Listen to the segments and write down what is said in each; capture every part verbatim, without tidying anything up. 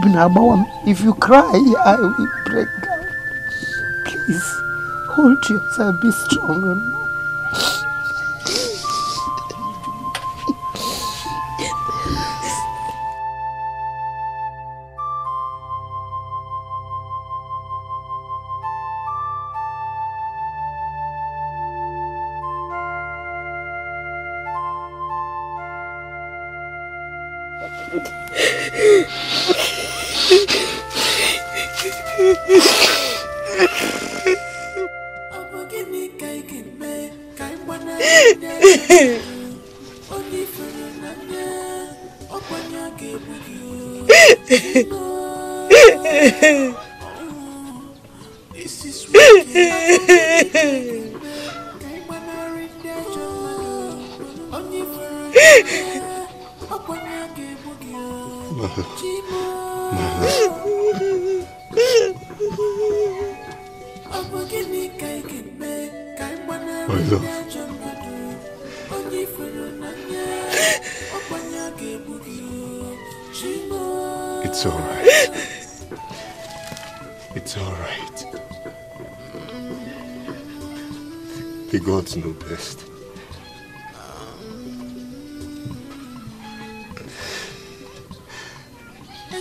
sob now, Mom. If you cry, I will break down. Please, hold yourself, be strong.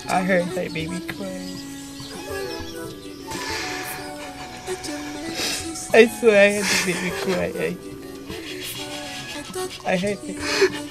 I had the baby cry. I, I had it.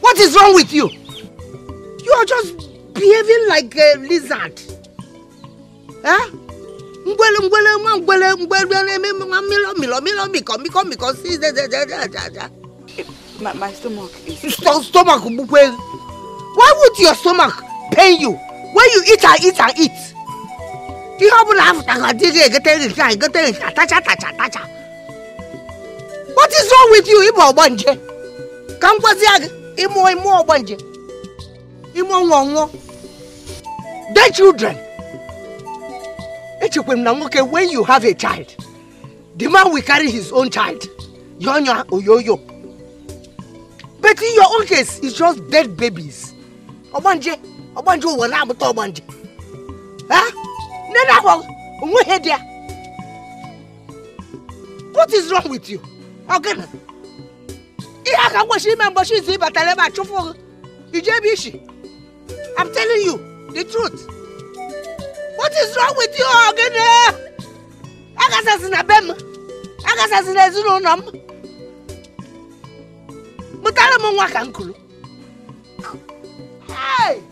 What is wrong with you? You are just behaving like a lizard. Huh? My, my stomach is... St stomach? Why would your stomach pain you? When you eat and eat and eat. You have laughed. What is wrong with you, Ibo Bonje? Come was Imo Imo Bonje. Imo Wongo. The children. When you have a child, the man will carry his own child. Yo yo yo. But in your own case, it's just dead babies. Obanje, Obanjo will not Obanje. Huh? What is wrong with you? Okay. I can wash him and wash his baby, but I never Ijebishi, I'm telling you the truth. What is wrong with you again? Agasazina Agasazina Zunonum. Mutalamonwa Kankulu. Hey!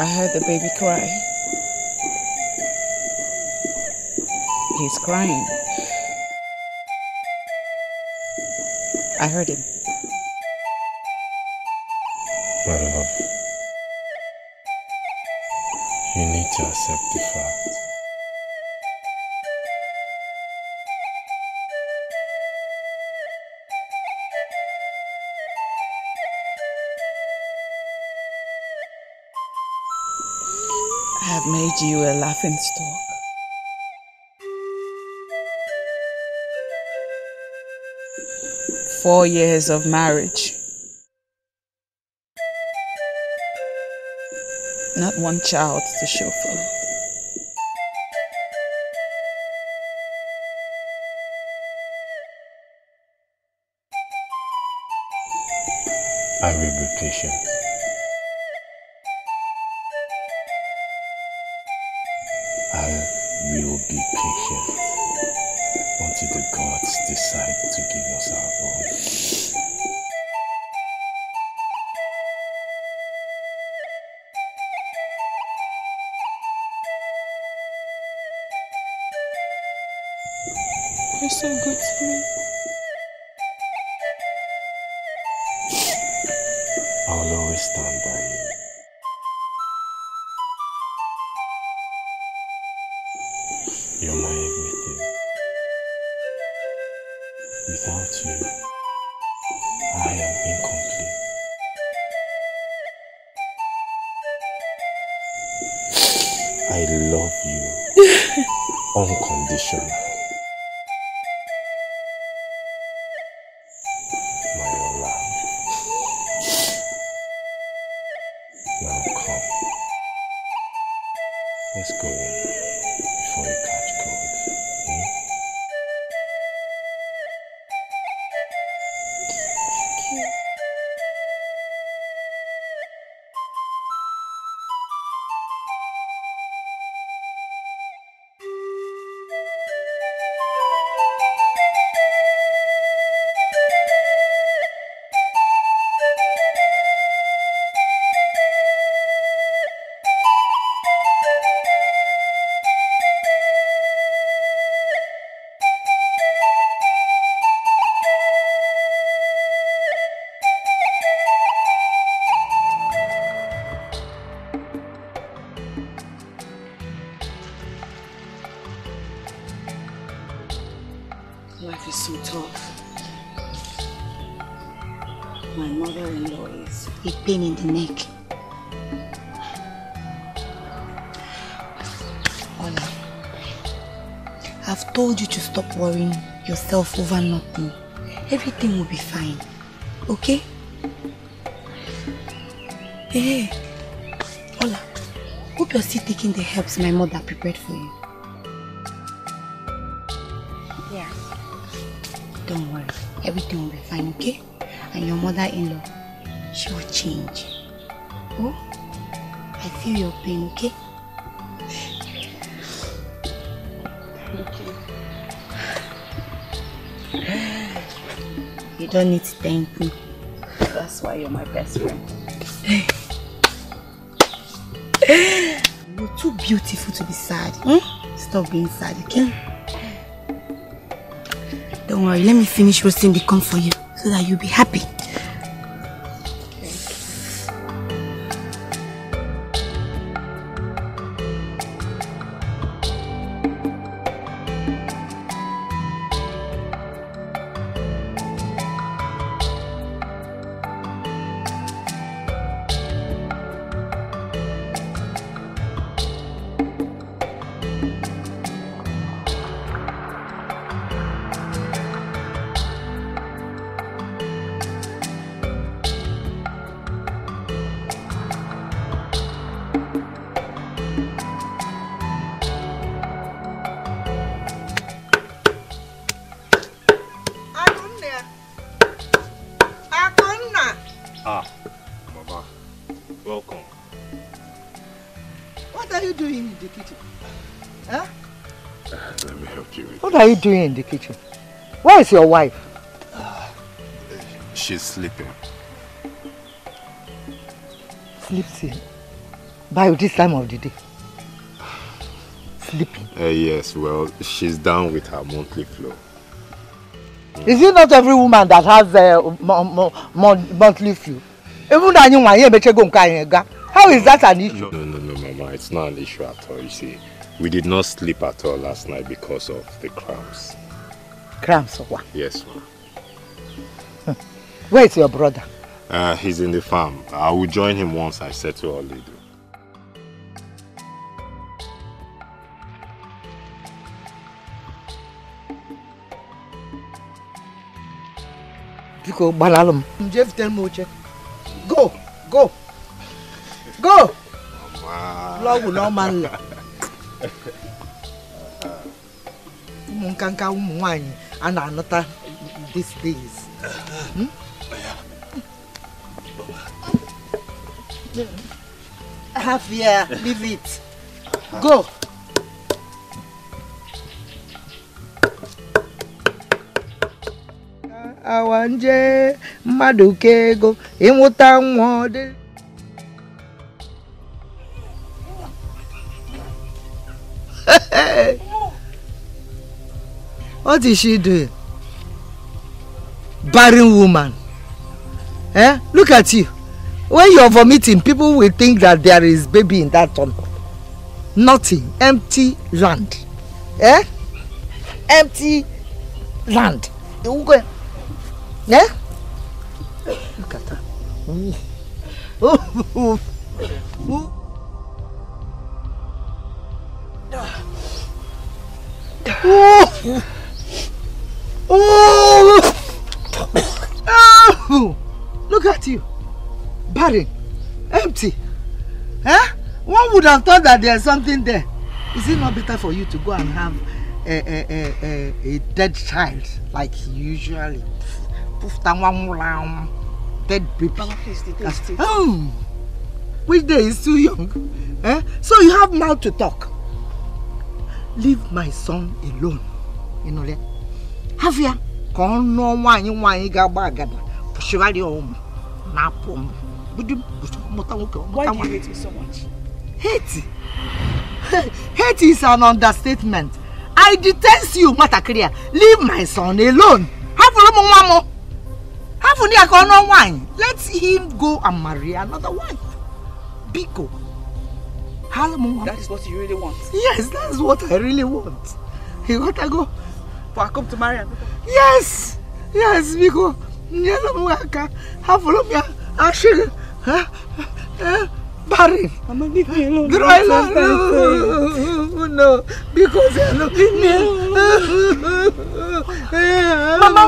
I heard the baby cry. He's crying. I heard him. My love, you need to accept the fact made you a laughing stock. Four years of marriage. Not one child to show for it. I will be patient. Be patient until the gods decide to give us our own. You're so good to me. I'll always stand by you. You're my everything. Without you, I am incomplete. I love you unconditionally. My own love. Now come. Let's go in before you catch. In the neck. Ola, I've told you to stop worrying yourself over nothing. Everything will be fine. Okay? Hey, Ola, hope you're still taking the herbs my mother prepared for you. Yeah. Don't worry. Everything will be fine, okay? And your mother-in-law, she will change. Oh, I feel your pain, okay? Thank you. You don't need to thank me. That's why you're my best friend. beautiful to be sad. Hmm? Stop being sad, okay? Hmm. Don't worry, let me finish roasting the corn for you so that you'll be happy. What are you doing in the kitchen? Where is your wife? Uh, she's sleeping. Sleeping? By this time of the day? Sleeping? Uh, yes, well, she's down with her monthly flow. Mm. Is it not every woman that has a uh, monthly flow? How is that an issue? No, no, no, no, Mama, it's not an issue at all, you see. We did not sleep at all last night because of the cramps. Cramps or what? Yes, ma'am. Where is your brother? Uh, he's in the farm. I will join him once I settle Oleido. Go, Balalum. Jeff, tell Moche. Go, go, go. Mama. And another these days. Half year, leave it. Go. I want to Maduke go in what I wanted. What is she doing? Barren woman. Eh? Look at you. When you're vomiting, people will think that there is baby in that tunnel. Nothing. Empty land. Eh? Empty land. Eh? Look at her. Oh. Oh. Oh. Oh! Look at you, barren, empty. Huh? One would have thought that there's something there. Is it not better for you to go and have a a a, a, a dead child like usually? Dead people. Oh, which day is too young? Eh? So you have mouth to talk. Leave my son alone. You know that. Have ya? Come no one you want to go back again. Push your body home. Now pump. Why do you hate me so much? Hate? Hate is an understatement. I detest you, Matakria. Leave my son alone. Have a little mama. Have a little wine. Let him go and marry another wife. Biko. That is what you really want? Yes, that's what I really want. You want to go? For I come to marry another? Yes! Yes, Miko. Barry. I'm going to leave me alone. No, because you're not leaving me. Mama,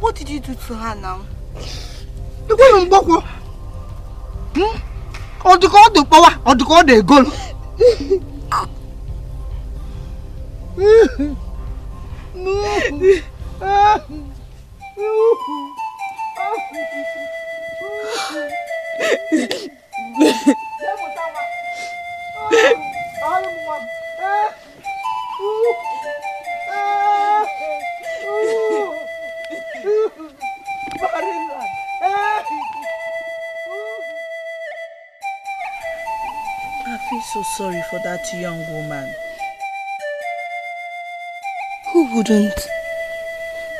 what did you do to her now? You go to Mboko. Hmm? Or to call the power, or to call the goal. feel so sorry for that young woman. Who wouldn't?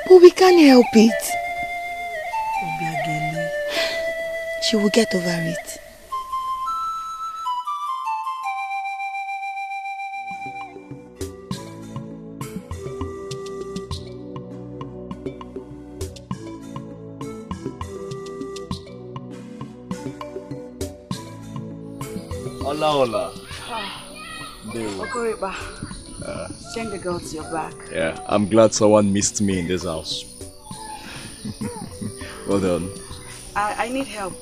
But we can't help it. Obiageli. She will get over it. Hola, hola. Okoriba, uh, send the girl to your back. Yeah, I'm glad someone missed me in this house. Well done. I, I need help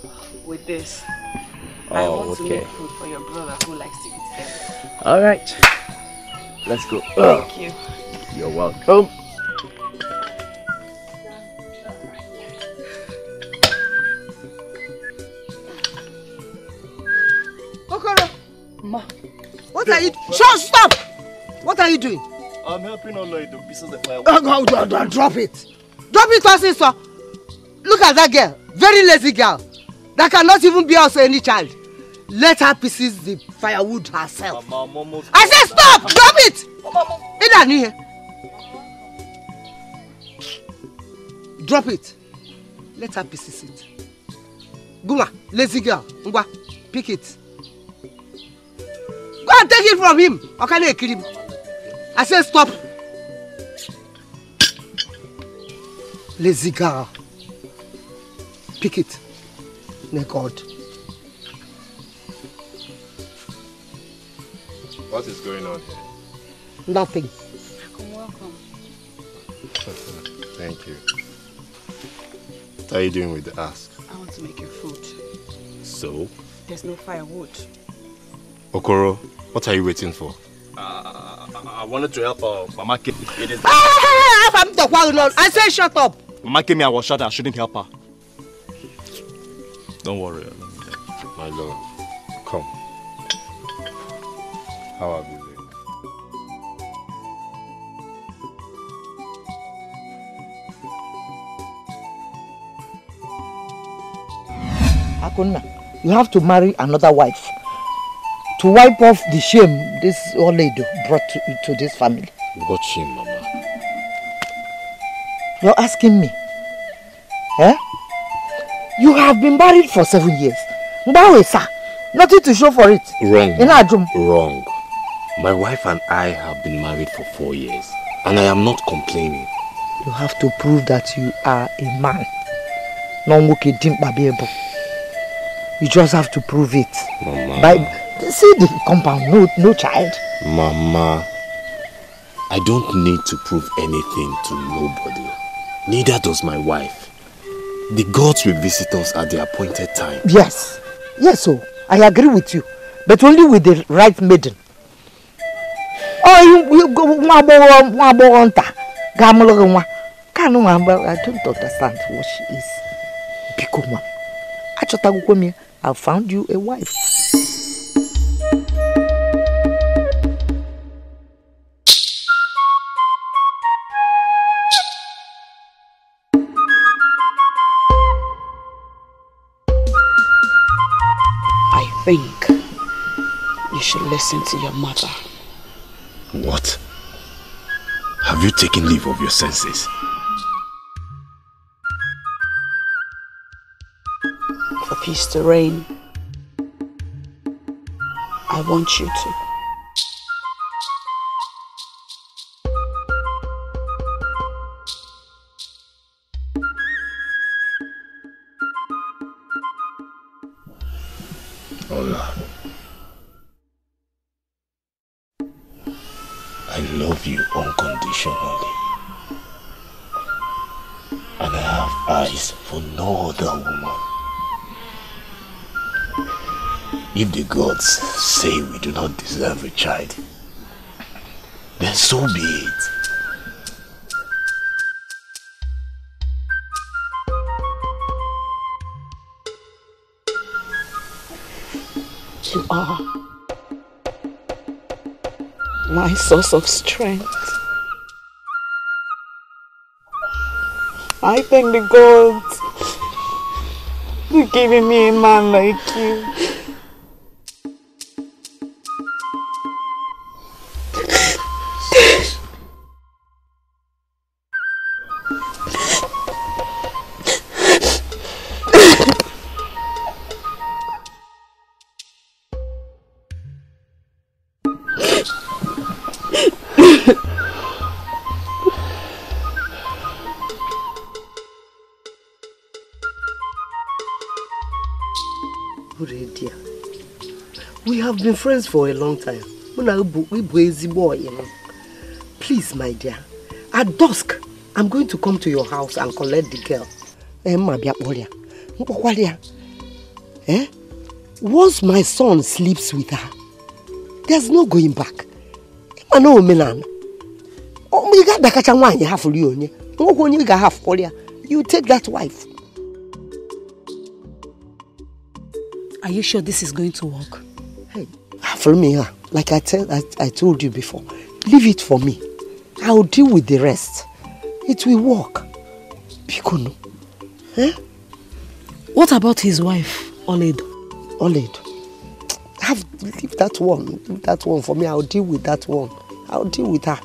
with this. Oh, I want okay. to make food for your brother who likes to eat them. All right. Let's go. Thank you. You're welcome. What are you doing? Shut stop! What are you doing? I'm helping Oleido business the firewood. Oh, no, don't, don't, drop it! Drop it, our sister! Look at that girl. Very lazy girl. That cannot even be also any child. Let her pieces the firewood herself. Mama, I'm almost I said stop! Now. Drop it! Mama, here. Drop it. Let her pieces it. Guma, lazy girl. Ngwa, pick it. Go and take it from him. Okay, kill him. I said stop. Lazy girl. Pick it. My God. What is going on here? Nothing. Welcome, welcome. Thank you. What are you doing with the ask? I want to make you food. So? There's no firewood. Okoro, what are you waiting for? Uh, I wanted to help uh, Mama Kemi. I said shut up. Mama Kemi, I was shut up. I shouldn't help her. Don't worry. My lord, come. How are you doing? Akunna, you have to marry another wife. To wipe off the shame this old lady brought to, to this family. What shame, Mama? You're asking me? Eh? You have been married for seven years. Nothing to show for it. Wrong. Wrong. My wife and I have been married for four years. And I am not complaining. You have to prove that you are a man. You just have to prove it. Mama. By see the compound, no, no child. Mama, I don't need to prove anything to nobody. Neither does my wife. The gods will visit us at the appointed time. Yes, yes, so I agree with you, but only with the right maiden. Oh, you go, I don't understand what she is. Because I found you a wife. I think you should listen to your mother. What? Have you taken leave of your senses? For peace to reign, I want you to. If the gods say we do not deserve a child, then so be it. You are my source of strength. I thank the gods for giving me a man like you. dear. We have been friends for a long time. Please, my dear, at dusk, I'm going to come to your house and collect the girl. Eh? Once my son sleeps with her, there's no going back. You take that wife. Are you sure this is going to work? Hey, for me, like I, tell, I, I told you before, leave it for me. I'll deal with the rest. It will work. Picono. Eh? What about his wife, Oleido? Oleido. I've leave that one. Leave that one for me. I'll deal with that one. I'll deal with her.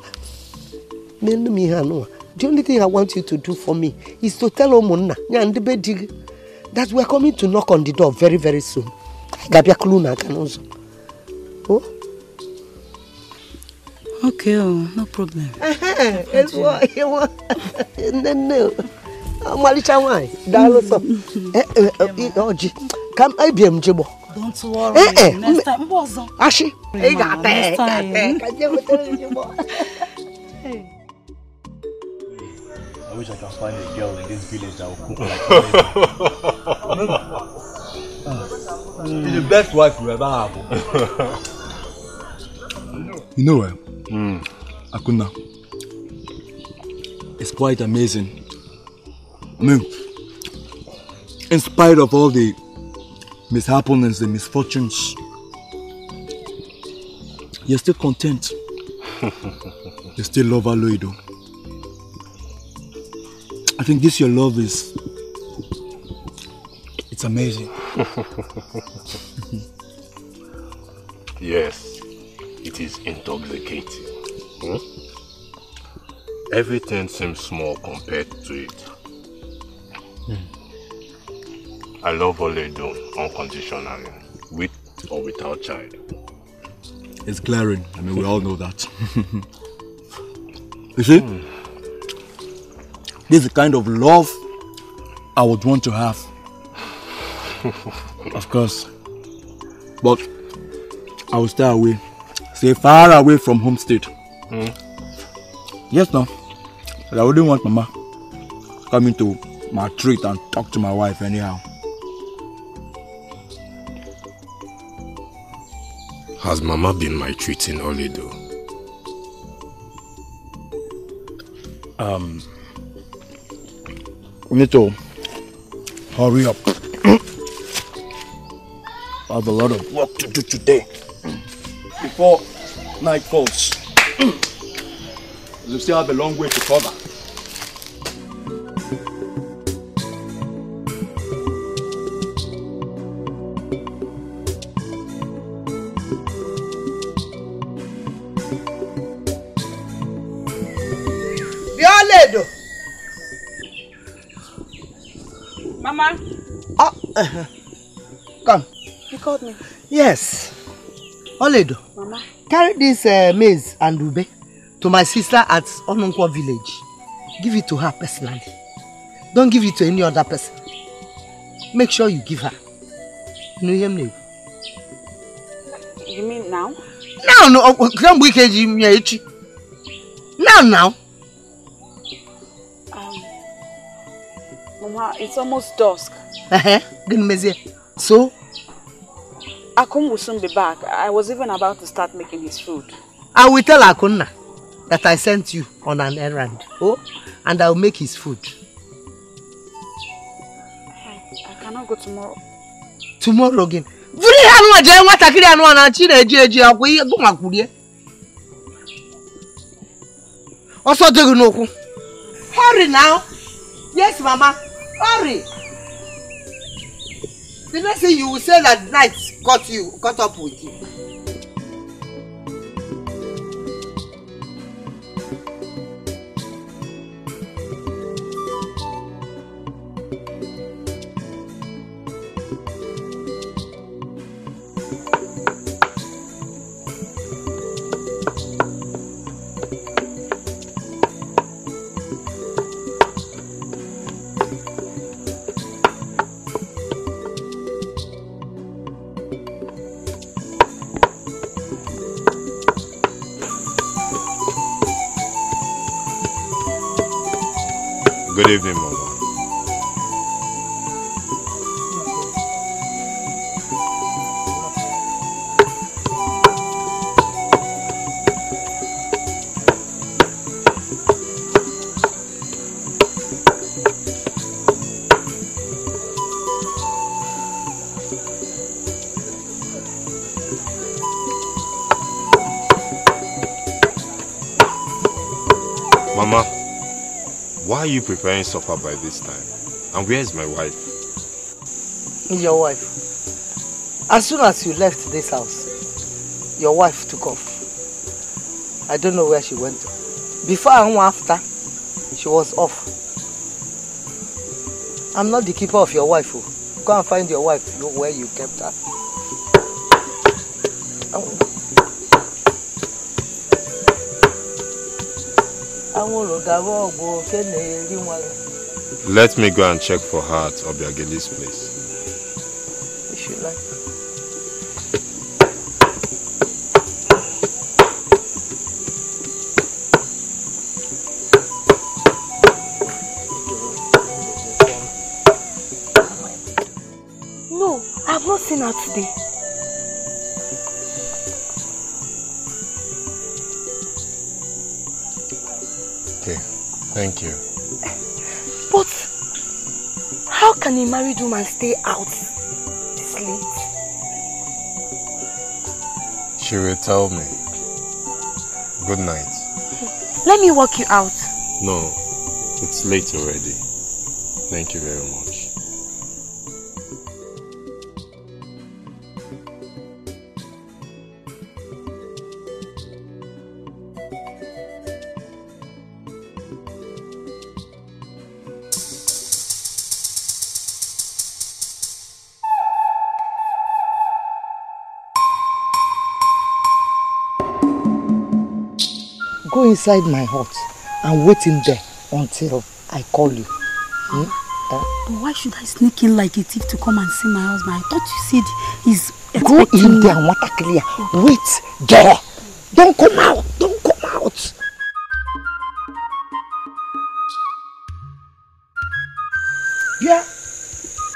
The only thing I want you to do for me is to tell Omona that we're coming to knock on the door very, very soon. Oh? Okay, oh, no problem. It's what you want. No, no. Come, I be Don't worry. Eh, eh. Next time, Ashi. I got it. I wish I could find a girl in this village that will cook like this. She's the best wife you ever have. You know what? Mm. Akunna, it's quite amazing. I mean, in spite of all the mishappens, the misfortunes, you're still content. You still love Oleido. I think this your love is, it's amazing. Yes. It is intoxicating. Hmm? Everything seems small compared to it. Hmm. I love Oleido unconditionally, with or without child. It's glaring. I mean, we all know that. You see? Hmm. This is the kind of love I would want to have. Of course. But I will stay away. Stay far away from homestead. Mm. Yes, no. But I wouldn't want Mama coming to my treat and talk to my wife anyhow. Has Mama been my treat in Oleido? Um, we need to hurry up. I have a lot of work to do today. Before night falls, you still have a long way to cover. Oleido! Mama! Oh, uh-huh. Come. You called me? Yes. Oleido, Mama, carry this uh, maize and ube to my sister at Onungwa village. Give it to her personally. Don't give it to any other person. Make sure you give her. You mean now? Now, no. Now, now. Um, Mama, it's almost dusk. So? Akun will soon be back. I was even about to start making his food. I will tell Akunna that I sent you on an errand. Oh, and I will make his food. I, I cannot go tomorrow. Tomorrow again? Hurry now. Yes, Mama. Hurry. The next thing you will say that night got you, got up with you. Good evening, Mama. Why are you preparing supper by this time? And where is my wife? Your wife? As soon as you left this house, your wife took off. I don't know where she went to. Before and after, she was off. I'm not the keeper of your wife. Oh. Go and find your wife to know where you kept her. Let me go and check for her at Obiageli's place. If you like. No, I have not seen her today. Thank you. But how can a married woman stay out this late? She will tell me. Good night. Let me walk you out. No, it's late already. Thank you very much. Go inside my hut and wait in there until I call you. Hmm? Uh, but why should I sneak in like a thief to come and see my husband? I thought you said he's expecting. Go in there and water clear. Wait there. Don't come out. Don't come out. Yeah.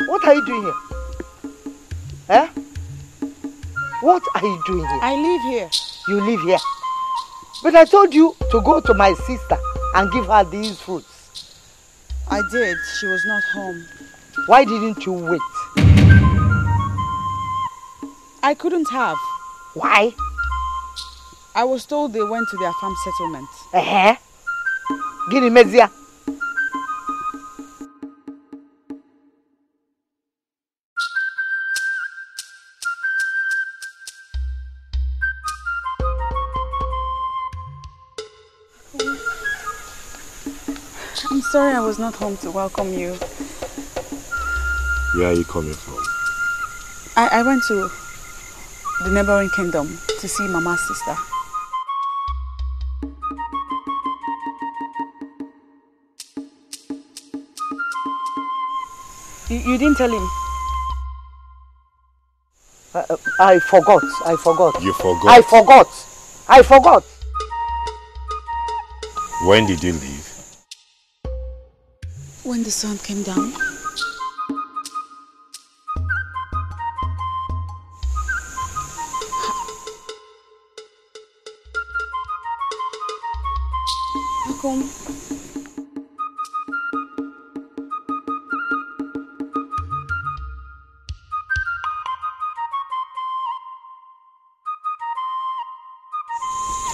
What are you doing here? Huh? What are you doing here? I live here. You live here. But I told you to go to my sister and give her these fruits. I did. She was not home. Why didn't you wait? I couldn't have. Why? I was told they went to their farm settlement. Eh? Gini Mezia. Sorry I was not home to welcome you. Where are you coming from? I, I went to the neighboring kingdom to see Mama's sister. You, you didn't tell him? Uh, uh, I forgot, I forgot. You forgot? I forgot, I forgot. When did you leave? When the sun came down. How come?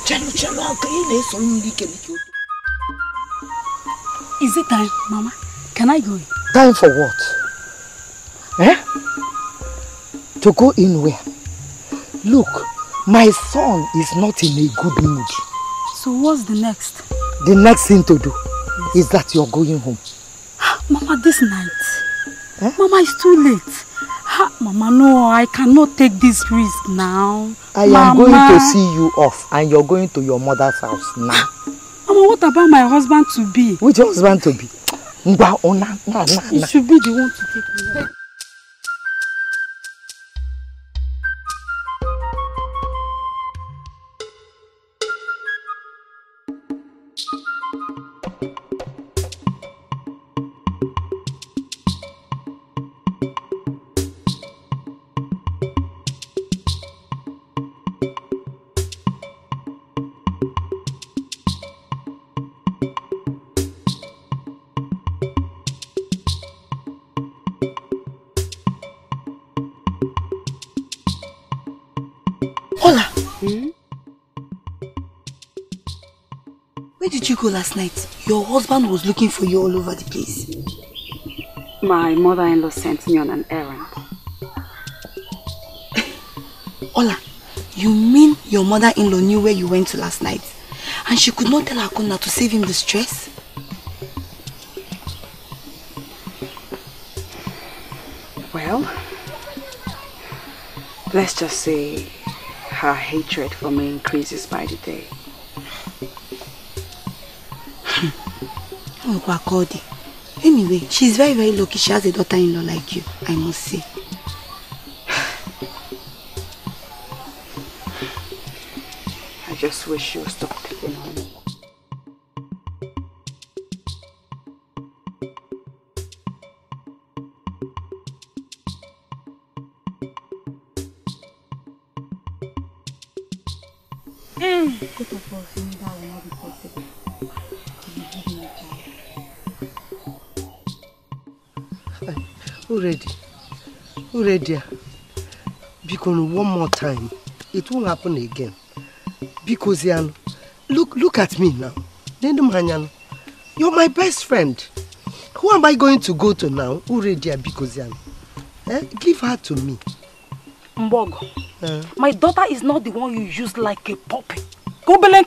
Chalo, chalo, okay, son like you. Is it time, Mama? Can I go in? Time for what? Eh? To go in where? Look, my son is not in a good mood. So what's the next? The next thing to do is that you're going home. Mama, this night? Eh? Mama, it's too late. Ha, Mama, no, I cannot take this risk now. I Mama. am going to see you off and you're going to your mother's house now. What about my husband to be? Which husband to be? He should be the one to take me home. Ola! Hmm? Where did you go last night? Your husband was looking for you all over the place. My mother-in-law sent me on an errand. Ola, you mean your mother-in-law knew where you went to last night? And she could not tell Akunna to save him the stress? Well, let's just say her hatred for me increases by the day. Oh, Kwakodi. Anyway, she's very, very lucky she has a daughter-in-law like you, I must say. I just wish she would stop picking on me. Already, already, because one more time, it won't happen again. Because Yan, look, look at me now. You're my best friend. Who am I going to go to now? Already, because Yan, eh? Give her to me. Mbogo, eh? My daughter is not the one you used like a puppy. No, leave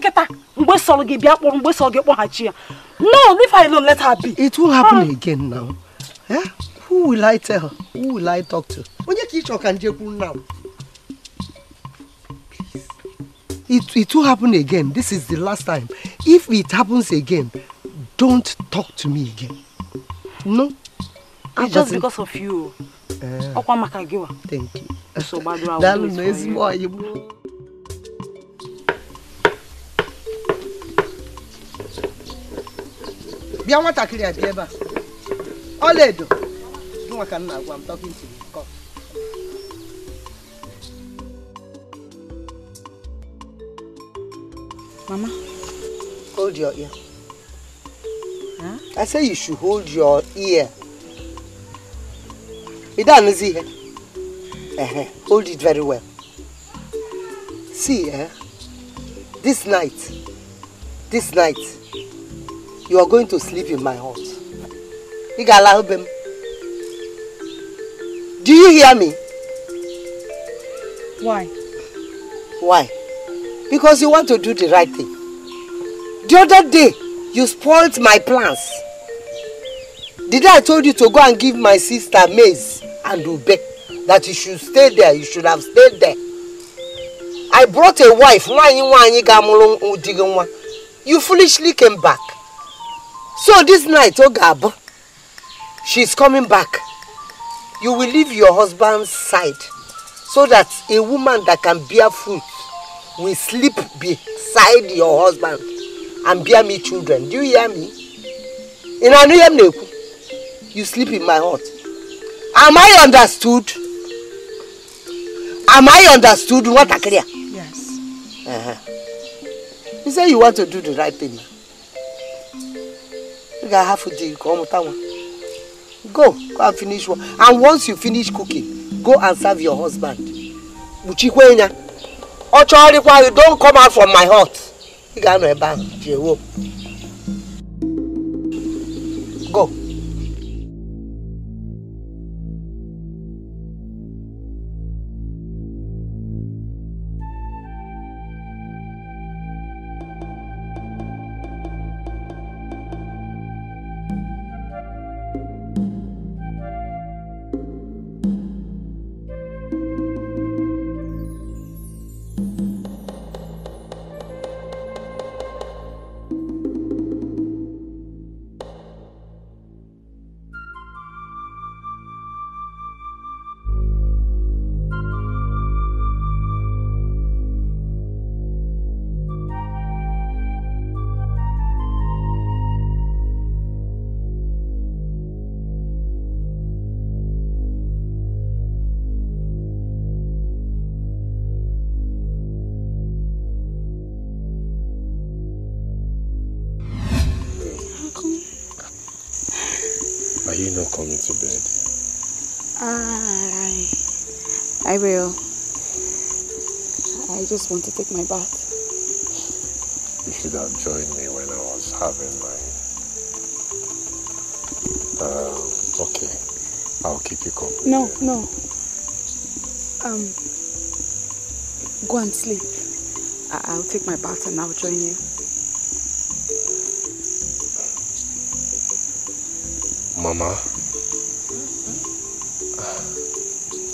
her alone. Let her be. It won't happen ah. again now. Eh? Who will I tell? Who will I talk to? When you teach Okanjeku now, please. It it will happen again. This is the last time. If it happens again, don't talk to me again. No. It's I just because of you. Uh, thank you. So bad. That is why you. Be a matter clear, Beba. Oleido. I can now go. I'm talking to you. Come. Mama, hold your ear. Huh? I say you should hold your ear. It doesn't see here. Uh-huh. Hold it very well. See, eh? This night, this night, you are going to sleep in my heart. You gotta allow them. Do you hear me? Why? Why? Because you want to do the right thing. The other day, you spoiled my plans. The day I told you to go and give my sister maize and ube, that you should stay there, you should have stayed there. I brought a wife. You foolishly came back. So this night, Ogab, she's coming back. You will leave your husband's side so that a woman that can bear fruit will sleep beside your husband and bear me children. Do you hear me? In Anuyemeku, you sleep in my heart. Am I understood? Am I understood? What a clear? Yes. Uh-huh. You say you want to do the right thing. You got half a day. Go, go and finish work. And once you finish cooking, go and serve your husband. Don't come out from my heart. Go. Coming to bed. I, I will. I just want to take my bath. You should have joined me when I was having my... Um, okay. I'll keep you company. No, then. no. Um, go and sleep. I I'll take my bath and I'll join you. Mama,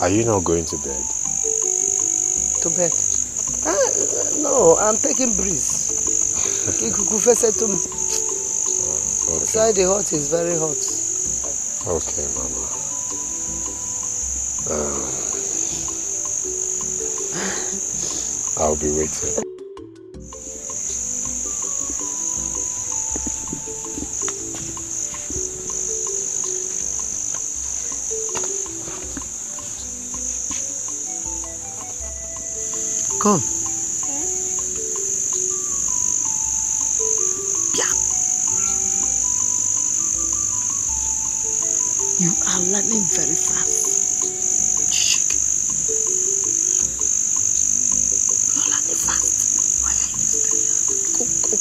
are you not going to bed? To bed? Uh, no, I'm taking breeze. Kikukufe said to me. Okay. Inside the hot is very hot. Okay, Mama. Um, I'll be waiting. Come. Yeah. You are learning very fast. Shake. You are learning fast. Why are you standing? Go, go.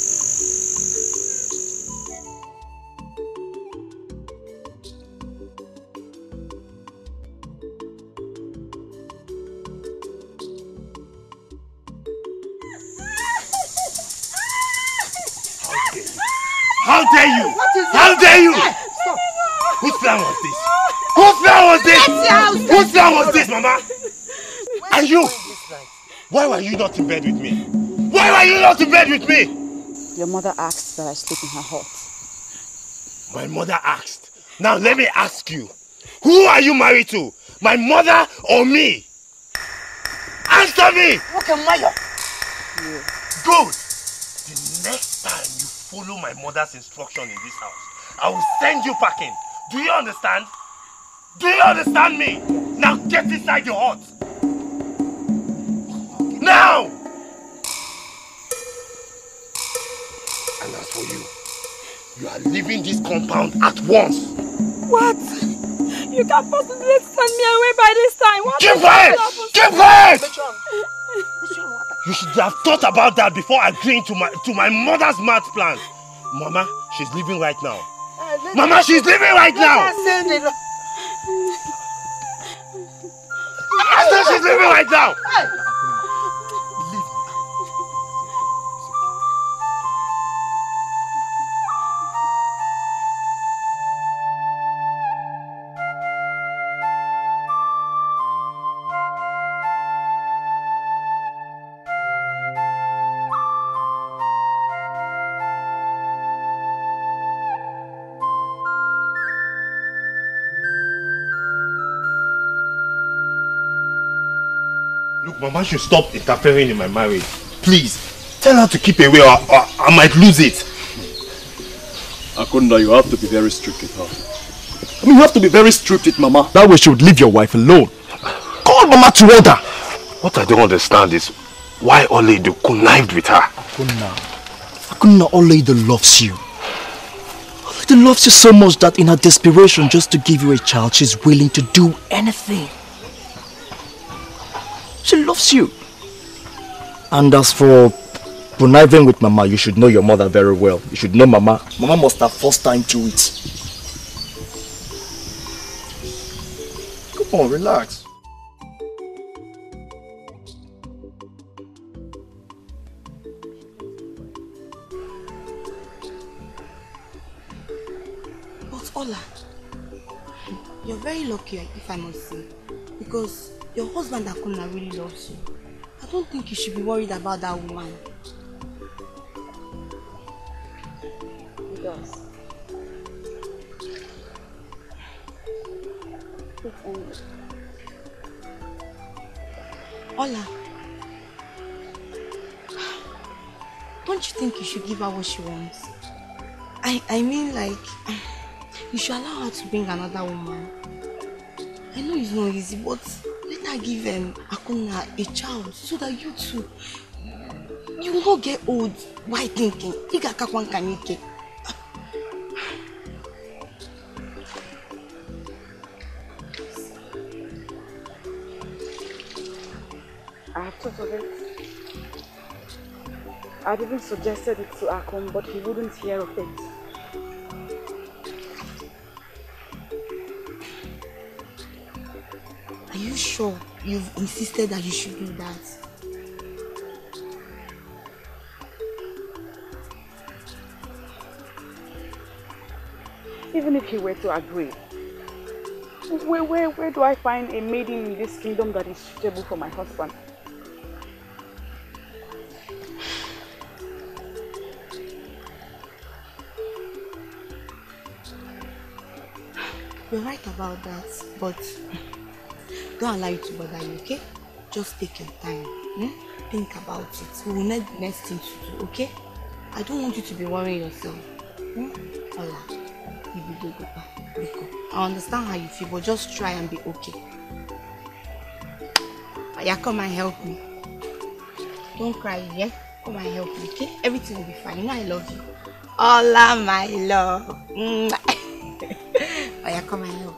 Mama, and you, why were you not in bed with me? Why were you not in bed with me? Your mother asked that I sleep in her hut. My mother asked. Now let me ask you, who are you married to? My mother or me? Answer me! Okay, Maya. Yeah. Good. The next time you follow my mother's instruction in this house, I will send you packing. Do you understand? Do you understand me? Now get inside your hut. Now! And as for you, you are leaving this compound at once. What? You can't possibly send me away by this time. What? Keep quiet! Keep quiet! You should have thought about that before agreeing to my to my mother's mad plan. Mama, she's leaving right now. Uh, Mama, she's leaving right now. I said she's leaving right now! Hey. Leave me. Mama should stop interfering in my marriage. Please, tell her to keep away or, or I might lose it. Akunna, you have to be very strict with her. I mean, you have to be very strict with Mama. That way she would leave your wife alone. Call Mama to order. What I don't understand is why Oleido connived with her. Akunna, Akunna, Oleido loves you. Oleido loves you so much that in her desperation just to give you a child, she's willing to do anything. She loves you. And as for conniving with Mama, you should know your mother very well. You should know Mama. Mama must have forced her into it. Come on, relax. But Ola, you're very lucky if I must say, because your husband Akunna really loves you. I don't think you should be worried about that woman. He does. Ola, don't you think you should give her what she wants? I, I mean, like, you should allow her to bring another woman. I know it's not easy, but let her give um, Akunna a child so that you too, you will not get old while thinking. I have thought of it. I've even suggested it to Akon, but he wouldn't hear of it. Are you sure you've insisted that you should do that? Even if he were to agree, where, where, where do I find a maiden in this kingdom that is suitable for my husband? You're right about that, but don't allow it to bother you, okay? Just take your time. Hmm? Think about it. We will know the next thing to do, okay? I don't want you to be worrying yourself. Hmm? Ola, you will go back. I understand how you feel, but just try and be okay. Yeah, come and help me. Don't cry, yeah? Come and help me, okay? Everything will be fine. You know I love you. Ola, my love. Mm. I come and help.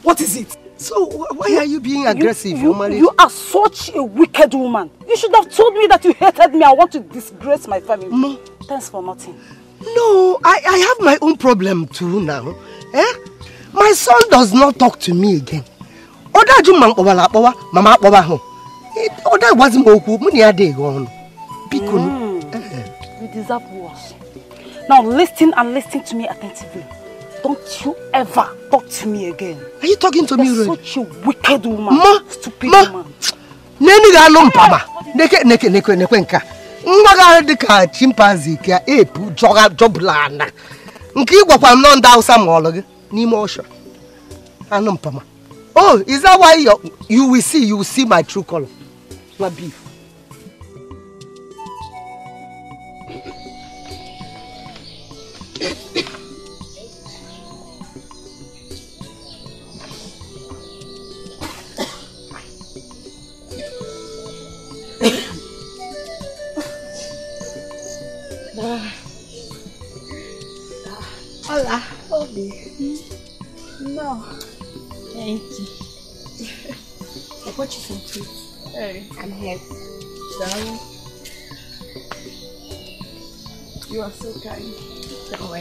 What is it? So why are you being aggressive? You, you, you are such a wicked woman. You should have told me that you hated me. I want to disgrace my family. No. Thanks for nothing. No, I, I have my own problem too now. Eh? My son does not talk to me again. Mm. You deserve worse. Now listen and listen to me attentively. Don't you ever talk to me again. Are you talking to You're me, Rudy? Such a wicked woman, ma, stupid ma. woman. Neni ga no mpaba. Neke neke neke neke nka. Ngwaga de ka chimpanzee ka epu joga joblana. Nke igwakwa no nda usa ma ologi n'ime osho. Anu mpama. Oh, is that why you you will see you will see my true color? My beef.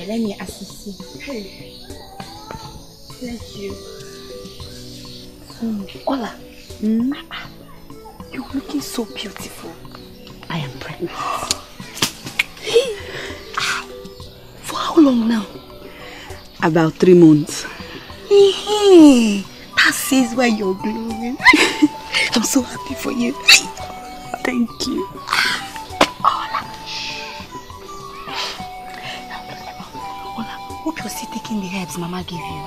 Let me assist you. Hey. Thank you. Mm. Ola, mm? You're looking so beautiful. I am pregnant. For how long now? About three months. That says where you're glowing. I'm so happy for you. Thank you. Was he taking the herbs Mama gave you?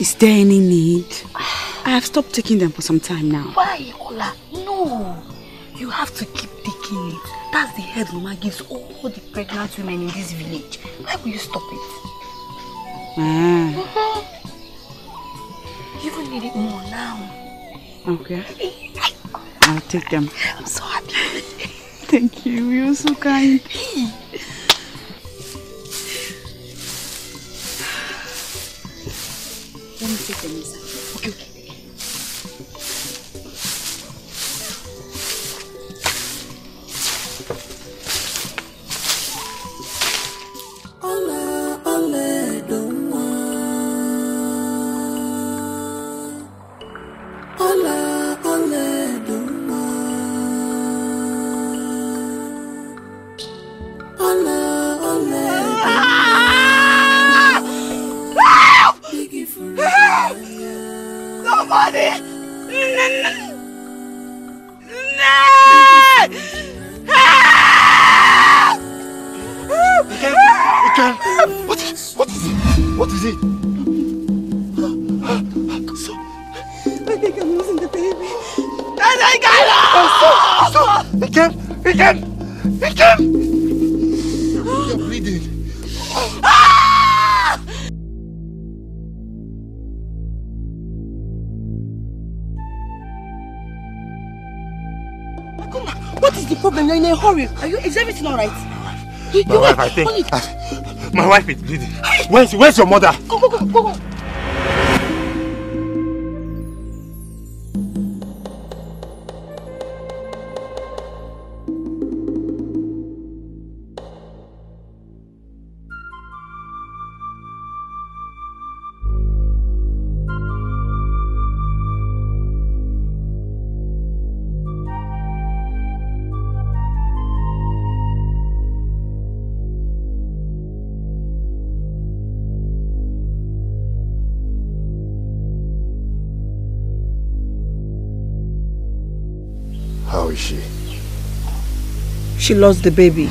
Is there any need? I have stopped taking them for some time now. Why, Ola? No! You have to keep taking it. That's the herb Mama gives all the pregnant women in this village. Why will you stop it? Ah. Mm-hmm. You even need it more now. Okay. I'll take them. I'm so happy. Thank you. You're so kind. Let me take them inside. Okay, okay. Ola, Oleido. Daddy! No! Mikael! Mikael! What is it? What is it? What is it? So... I think I'm losing the baby. Daddy, Mikael! Stop! Mikael! Mikael! Mikael! You're bleeding. What is the problem? You're in a hurry. Are you? Is everything all right? My you, you wife, wait. I think. I, my wife is bleeding. Hey. Where's Where's your mother? Go go go go go. She? She lost the baby.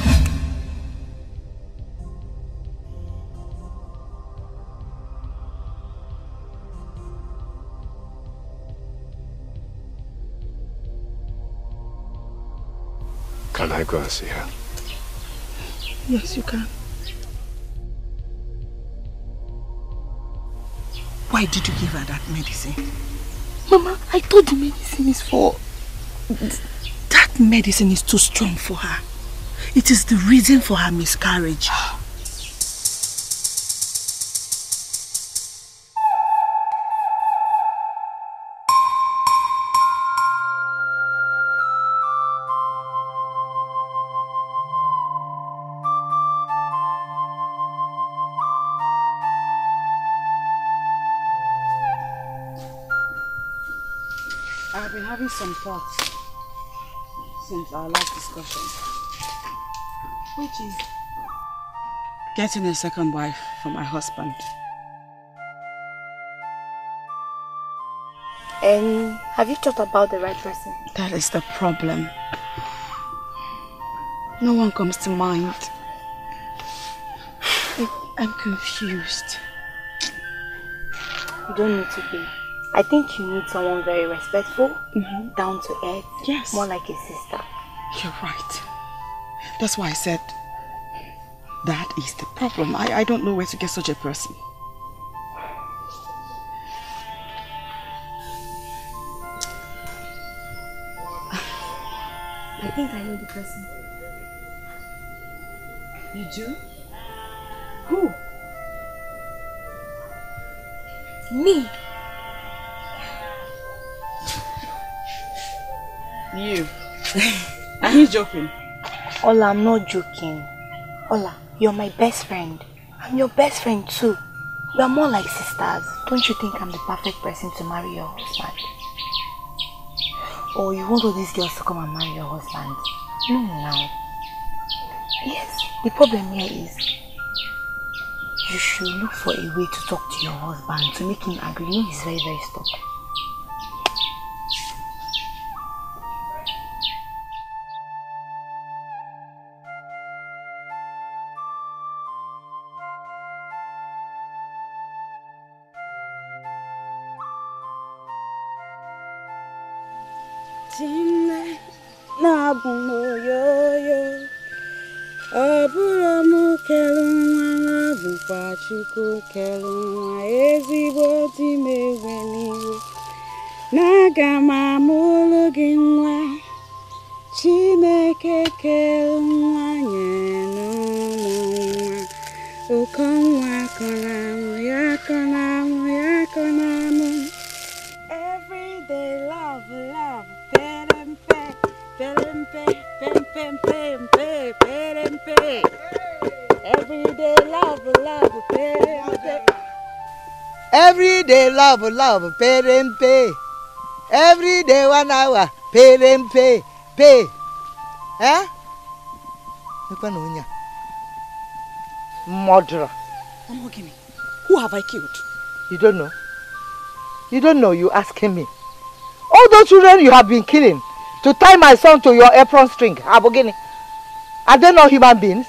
Can I go and see her? Yes, you can. Why did you give her that medicine? Mama, I thought the medicine is for... medicine is too strong for her. It is the reason for her miscarriage. I've been having some thoughts since our last discussion, which is getting a second wife for my husband. And have you thought about the right person? That is the problem. No one comes to mind. I'm confused. You don't need to be. I think you need someone very respectful, mm-hmm. down to earth, yes. More like a sister. You're right. That's why I said that is the problem. I, I don't know where to get such a person. I think I know the person. You do? Who? Me. You. Are you joking? Ola, I'm not joking. Ola, you're my best friend. I'm your best friend too. We are more like sisters. Don't you think I'm the perfect person to marry your husband? Or you want all these girls to come and marry your husband? No, no. Yes, the problem here is you should look for a way to talk to your husband to make him agree. You know he's very, very stubborn. Chukwu kelu nwa ezigbo di mewe n'ihu n'aga ma mụrụ gị nwa Chineke kelu nwa nye n'ụlọ nwa ụkọ nwa kọrọ amụ ya kọrọ amụ ya kọrọ amụ everyday love love pere mpe pere mpe pere mpe mpe pere mpe. Everyday love, love, pay. Everyday love, love, pay and pay. Everyday one hour, pay and pay, pay. Eh? Nukanunya. Murderer. Who have I killed? You don't know. You don't know, you asking me. All those children you have been killing to tie my son to your apron string, Abogini, are they not human beings?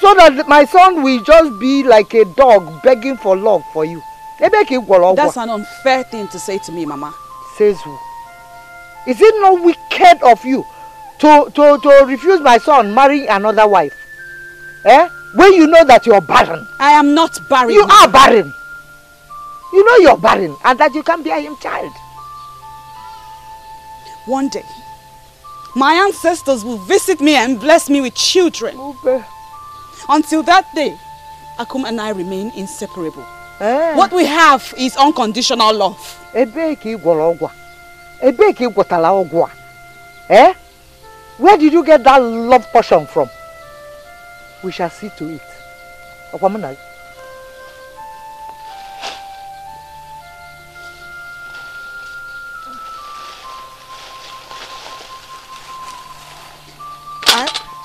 So that my son will just be like a dog begging for love for you. That's an unfair thing to say to me, Mama. Says who? Is it not wicked of you to, to, to refuse my son marrying another wife? Eh? When you know that you're barren. I am not barren. You are barren. You know you're barren and that you can't bear him child. One day, my ancestors will visit me and bless me with children. Okay. Until that day, Akum and I remain inseparable. Eh. What we have is unconditional love. Eh? Where did you get that love portion from? We shall see to it. Okwamuna.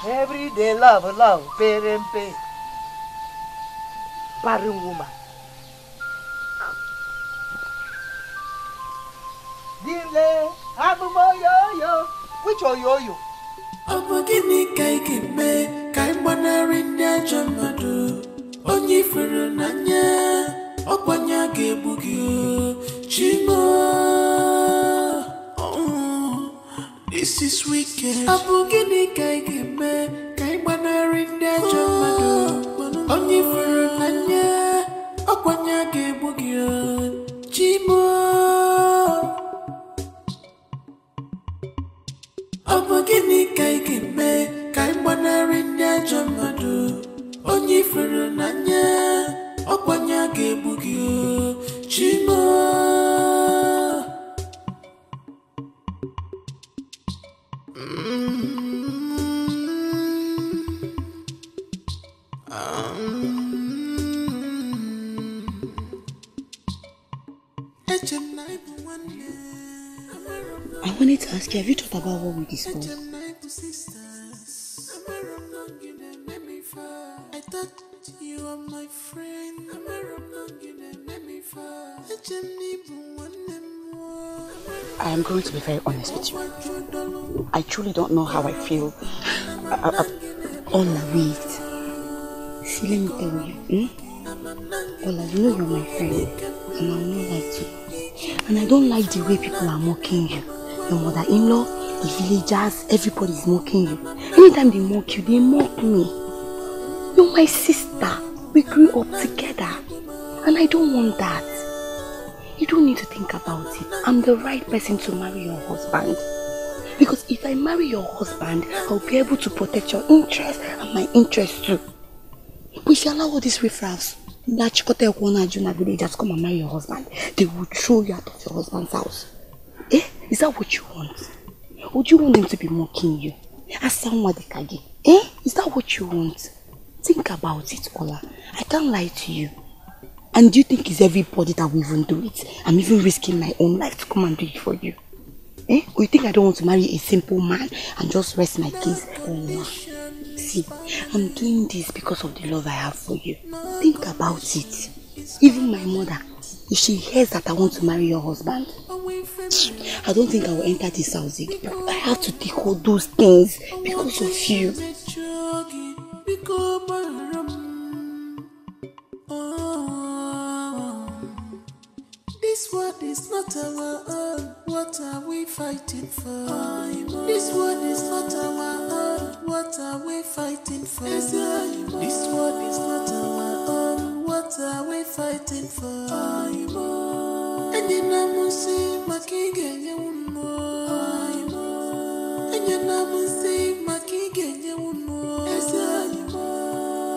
Every day love, love, parent, pay. Barren woman. Dile, abumo yo yo. Which one yo yo? Abogini kai kipe, kai manarinda jamadu. Onyi frenanya, okwanya gebugyo. Chimo. This is wicked. Abugini kai kime, kai manarinda jamado. Onyi furunanya, okwanya gebugyo. Chimo. Abugini kai kime, kai manarinda jamado. Onyi furunanya, okwanya gebugyo. Chimo. I wanted to ask you, have you thought about what we discussed? I thought you were my friend. I am going to be very honest with you. I truly don't know how I feel. I, I, Ola, wait. See, let me tell you. Hmm? Ola, you know you're my friend. And I don't like you. And I don't like the way people are mocking you. Your mother-in-law, the villagers, everybody's mocking you. Anytime they mock you, they mock me. You're my sister. We grew up together. And I don't want that. You don't need to think about it. I'm the right person to marry your husband. Because if I marry your husband, I'll be able to protect your interests and my interests too. We shall allow all these riffraffs, large Kote Kona Juna villagers, come and marry your husband. They will throw you out of your husband's house. Eh? Is that what you want? Or do you want them to be mocking you? Eh? Is that what you want? Think about it, Ola. I can't lie to you. And do you think it's everybody that will even do it? I'm even risking my own life to come and do it for you. Eh? Or you think I don't want to marry a simple man and just rest my case? Oh, no. See, I'm doing this because of the love I have for you. Think about it. Even my mother, if she hears that I want to marry your husband, I don't think I will enter this house again. I have to take all those things because of you. This world is not our own, what are we fighting for? This world is not our own, what are we fighting for? This world is not our own, what are we fighting for? And in Namusi, Makigenya Unmo. And in Namusi, Makigenya Unmo.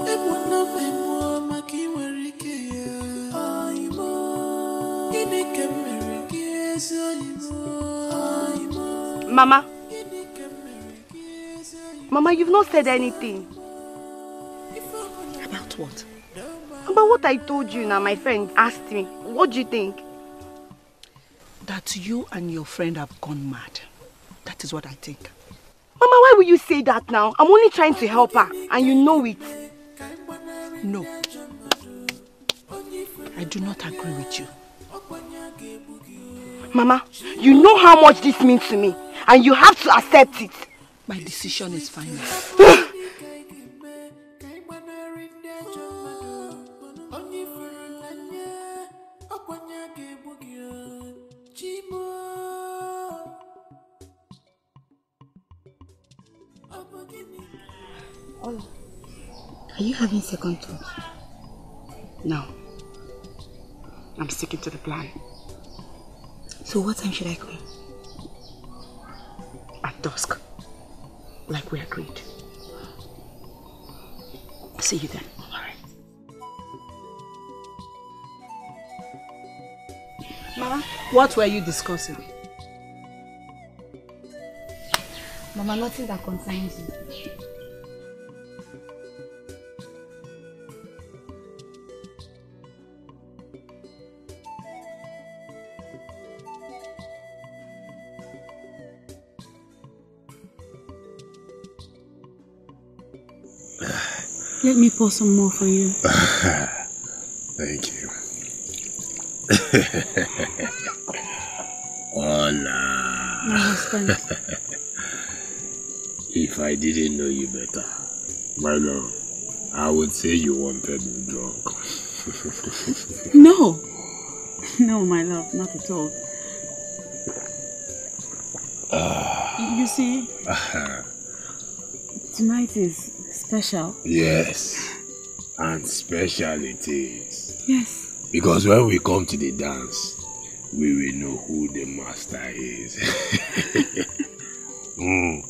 Everyone of Mama, Mama, you've not said anything. About what? About what I told you now, my friend asked me. What do you think? That you and your friend have gone mad. That is what I think. Mama, why will you say that now? I'm only trying to help her and you know it. No. I do not agree with you. Mama, you know how much this means to me, and you have to accept it. My decision is final. Oh, are you having second thoughts? No. I'm sticking to the plan. So what time should I go? At dusk. Like we agreed. See you then. Alright. Mama, what were you discussing? Mama, nothing that concerns you. Let me pour some more for you. Thank you. Hola. My husband. If I didn't know you better, my love, I would say you wanted me drunk. No. No, my love, not at all. Uh, you see, uh, tonight is... special. Yes, and special it is. Yes. Because when we come to the dance, we will know who the master is. mm.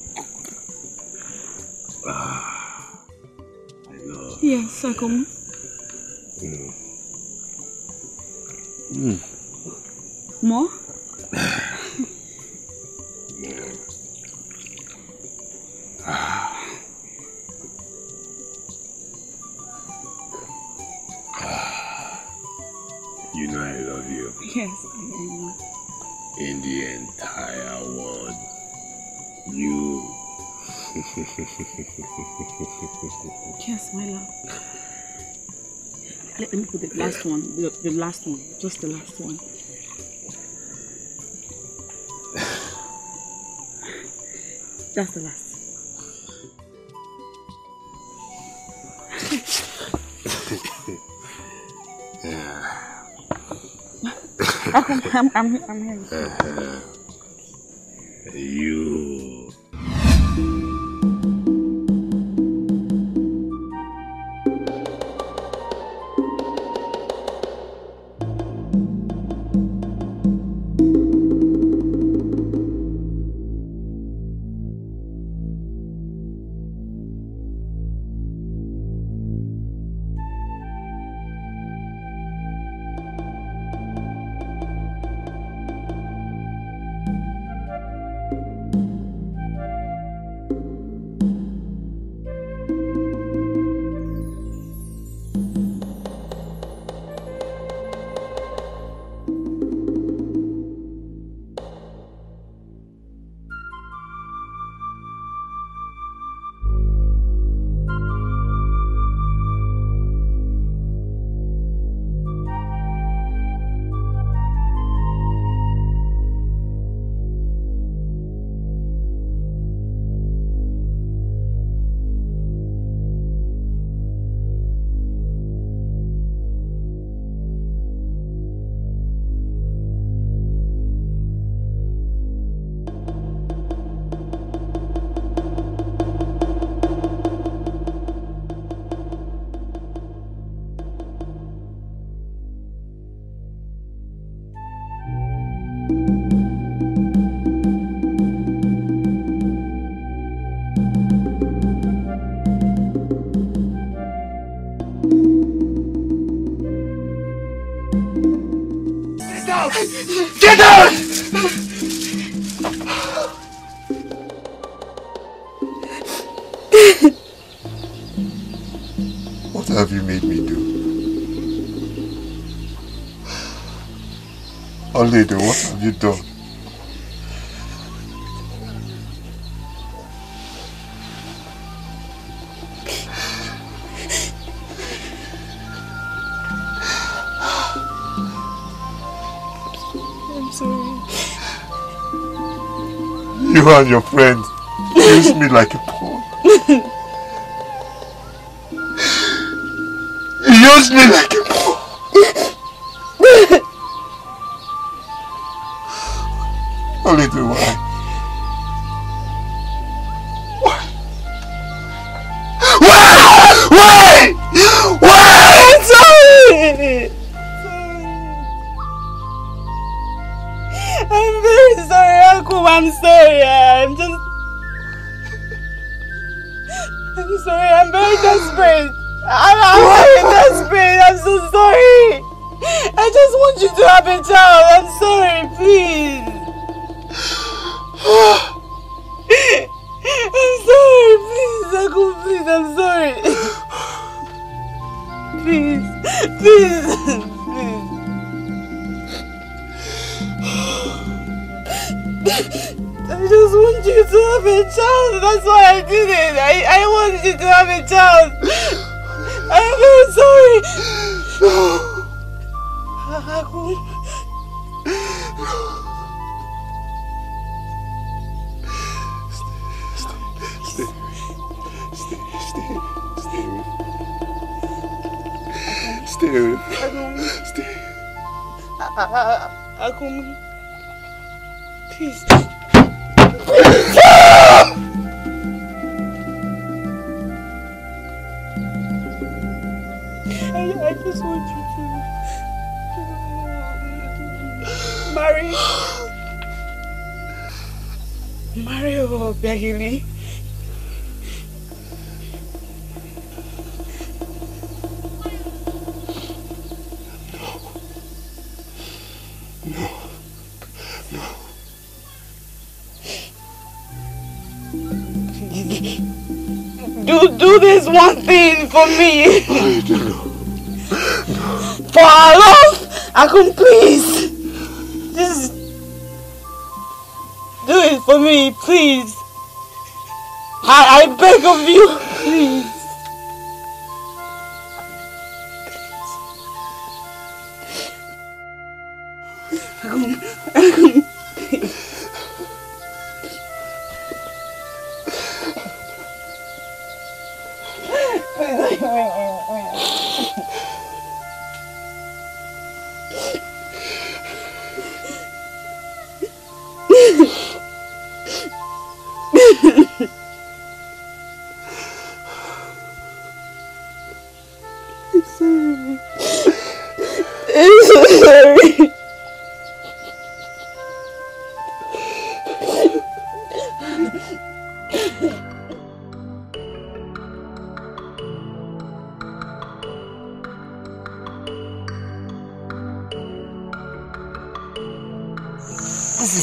ah, I love. Yes, I come. Mm. Mm. More? yeah. ah. You know I love you. Yes, I know. In the entire world, you. Yes, my love. Let me put the last one. The, the last one. Just the last one. That's the last. yeah. Okay, I'm, I'm, I'm here. Uh, you. Oleido, what have you done? I'm sorry. You and your friend use me like a pawn. You use me like a pawn. Only do I. I'm sorry, I'm just... I'm sorry, I'm very desperate. I'm, I'm very desperate, I'm so sorry. I just want you to have a child, I'm sorry, please. I'm sorry, please, Uncle, please, I'm sorry. Please, please, please. I just want you to have a child. That's why I did it. I, I want you to have a child. I'm very sorry. No. Akun. Stay, stay, stay, stay away. Stay away. Stay away. Akun. Akun. Please. Please. I, I just want you to, to marry. Marry Obiageli. Do this one thing for me. I don't know. No. For our love, I can please. Just do it for me, please. I, I beg of you, please.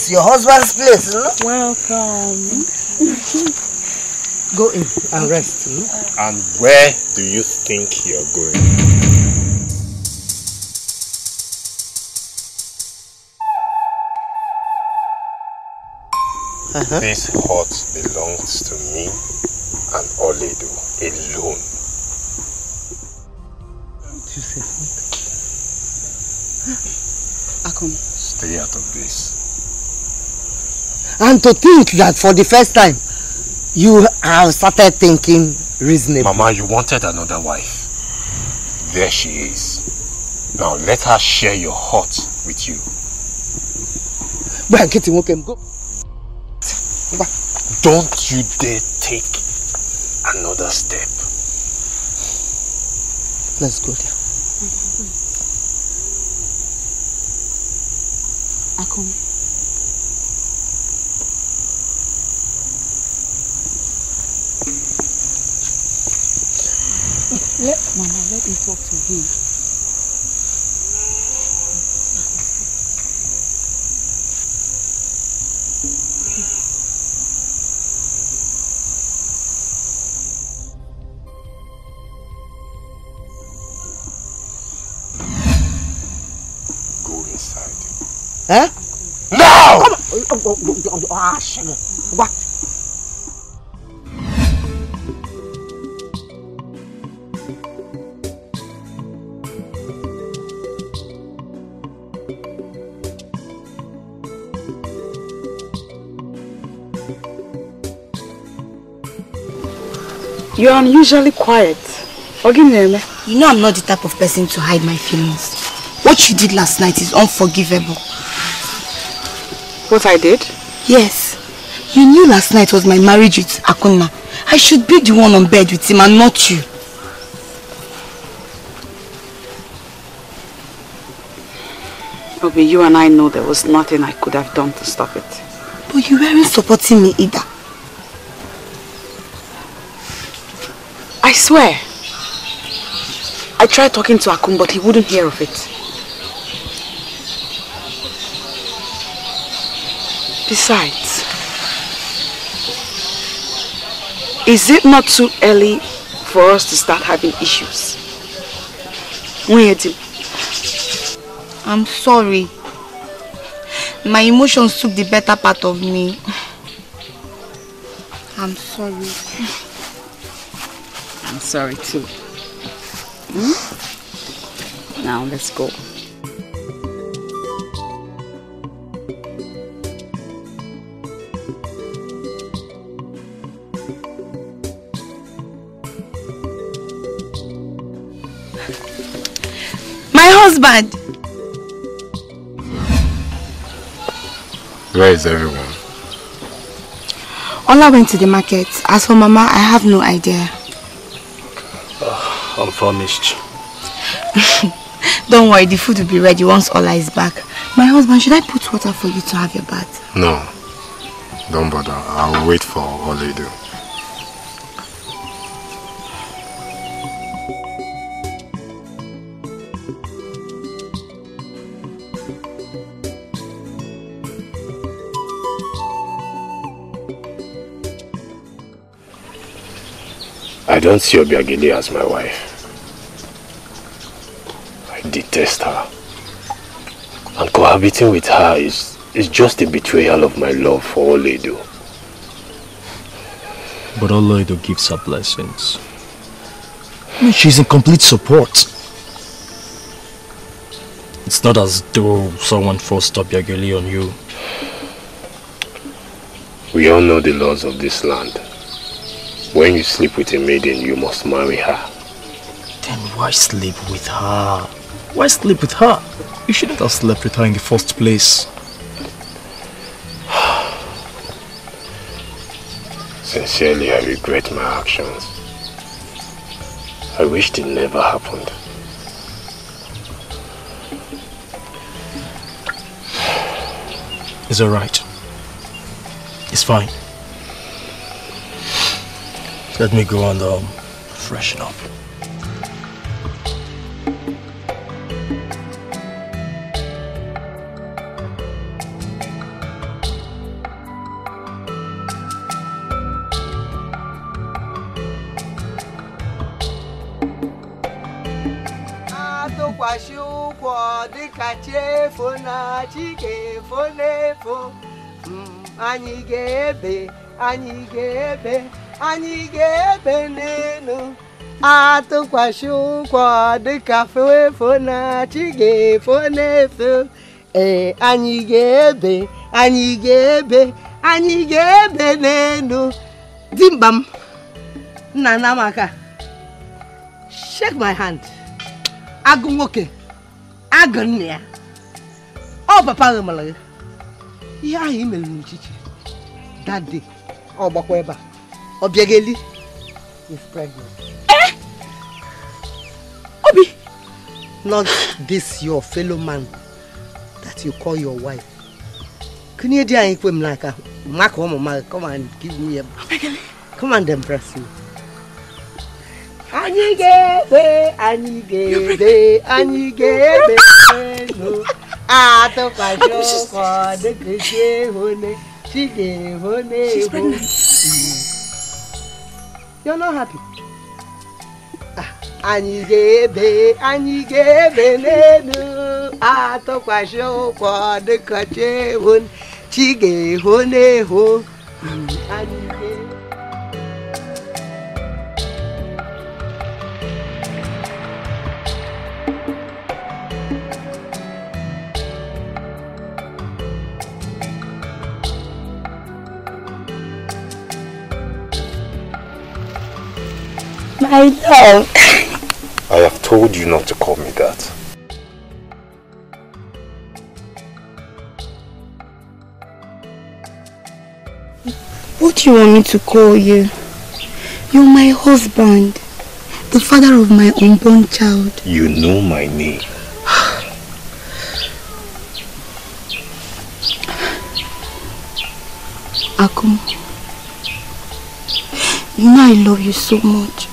Your husband's place, no? Welcome. Go in and rest, no? And where do you think you're going? Uh-huh. This hut belongs to me and Oleido alone. You say something? Akun. Stay out of this. And to think that for the first time, you have started thinking reasonably. Mama, you wanted another wife. There she is. Now let her share your heart with you. Don't you dare take another step. Let's go there. I come. Let, Mama, let me talk to him. Go inside. Eh? No! Come on! Ah, sugar. What? You're unusually quiet. Ogineme. You know I'm not the type of person to hide my feelings. What you did last night is unforgivable. What I did? Yes. You knew last night was my marriage with Akunna. I should be the one on bed with him and not you. Obi, you and I know there was nothing I could have done to stop it. But you weren't supporting me either. I swear. I tried talking to Akun, but he wouldn't hear of it. Besides, is it not too early for us to start having issues? I'm sorry. My emotions took the better part of me. I'm sorry. I'm sorry too. Hmm? Now let's go. My husband. Where is everyone? Ola went to the market. As for Mama, I have no idea. I'm famished. Don't worry, the food will be ready once Ola is back. My husband, should I put water for you to have your bath? No. Don't bother. I'll wait for Oleido. I don't see Obiageli as my wife. I detest her. And cohabiting with her is, is just a betrayal of my love for Oleido. But Oleido gives her blessings. I mean, she's in complete support. It's not as though someone forced Obiageli on you. We all know the laws of this land. When you sleep with a maiden, you must marry her. Then why sleep with her? Why sleep with her? You shouldn't have slept with her in the first place. Sincerely, I regret my actions. I wished it never happened. It's alright. It's fine. Let me go and um, freshen up. Anyị ga-ebe n'elu atụkwasị ụkwụ dịka fefo na chi ga-efo n'efe. Ee, anyị ga-ebe, anyị ga-ebe, anyị ga-ebe n'elu. Dimba m, nna Namaka, shake my hand. Agụ nwoke, agụ nne ya. Ọ papa gị mara gị. Ihe ahụ i mere n'uchichi, dade, ọ gbakwa ebe a. Obiageli is pregnant. Eh? Obi! Not this your fellow man that you call your wife. Come and give me a... Obiageli! Come and impress me. Anigebe, anigebe, anigebe, no. Ato kajoko de kishehone, shigehone. She's pregnant. You're not happy. Anigebe, anigebe, nenu. Ato kwa show kwa de kache hun, chige hone ho. My love. I have told you not to call me that. What do you want me to call you? You're my husband, the father of my unborn child. You know my name. Akun, you know I love you so much.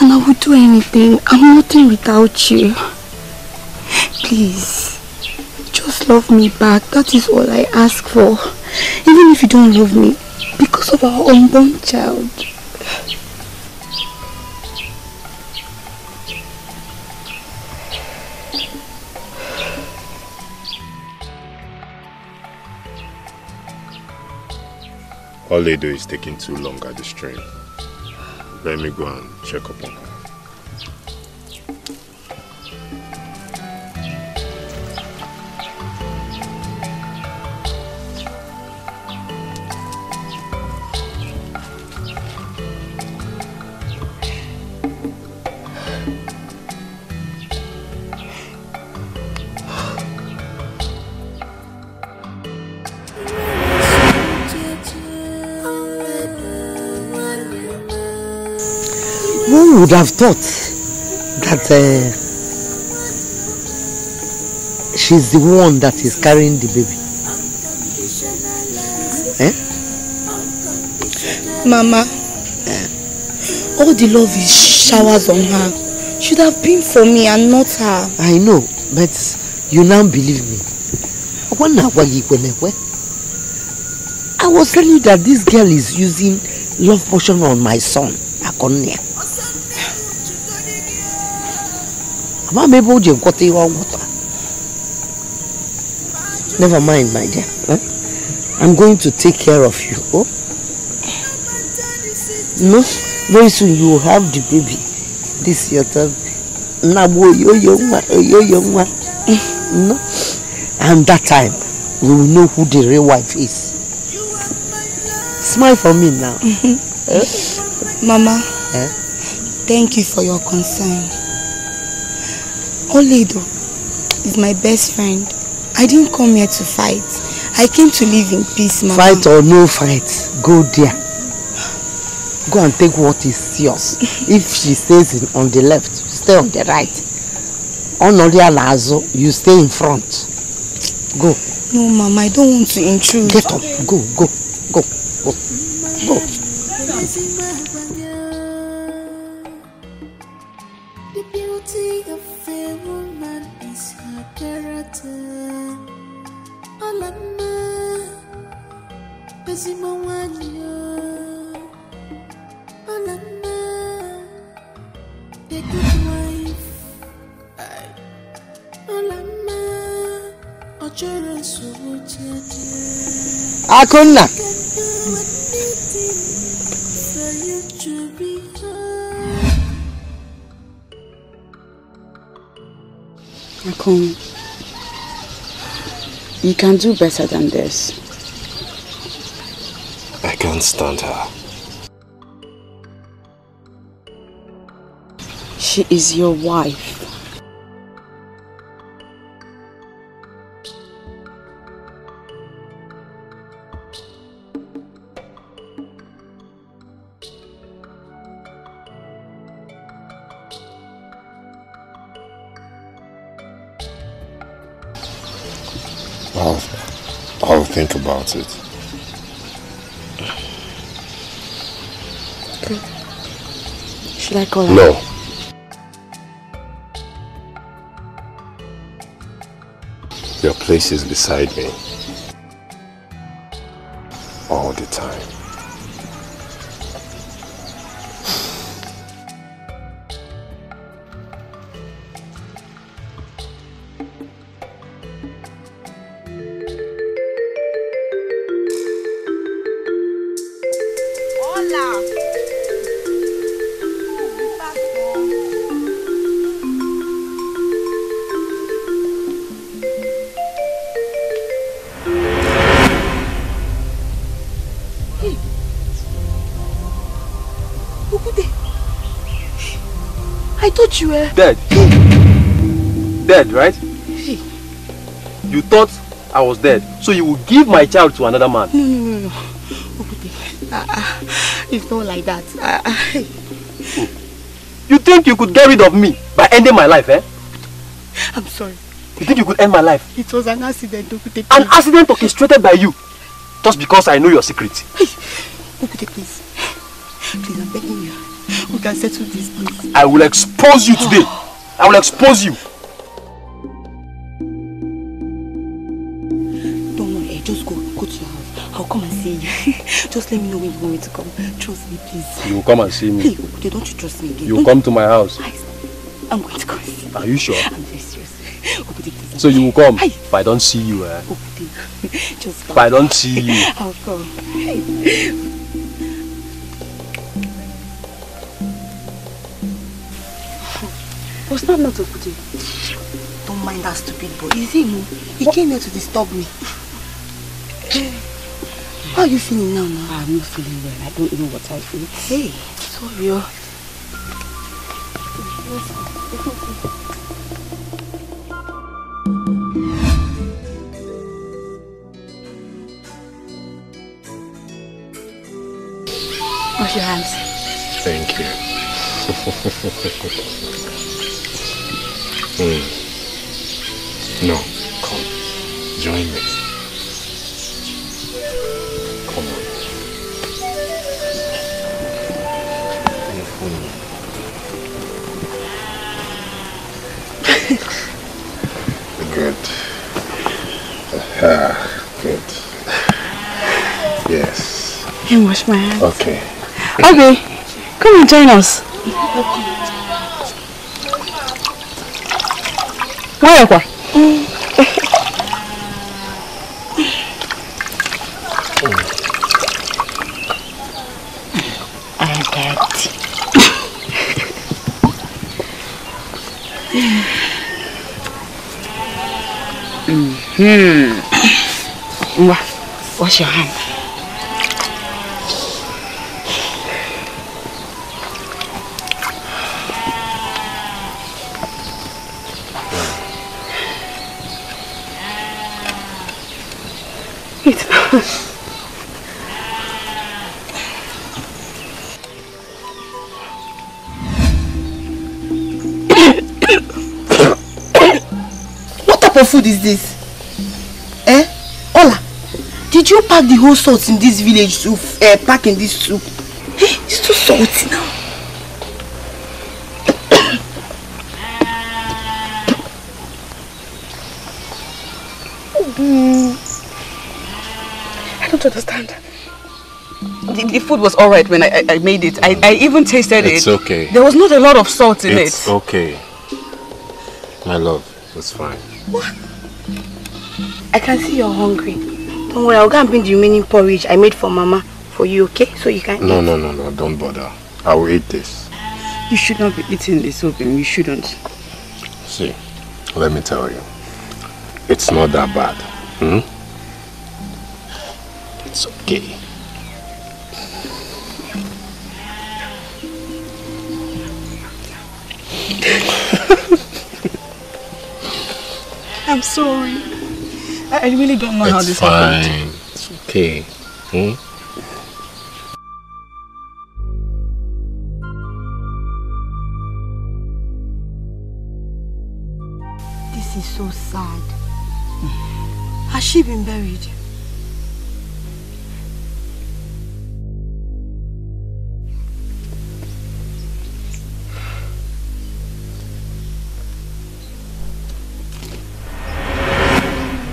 And I would do anything. I'm nothing without you. Please, just love me back. That is all I ask for. Even if you don't love me, because of our unborn child. Oleido is taking too long at this train. Let me go and check up on her. Who would have thought that uh, she's the one that is carrying the baby? Eh? Mama, eh? all the love he showers on her should have been for me and not her. I know, but you now believe me. I was telling you that this girl is using love potion on my son, Akunna. Never mind, my dear. I'm going to take care of you. Oh? No, very soon you will have the baby. This is your third. No, and that time we will know who the real wife is. Smile for me now, eh? Mama. Eh? Thank you for your concern. Oleido is my best friend. I didn't come here to fight. I came to live in peace, Mama. Fight or no fight, go there. Go and take what is yours. If she stays in, on the left, stay on the right. On the lazo, you stay in front. Go. No, Mama, I don't want to intrude. Get up. Go, go, go, go, go. The beauty of a woman is her character. Alama, bezimo wanyo. Alama, the good wife. Alama, ochoro subuti. Akunna. For you to be home. Akun, you can do better than this. I can't stand her. She is your wife. I'll, I'll think about it. Good. Should I call her? No. Your place is beside me. All the time. I thought you were... Dead. Dead, right? Hey. You thought I was dead, so you would give my child to another man? No, no, no, no. Okute, uh, uh, it's not like that. Uh, uh, you think you could get rid of me by ending my life, eh? I'm sorry. You think you could end my life? It was an accident, Okute. An accident orchestrated by you? Just because I know your secret. Hey. Okute, please. Please, I'm begging you. We can settle this, please. I will expose you today. I will expose you. Don't worry, just go. Go to your house. I'll come and see you. Just let me know when you want me to come. Trust me, please. You will come and see me. Hey, okay, don't you trust me again? You will come to my house. I'm going to come and see you. Are you sure? I'm very serious. So you will come? Hey. If I don't see you, eh? Just come. If I don't see you. I'll come. Hey. Was that not Okute? Don't mind that stupid boy. Is he? He what? Came here to disturb me. How are you feeling now, now? I'm not feeling well. I don't know what I feel. Hey, sorry. Oh. Wash your hands. Thank you. Mm. No, come, join me. Come on. Good. Ah, good. Yes. You wash my hands. Okay. Okay, come and join us. Okay. Why Okwa? I'm dead. Mm-hmm. What? Wash your hand. What type of food is this? Eh? Ola, did you pack the whole salt in this village to uh, pack in this soup? Hey, it's too salty now. Understand. The, the food was all right when I, I, I made it. I, I even tasted it. It's okay. There was not a lot of salt in it. It's okay. My love, it's fine. What? I can see you're hungry. Don't worry, I'll go and bring the remaining porridge I made for Mama for you, okay? So you can no, eat. No, no, no, no, don't bother. I will eat this. You should not be eating this, Obim. You shouldn't. See, let me tell you. It's not that bad. Hmm? It's okay. I'm sorry. I really don't know it's how this fine. Happened. It's okay. Hmm? This is so sad. Has she been buried?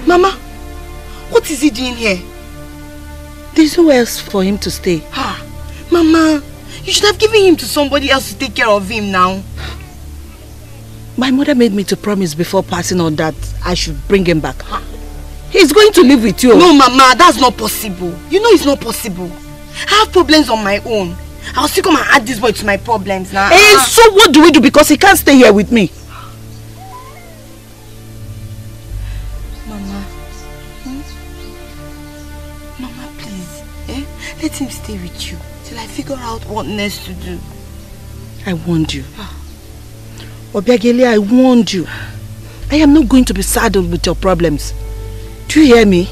Mama, what is he doing here? There's nowhere else for him to stay. Ah, Mama, you should have given him to somebody else to take care of him now. My mother made me to promise before passing on that I should bring him back. Ah. He's going to live with you. No, Mama, that's not possible. You know it's not possible. I have problems on my own. I'll still come and add this boy to my problems now. Nah. And so what do we do because he can't stay here with me? Let him stay with you till I figure out what next to do. I warned you. Obiageli, I warned you. I am not going to be saddled with your problems. Do you hear me?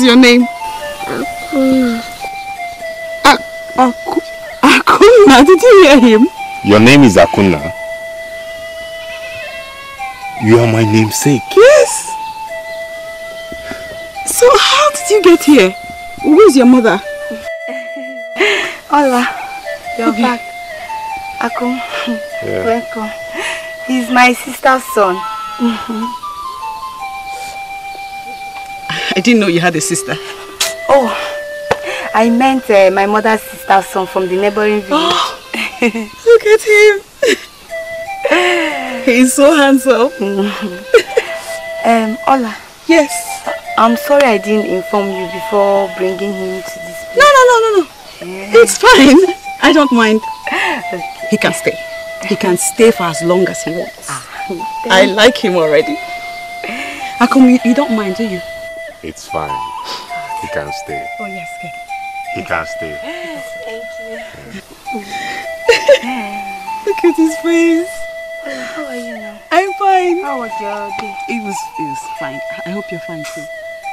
Your name? Akunna. Ak Aku Akunna, did you hear him? Your name is Akunna? You are my namesake. Yes. So how did you get here? Where's your mother? Hola, you're okay. Back. Akun, yeah. Welcome. He's my sister's son. Mm-hmm. I didn't know you had a sister. Oh, I meant uh, my mother's sister's son from the neighboring village. Oh, look at him. He's so handsome. um, Ola. Yes. I'm sorry I didn't inform you before bringing him to this place. No, no, no, no, no. Yeah. It's fine. I don't mind. Okay. He can stay. He can stay for as long as he wants. Ah, I like him already. Akum, you, you don't mind, do you? It's fine. He can stay. Oh yes, good. He can stay. Thank you. Yeah. Look at his face. How are you now? I'm fine. How was your day? It was it was fine. I hope you're fine too.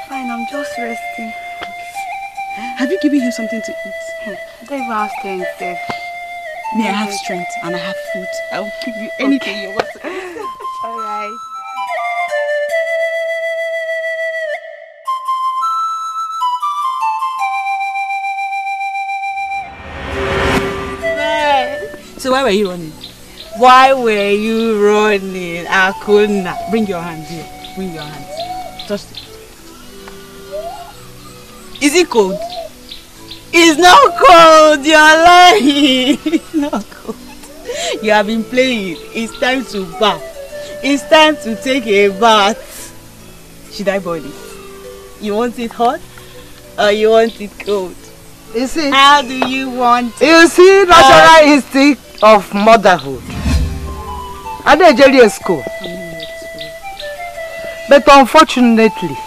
Fine, I'm just resting. Have you given him something to eat? They have strength there. May I have strength and I have food. I will give you anything okay. you want to eat. All right. So why were you running? Why were you running, Akunna? Bring your hands here. Bring your hands. Just. Is it cold? It's not cold. You're lying. It's not cold. You have been playing. It's time to bath. It's time to take a bath. Should I boil it? You want it hot or you want it cold? You see? How do you want it? You see, natural instinct of motherhood. I did Nigerian school. But unfortunately,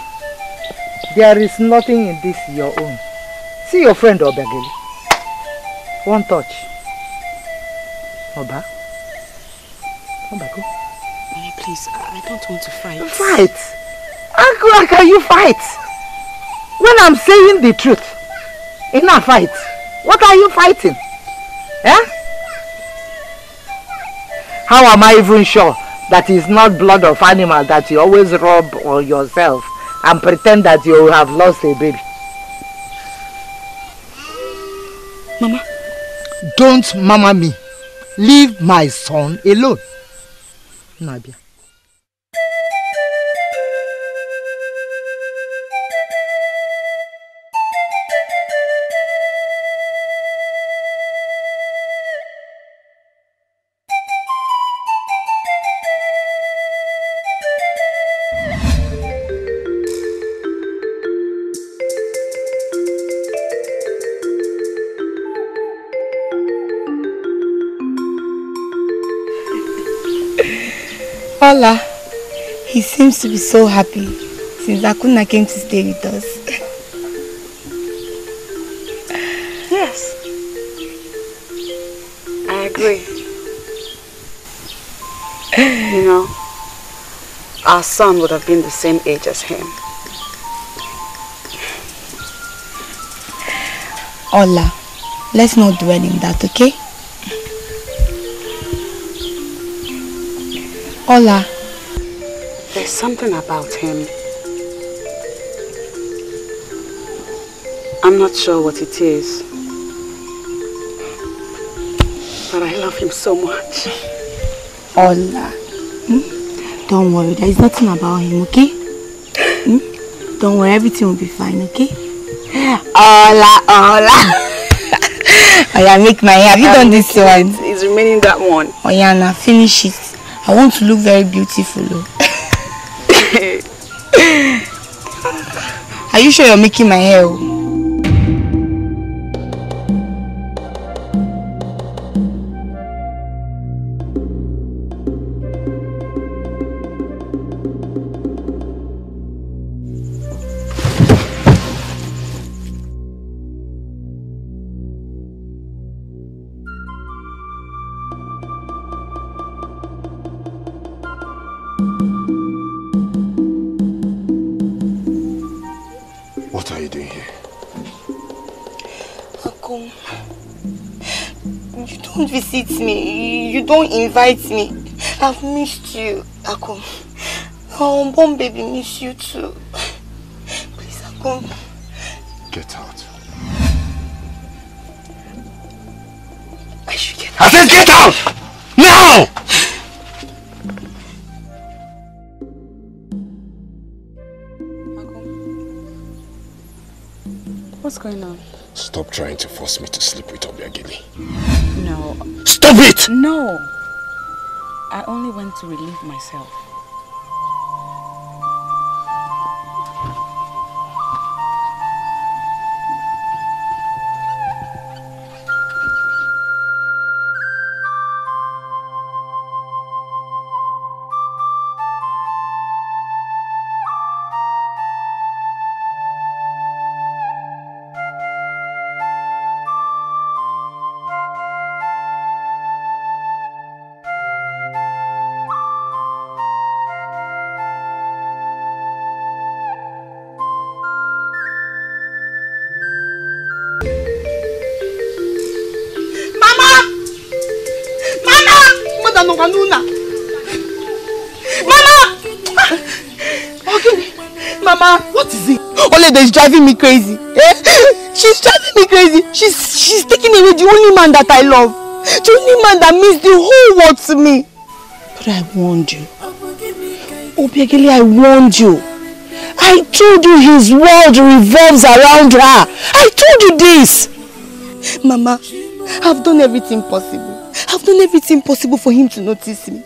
there is nothing in this your own. See your friend Obiageli. One touch. Oba. Oba, go. Hey, please, I don't want to fight. Fight? Uncle, how can you fight? When I'm saying the truth, in a fight. What are you fighting? Eh? How am I even sure that it's not blood of animal that you always rub on yourself and pretend that you have lost a baby? Mama, don't mama me. Leave my son alone. Nabia. Ola, he seems to be so happy since Akunna came to stay with us. Yes, I agree. You know, our son would have been the same age as him. Ola, let's not dwell in that, okay? Ola. There's something about him. I'm not sure what it is. But I love him so much. Ola. Hmm? Don't worry, there is nothing about him, okay? Hmm? Don't worry, everything will be fine, okay? Hola, hola. Oya, make my hair. Have you I done this one? It. It's remaining that one. Oya, now finish it. I want to look very beautiful. Are you sure you're making my hair? Visit me. You don't invite me. I've missed you, Akun. Our unborn baby miss you too. Please, Akun. Get out. I should get out. I said get out! Now! Akun. What's going on? Stop trying to force me to sleep with Obiageli. No. Stop it! No. I only went to relieve myself. Is driving me crazy. Eh? She's driving me crazy. She's she's taking away the only man that I love. The only man that means the whole world to me. But I warned you. Obiageli, I warned you. I told you his world revolves around her. I told you this. Mama, I've done everything possible. I've done everything possible for him to notice me.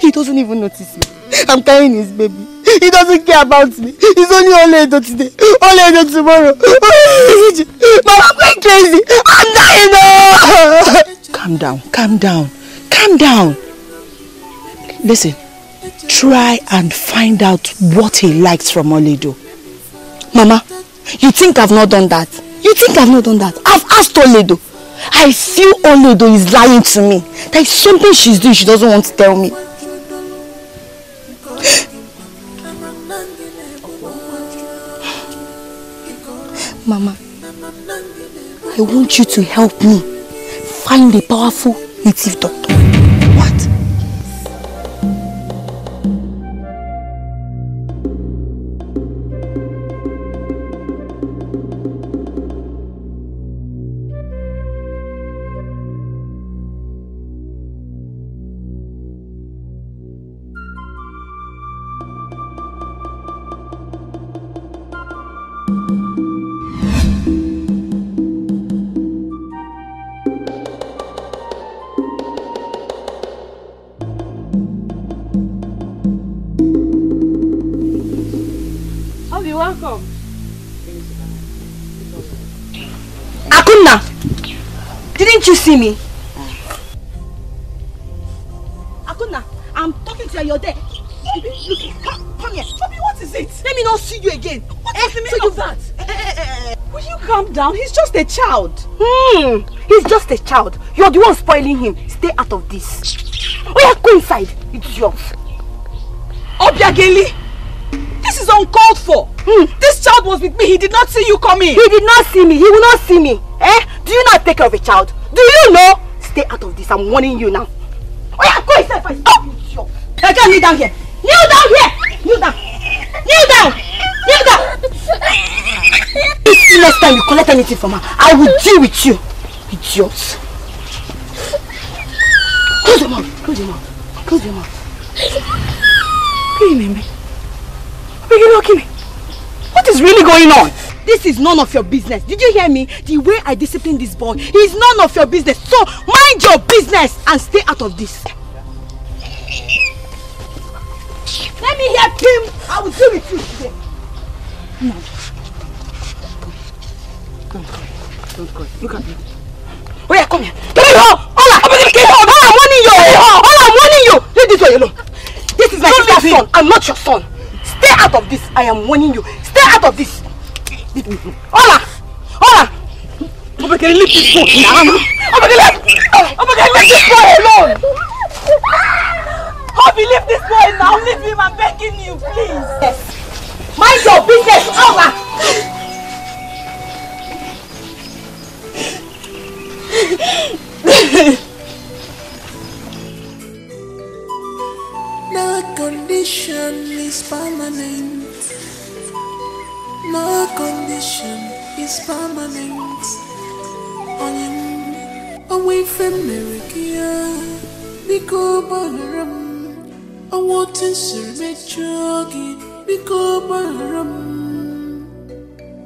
He doesn't even notice me. I'm carrying his baby. He doesn't care about me. He's only Oleido today, Oleido tomorrow. Mama, I'm going crazy. I'm dying. Oh! Calm down, calm down, calm down. Listen, try and find out what he likes from Oleido. Mama, you think I've not done that? You think I've not done that? I've asked Oleido. I feel Oleido is lying to me. There's something she's doing she doesn't want to tell me. Mama, I want you to help me find a powerful native doctor. What? See me, Akunna. I'm talking to you. You're there. Look, come, come here. Toby, what is it? Let me not see you again. What is the meaning of that? Eh, eh, eh. Will you calm down? He's just a child. Hmm. He's just a child. You're the one spoiling him. Stay out of this. Oh yeah, go inside. It's yours. Obiageli, this is uncalled for. Hmm. This child was with me. He did not see you coming. He did not see me. He will not see me. Eh? Do you not take care of a child? Do you know? Stay out of this. I'm warning you now. Oh yeah, go inside first. Oh! Now just kneel down here. Kneel down here. Kneel down. Kneel down. Kneel down. If next time you collect anything from her, I will deal with you. Idiots. Close your mouth. Close your mouth. Close your mouth. Give me, me. Give me, give me. What is really going on? This is none of your business. Did you hear me? The way I discipline this boy is none of your business. So mind your business and stay out of this. Let me help him. I will deal with you today. No. Don't cry. Don't cry. Look at me. Oh yeah, come here. Let me hold. Ola, I'm warning you. Ola, I'm warning you. Leave this way alone. This is my sister's son. I'm not your son. Stay out of this. I am warning you. Stay out of this. Ola! Ola! Obiageli, leave this boy now. Obiageli, Obiageli, leave this boy alone. Obi, leave this boy now. Leave him. I'm begging you, please. Yes. Mind your business, Ola. No condition is permanent. No condition is permanent. Onye away from America, because Baharam, I want to serve a jogi, because Baharam.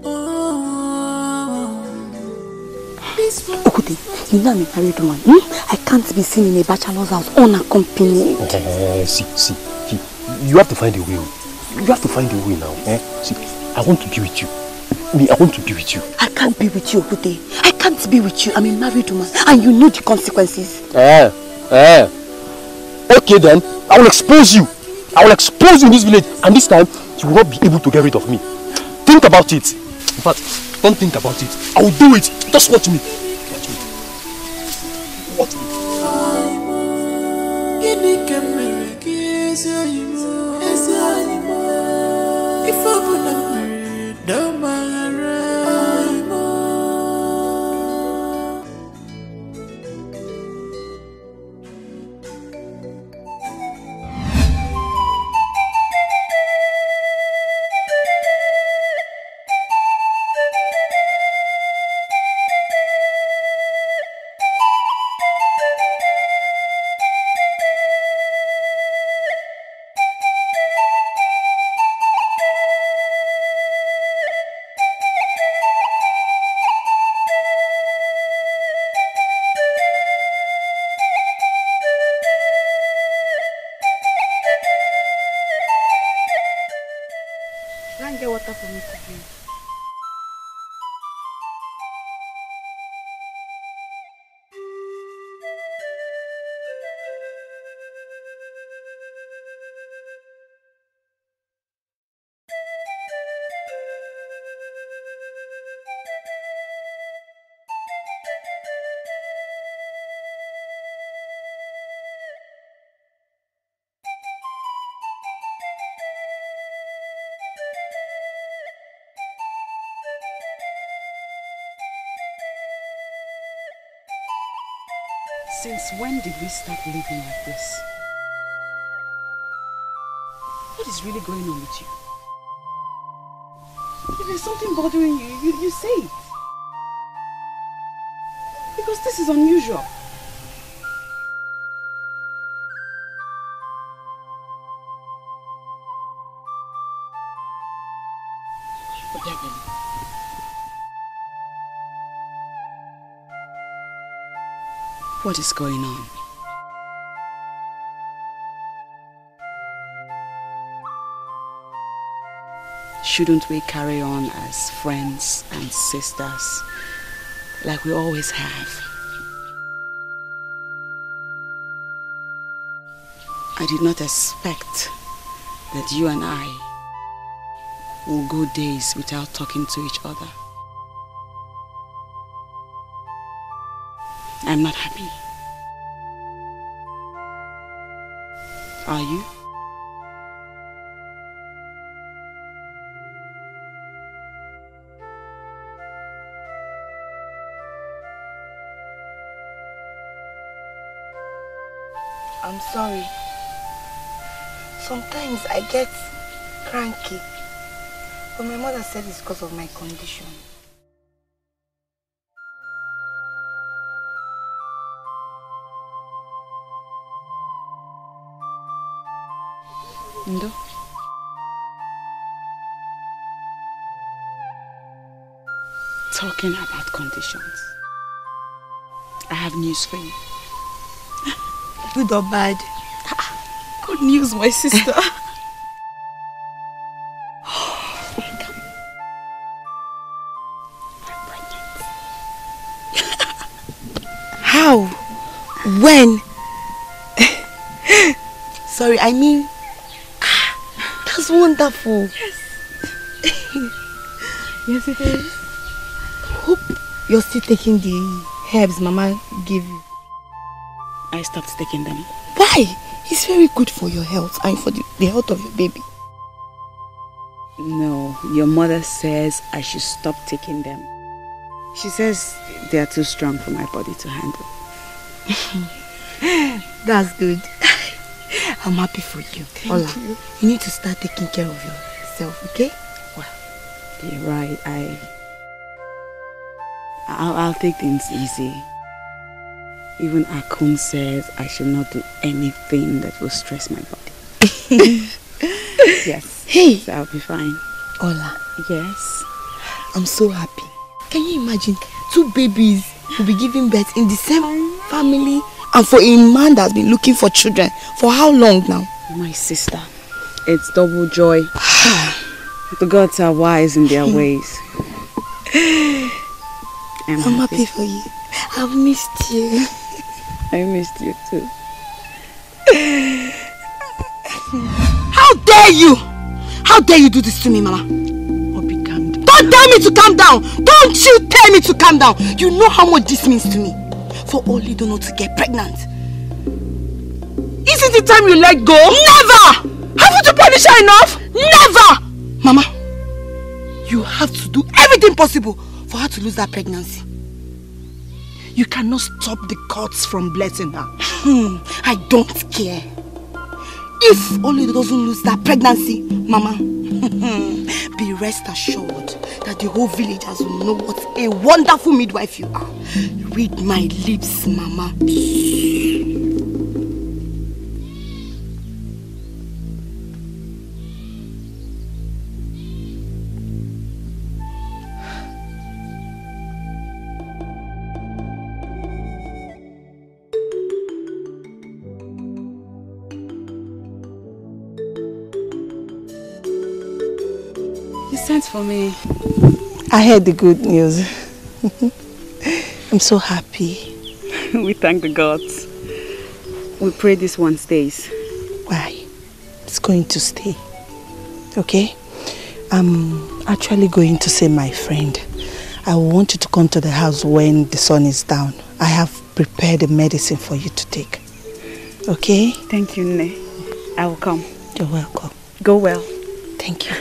Oh, this one. Okute, you know I'm a married woman. Hmm? I can't be seen in a bachelor's house unaccompanied. Uh, see, see, see, you have to find a way. You have to find a way now. Eh? See. I want to be with you. Me, I want to be with you. I can't be with you, Okute. I can't be with you. I'm a married woman and you know the consequences. Eh, eh. Okay then, I will expose you. I will expose you in this village and this time, you will not be able to get rid of me. Think about it. In fact, don't think about it. I will do it. Just watch me. Watch me. Watch me. If no matter more. Since when did we start living like this? What is really going on with you? If there's something bothering you, you, you say it. Because this is unusual. What is going on? Shouldn't we carry on as friends and sisters like we always have? I did not expect that you and I will go days without talking to each other. I'm not happy. Are you? I'm sorry. Sometimes I get cranky, but my mother said it's because of my condition. Ndo? talking about conditions, I have news for you. Good or bad? Good news, my sister. How? When? Sorry, I mean, ah, that's wonderful. Yes. Yes, it is. Hope you're still taking the herbs Mama gave you. I stopped taking them. Why? It's very good for your health and for the, the health of your baby. No, your mother says I should stop taking them. She says they are too strong for my body to handle. That's good. I'm happy for you. Thank Ola, you. You need to start taking care of yourself, okay? Well, you're right. I, I'll, I'll take things easy. Even Akunna says I should not do anything that will stress my body. Yes. Hey. So I'll be fine. Ola. Yes. I'm so happy. Can you imagine two babies will be giving birth in the same family and for a man that's been looking for children for how long now? My sister, it's double joy. The gods are wise in their ways. I'm, I'm happy. happy for you. I've missed you. I missed you too. How dare you! How dare you do this to me, Mama? Don't tell me to calm down! Don't you tell me to calm down! You know how much this means to me. For Oleido not to get pregnant. Isn't it time you let go? Never! Haven't you punished her enough? Never! Mama, you have to do everything possible for her to lose that pregnancy. You cannot stop the gods from blessing her. Hmm, I don't care. If Oleido doesn't lose that pregnancy, Mama, be rest assured that the whole village has will know what a wonderful midwife you are. Read my lips, Mama. For me, I heard the good news. I'm so happy. We thank the gods. We pray this one stays. Why? It's going to stay. Okay? I'm actually going to see my friend. I want you to come to the house when the sun is down. I have prepared a medicine for you to take. Okay? Thank you, Nne. I will come. You're welcome. Go well. Thank you.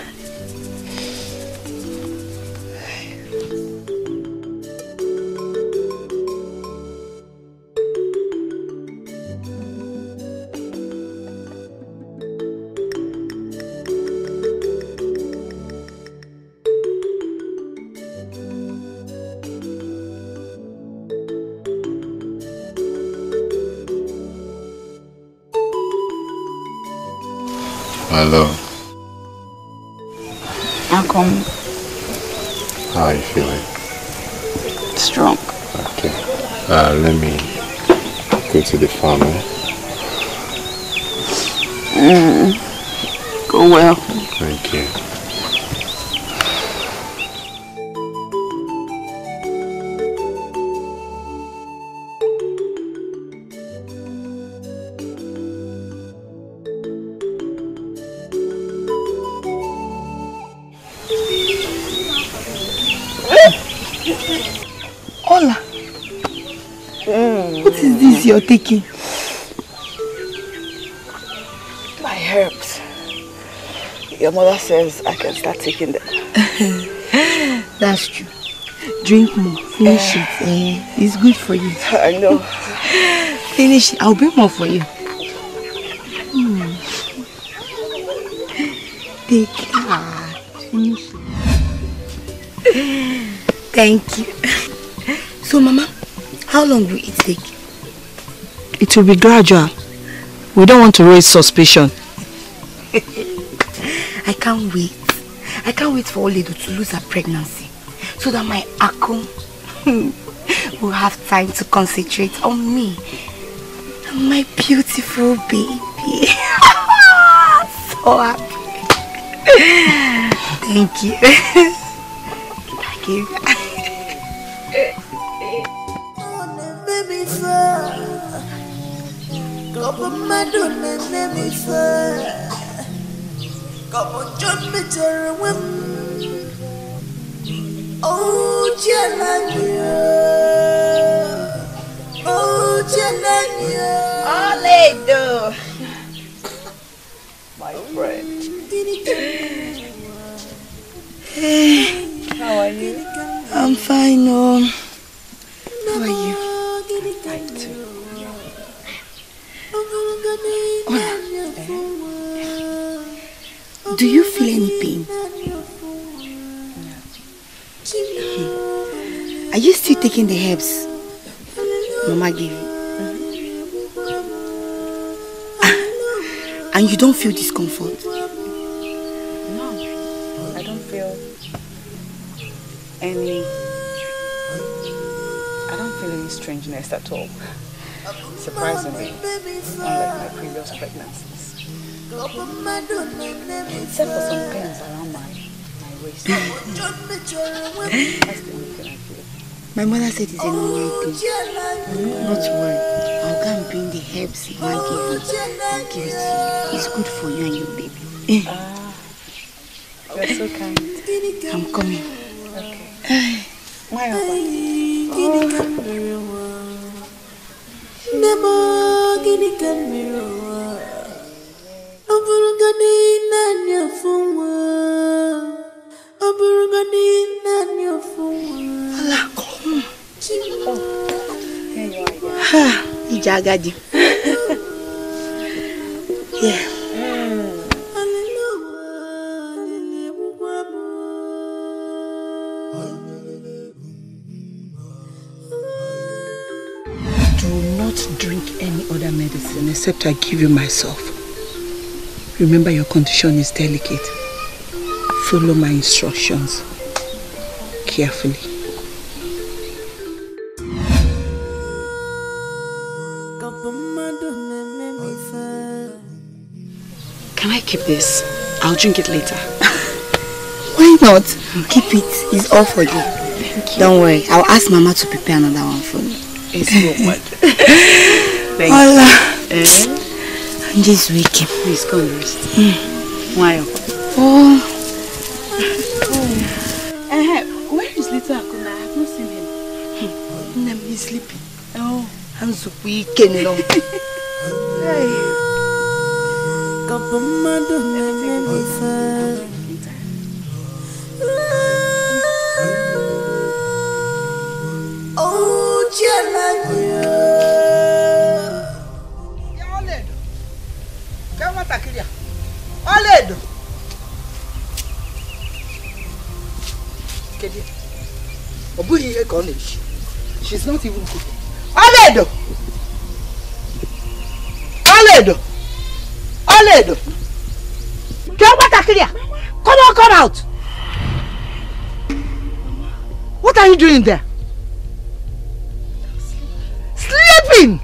Hello. How come? How are you feeling? Strong. Okay. Uh, let me go to the farm. Eh? Mm. Go well. Thank you. You're taking my herbs. Your mother says I can start taking them. That's true. Drink more. Finish uh, it. Uh, it's good for you. I know. Finish it. I'll bring more for you. Hmm. Take care. Finish it. Thank you. So, Mama, how long will it take? It will be gradual. We don't want to raise suspicion. I can't wait. I can't wait for Oleido to lose her pregnancy. so that my Akun will have time to concentrate on me and my beautiful baby. So happy. Thank you. Thank you. Oleido, my friend. Hey, how are you? I'm fine. Um, how are you? I'm too. Hola. Do you feel any pain? Hmm. Are you still taking the herbs Mama gave you? Mm-hmm. And you don't feel discomfort? Any, I don't feel any strangeness at all. Surprisingly, unlike my previous pregnancies. Except for some pains around my, my waist. That's the only thing I feel. My mother said it's a normal thing. Not to worry, I'll go and bring the herbs and I'll give it. I'll give it to you. It's good for you and your baby. Ah, you're so kind. I'm coming. Okay. My Ijagadi. Yeah. Except I give you myself. Remember, your condition is delicate. Follow my instructions carefully. Can I keep this? I'll drink it later. Why not? Keep it. It's all for you. Thank you. Don't worry. I'll ask Mama to prepare another one for me. It's so much. Thank you. Eh? I'm just waking. Please go and rest. Mm. Why? Oh. Oh. Uh, where is little Akunna? I have not seen him. Hmm. I'm sleeping. Oh. I'm so waking now. Hey. Oleido! She's not even cooking. Oleido! Oleido! Oleido! Come on, come out! What are you doing there? Sleeping!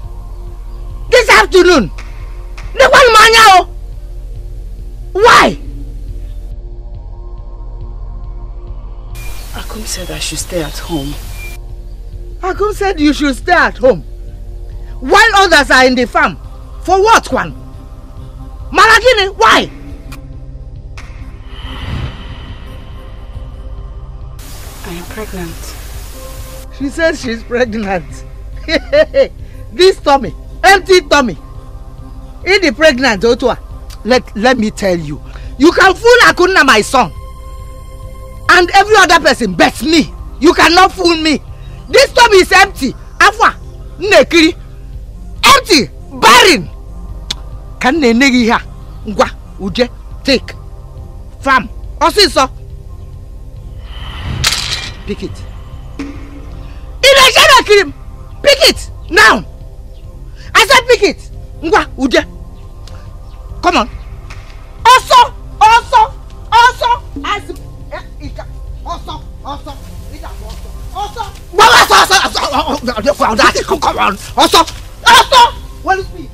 This afternoon! Why? Akun said I should stay at home. Akun said you should stay at home while others are in the farm. For what one? Maragini, why? I am pregnant. She says she's pregnant. This tummy, empty tummy. In the pregnant, Otua. Let, let me tell you, you can fool Akunna, my son, and every other person but me. You cannot fool me. This tub is empty. Afwa, nekiri, empty, barren. Can ne negi ha? Ngwa, uje, take, farm, osiso. Pick it. Inasha nekiri, pick it now. I said pick it. Ngwa, uje. Come on. Also, also, also, as also, also, found that. Come on. Also, also, where is me?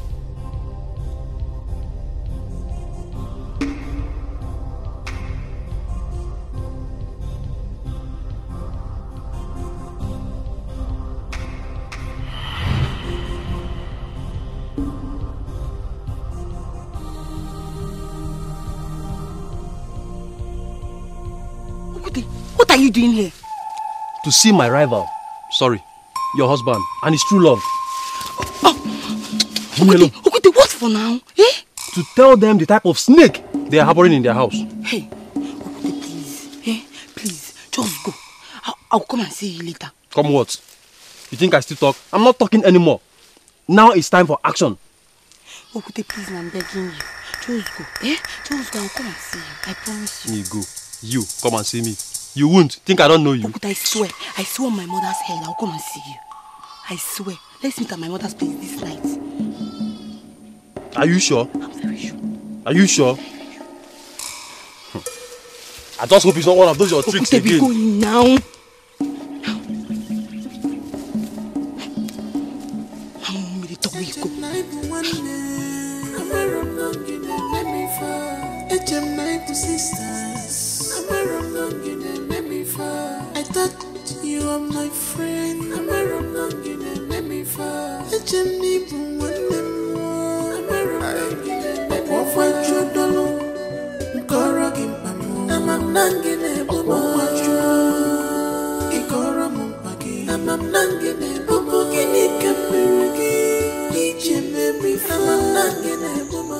What are you doing here? To see my rival. Sorry, your husband and his true love. Oh, Okute, Okute, what for now? Eh? To tell them the type of snake they are harboring in their house. Hey, Okute, please. Eh? Please, just go. I'll, I'll come and see you later. Come what? You think I still talk? I'm not talking anymore. Now it's time for action. Okute, please, I'm begging you. Just go. Eh? Just go. I'll come and see you. I promise you. Me go. You, come and see me. You won't think I don't know you. Okute, I swear. I swear on my mother's head, I'll come and see you. I swear. Let's meet at my mother's place this night. Are you sure? I'm very sure. Are you sure? I just hope it's not one of those your Okute, tricks again. Okute, we going now. I'm ready to we go. I thought you were my friend. I'm a rock, you didn't let me fall. It's a nibble, one more. I'm a rock, you didn't let me fall. What you do? Go rock in Pamu. I'm a nangin' a bobo. What you do? Go rock in Pagi. I'm a nangin' a bobo. Can you come here? Did you make me fall? I'm a nangin' a bobo.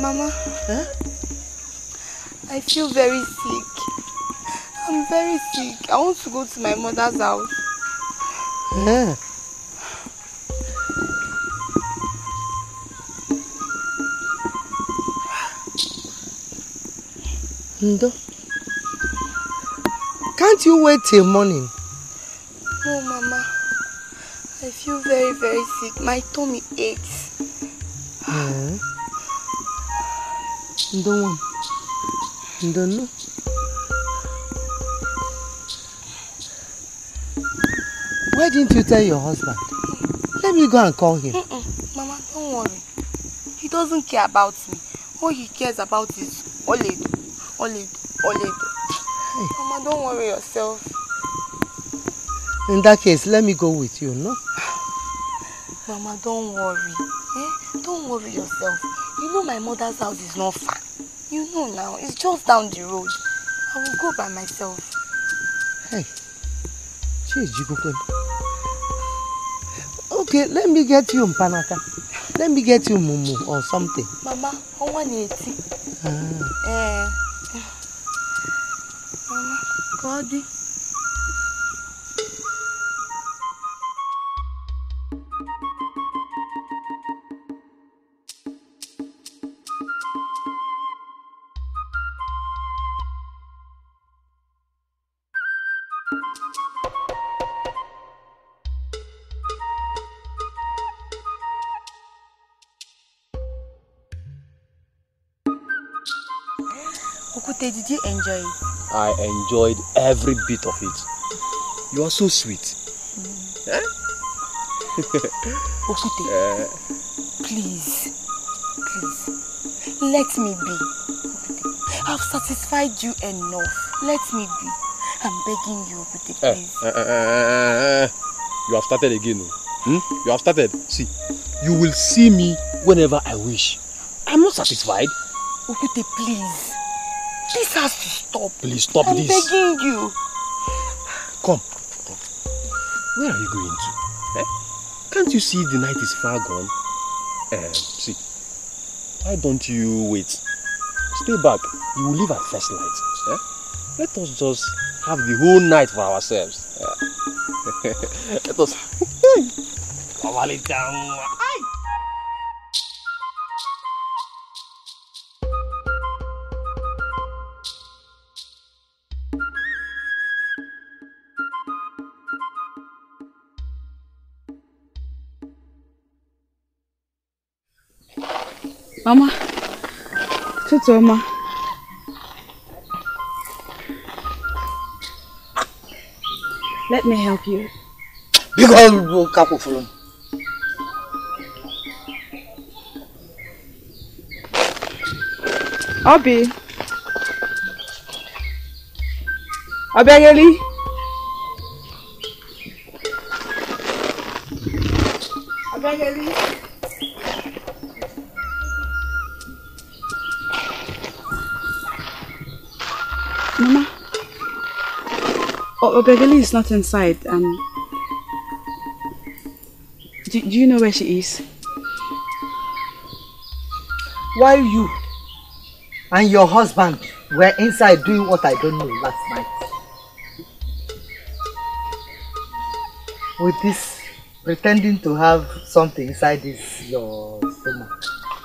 Mama, huh? I feel very sick. I'm very sick. I want to go to my mother's house. Yeah. Ndo, can't you wait till morning? No, Mama. I feel very, very sick. My tummy aches. Yeah. Ndo, Ndo, no. Why didn't you tell your husband? Let me go and call him. Mm-mm. Mama, don't worry. He doesn't care about me. All he cares about is Oleido, Oleido, Oleido. Hey. Mama, don't worry yourself. In that case, let me go with you, no? Mama, don't worry. Eh? Don't worry yourself. You know my mother's house is not far. You know now, it's just down the road. I will go by myself. Hey. She's jiggling. Okay, let me get you mpanaka. Let me get you mumu or something. Mama, I want it. Ah. Eh. Mama, Goddy. Okute, did you enjoy it? I enjoyed every bit of it. You are so sweet. Mm. Eh? Okute, uh, please, please, let me be. Okute, I've satisfied you enough. Let me be. I'm begging you, Okute, please. Uh, uh, uh, uh, you have started again. Hmm? You have started. See, you will see me whenever I wish. I'm not satisfied. Okute, please. This has to stop. Please stop I'm this. I'm begging you. Come. Where are you going to? Eh? Can't you see the night is far gone? Eh, see. Why don't you wait? Stay back. You will leave at first light. Eh? Let us just have the whole night for ourselves. Eh? Let us... Mama, Tutu, Mama. Let me help you. because you can't follow. Obi, Obiageli. Obiageli. Mama, Obiageli is not inside, and do, do you know where she is? While you and your husband were inside doing what I don't know last night, with this pretending to have something inside this your stomach,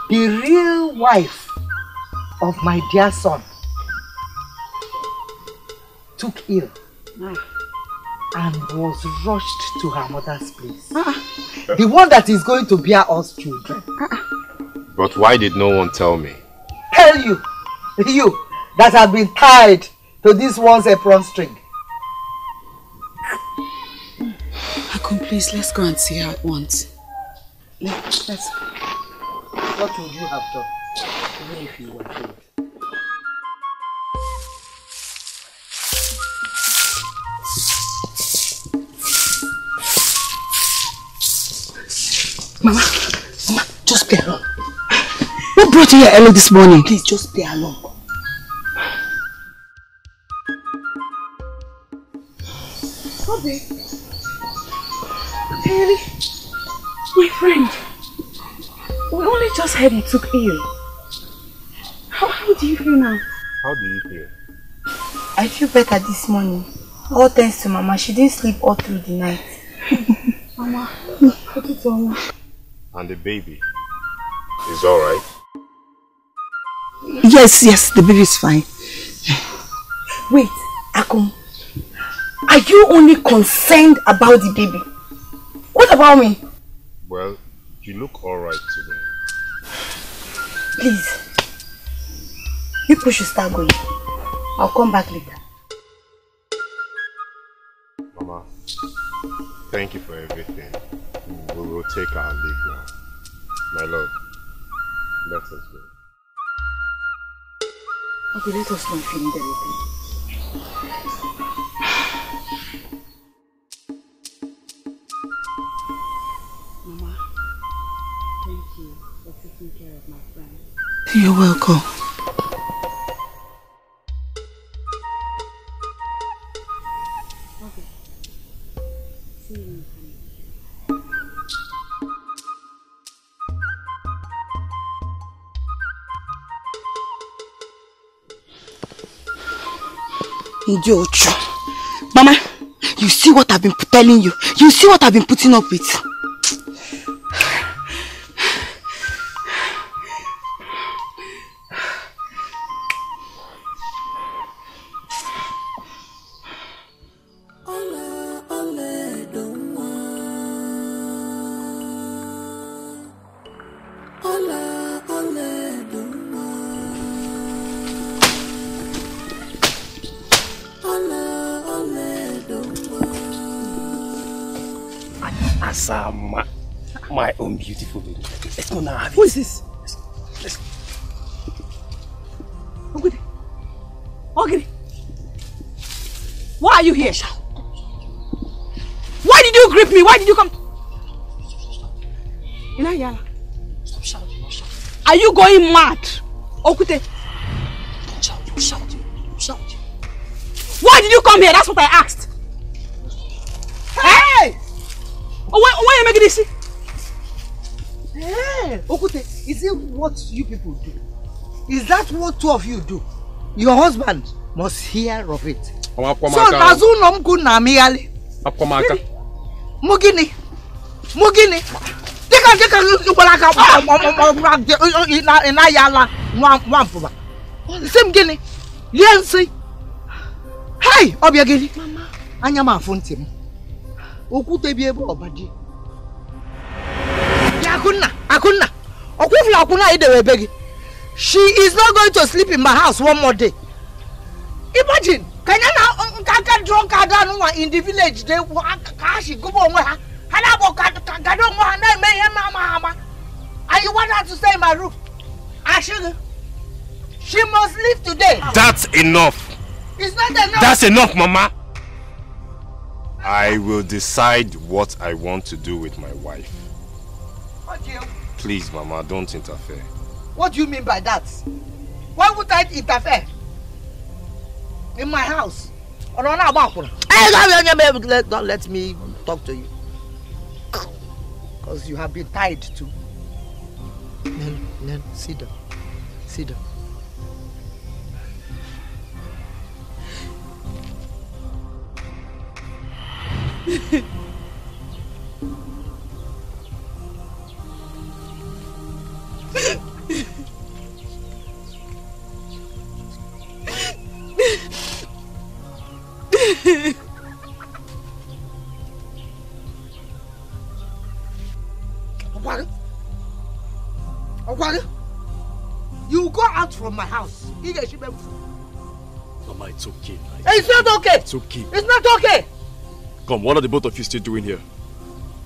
the real wife of my dear son took ill ah. and was rushed to her mother's place. Ah. The one that is going to bear us children. Ah. But why did no one tell me? Tell you, you that have been tied to this one's apron string. Akun, please, let's go and see her at once. Let's. let's. What would you have done, even if you were killed? Mama, Mama, just play along. Who brought you here early this morning? Please, just play along. Obi, Obiageli, my friend, we only just heard he took ill. How, how do you feel now? How do you feel? I feel better this morning. All thanks to Mama. She didn't sleep all through the night. Mama, put it on, Mama. And the baby is all right? Yes, yes, the baby is fine. Wait, Akun, are you only concerned about the baby? What about me? Well, you look all right to me. Please, you people should start going. I'll come back later. Mama, thank you for everything. We will take our leave now. My love, let us go. Okay, let us not finish everything. Mama, thank you for taking care of my friend. You're welcome. Okay. See you. Mama, you see what I've been telling you. You see what I've been putting up with. My, my own beautiful baby. Let's go now. Who is this? Let's. Okute. Okute. Why are you here? Why did you grip me? Why did you come? Inayala. Stop shouting. Don't shout. Are you going mad? Okute. Don't shout. Don't shout. Don't shout. Why did you come here? That's what I asked. Oh, why, why are you making this? Hey, Okute, is it what you people do? Is that what two of you do? Your husband must hear of it. So, Tazu Nomku Namiali. Mugini. Mugini. They can take a look at Inayala. Wampuba. Same Guinea. Yancy. Hey, Obiageli. Mama. Anyama Funtim. Okute be able to badi. Akunna, Akunna, Okufla Akunna Idewebegi. She is not going to sleep in my house one more day. Imagine, can you now? Can drunk Adanuma in the village, they were Kashi, Gubonga, Hanabo Kadoma, and may have Mama. And you want her to stay in my room? I should. She must leave today. That's enough. It's not enough. That's enough, Mama. I will decide what I want to do with my wife. What do you? Please, Mama, don't interfere. What do you mean by that? Why would I interfere? In my house. Hey, don't let me talk to you. Because you have been tied to. Nen, Nen, sit down. Sit down. Okwaru, Okwaru, you go out from my house. Mama, it's okay. It's not okay. It's okay. It's not okay. Come, what are the both of you still doing here?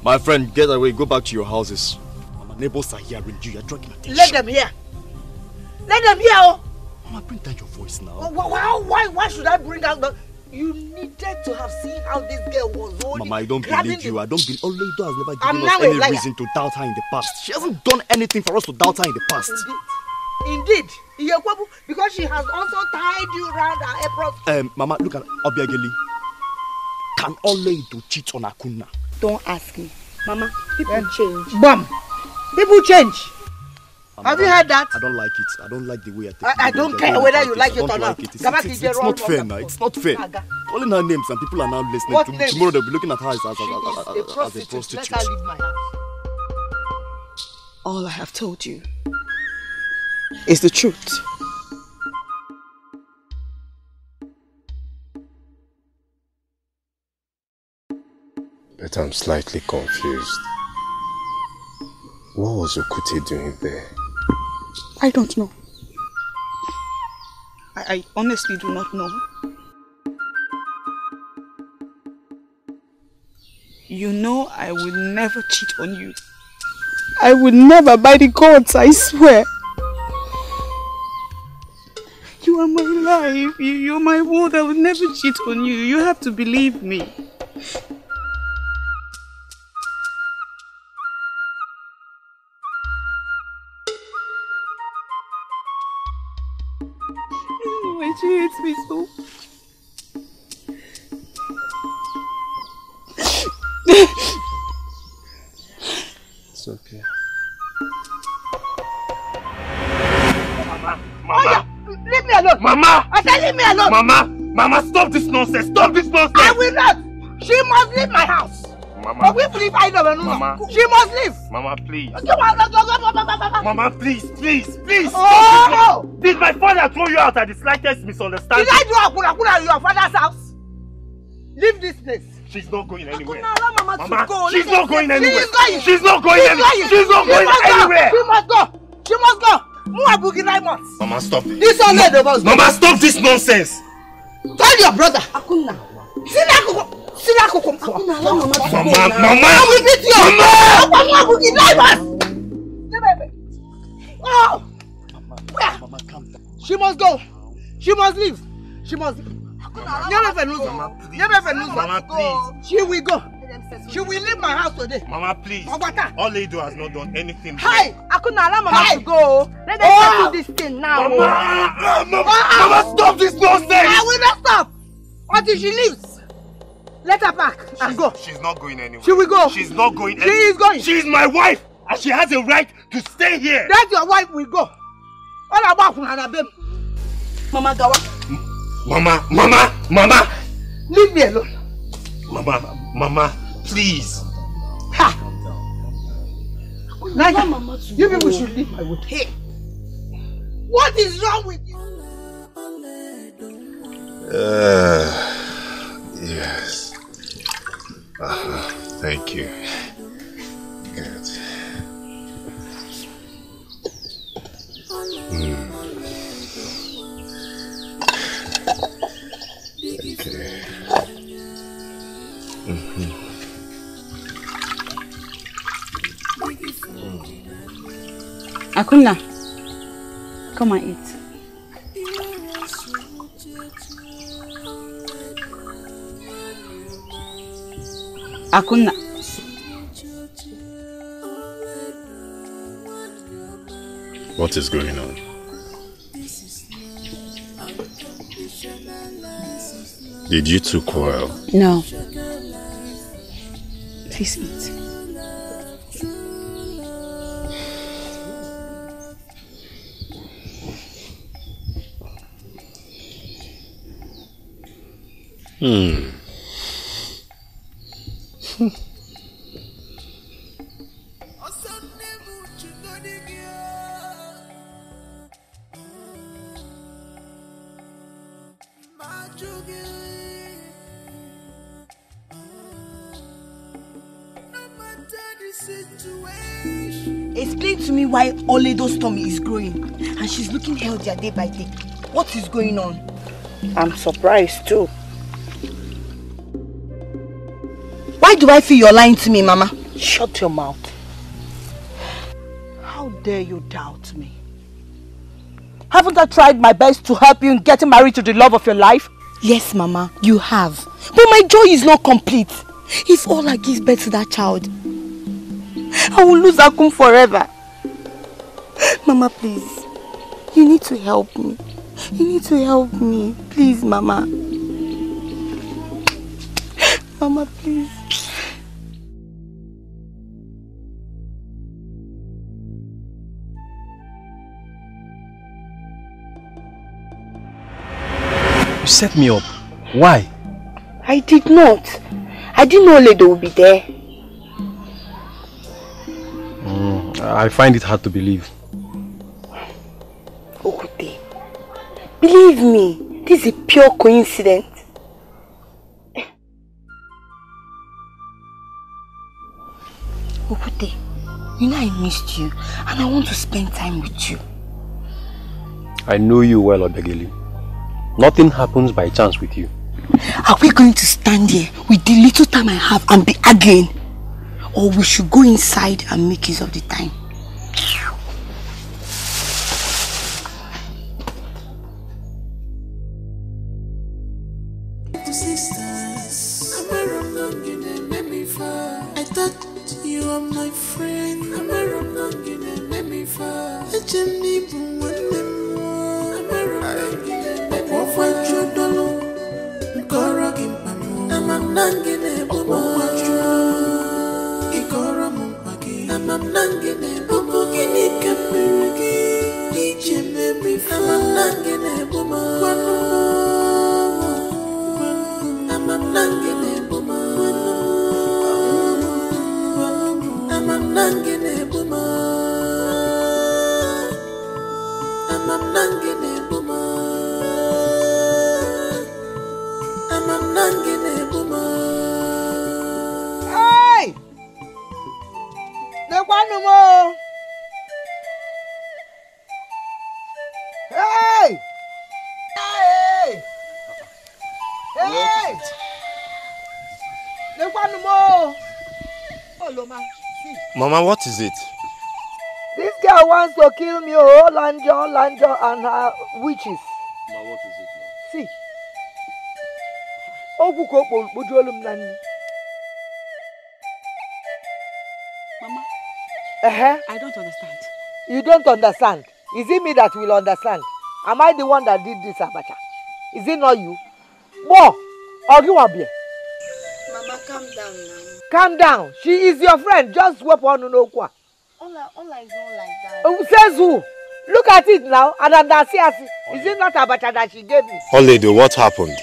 My friend, get away, go back to your houses. Mama, neighbors are hearing you, you're drawing attention. Let them hear. Let them hear, oh! Mama, bring down your voice now. Oh, why, why, why should I bring down the... You needed to have seen how this girl was holding... Mama, I don't believe you, the... I don't believe... Oleido has never given I'm us any liar. reason to doubt her in the past. She hasn't done anything for us to doubt her in the past. Indeed. Indeed. Because she has also tied you around her apron. Um, Mama, look at Obiageli. Can Oleido cheat on Akunna? Don't ask me. Mama, people yeah. change. Bam! People change. Mama, have you heard that? I don't like it. I don't like the way I take I, it. I don't care whether you like it, it or not. It. It's, it's, it's, it's not fair now. It's not fair. Calling her names and people are now listening. What Tomorrow names? They'll be looking at her as, as, as, a, as, as a prostitute. Let her leave my house. All I have told you is the truth. But I'm slightly confused. What was Okute doing there? I don't know. I, I honestly do not know. You know I will never cheat on you. I will never, by the gods, I swear. You are my life. You, you're my world. I will never cheat on you. You have to believe me. She hates me so. It's okay. Mama! Mama! Oh, yeah. Leave me alone! Mama! I said leave me alone! Mama! Mama, stop this nonsense! Stop this nonsense! I will not! She must leave my house! Mama! But we believe I know Mama! She must leave! Mama, please! Mama, please, please, please! Oh! Stop. Did my father throw you out at the slightest misunderstanding? Did I do Akunna Akunna at your father's house? Leave this place. She's not going anywhere. Akunna, Mama, Mama go. She's not going anywhere. She's not going anywhere. She's not going anywhere. She must go. She must go. Mama, stop it. This all no. must Mama, go. Stop this nonsense. Tell your brother. Akunna. Akunna. Akunna, Akunna, Mama, Mama, Mama, I will meet you. Mama, Mama, Mama, Where? Mama, calm down. She must go. She must leave. She must. Never lose her. Never lose her. Mama, please. She will go. She will leave my house today. Mama, please. Oleido has not done anything. Hi. I couldn't allow Mama Hi. to go. Let them oh. do this thing now. Mama, Mama, Mama, Mama, stop this nonsense. I will not stop until she leaves. Let her pack she's, and go. She's not going anywhere. She will go. She's not going anywhere. She is going. She is my wife, and she has a right to stay here. That your wife will go. All about Mama Gawa. Mama, Mama, Mama. Leave me alone. Mama, Mama, please. Ha! Neither Mama, you people should leave my wood. Hey, what is wrong with you? Uh, yes. Uh, thank you. Good. Mm. Okay. Akunna, come and eat. Akunna. What is going on? Did you two quarrel? No. Please eat. Hmm. Explain to me why Oleido's tummy is growing and she's looking healthier day by day. What is going on? I'm surprised too. Why do I feel you're lying to me, Mama? Shut your mouth. How dare you doubt me? Haven't I tried my best to help you in getting married to the love of your life? Yes, Mama, you have. But my joy is not complete. If Ola gives birth to that child, I will lose Akun forever. Mama, please. You need to help me. You need to help me. Please, Mama. Mama, please. You set me up. Why? I did not. I didn't know Oleido would be there. I find it hard to believe. Okute, believe me, this is a pure coincidence. Okute, you know I missed you and I want to spend time with you. I know you well, Obiageli. Nothing happens by chance with you. Are we going to stand here with the little time I have and be arguing? Or we should go inside and make use of the time. I thought you were my friend. I'm not getting a book in it, can be each and every flower. I'm not getting a woman. I'm not getting a woman. I'm not getting a woman. I'm not getting a woman. I'm not getting a woman. Hey! Hey! Hey! Mama, what is it? This girl wants to kill me, oh, Lanjo, Lanjo, and her witches. Ma, what is it? See. Oh, go Mama. Uh-huh. I don't understand. You don't understand? Is it me that will understand? Am I the one that did this, Abacha? Is it not you? Bo, Ogiwabie. Mama, calm down now. Calm down. She is your friend. Just swap on Onungwa. Ola, Ola is not like that. Uh, says who? Look at it now. And understand. Is it not Abacha that she gave me? Oleido, what happened?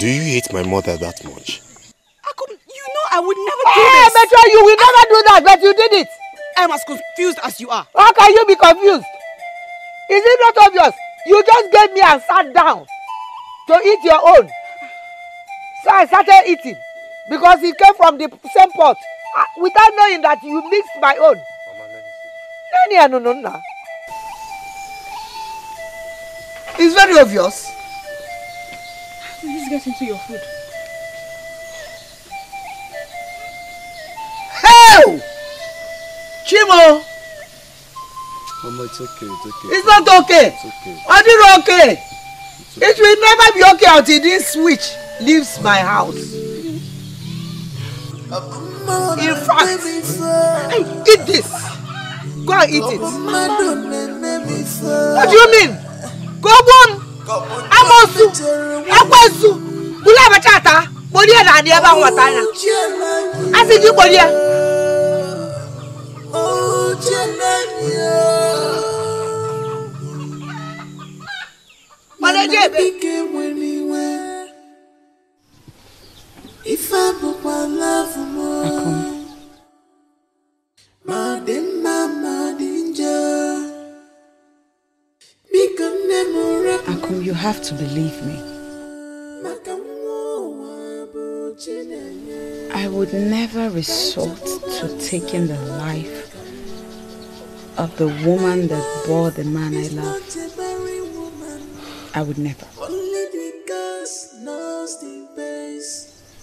Do you hate my mother that much? I would never do hey, this. Metro, you will I... never do that, but you did it. I am as confused as you are. How can you be confused? Is it not obvious? You just gave me and sat down to eat your own. So I started eating because it came from the same pot without knowing that you mixed my own. Mama, no, no, no. It's very obvious. Please get into your food. Chimo, Mama, it's okay, it's okay. It's not okay. It's okay. Are you okay? Okay? It will never be okay until this witch leaves my house. In fact, I eat this. Go and eat it. What do you mean? Go on. Amosu, Amosu. Bula bachata. Bolia na niaba watana. Asiji bolia. If I book my love more, Madame Mama Danger, become memorable. Akun, you have to believe me. I would never resort to taking the life of the woman that bore the man I loved. I would never.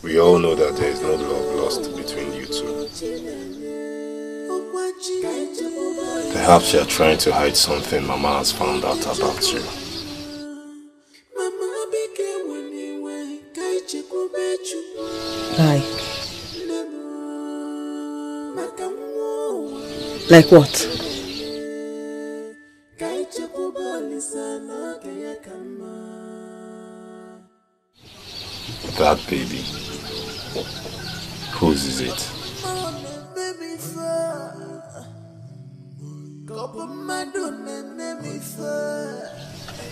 We all know that there is no love lost between you two. Perhaps you are trying to hide something Mama has found out about you. Like? Like what? That baby, whose is it?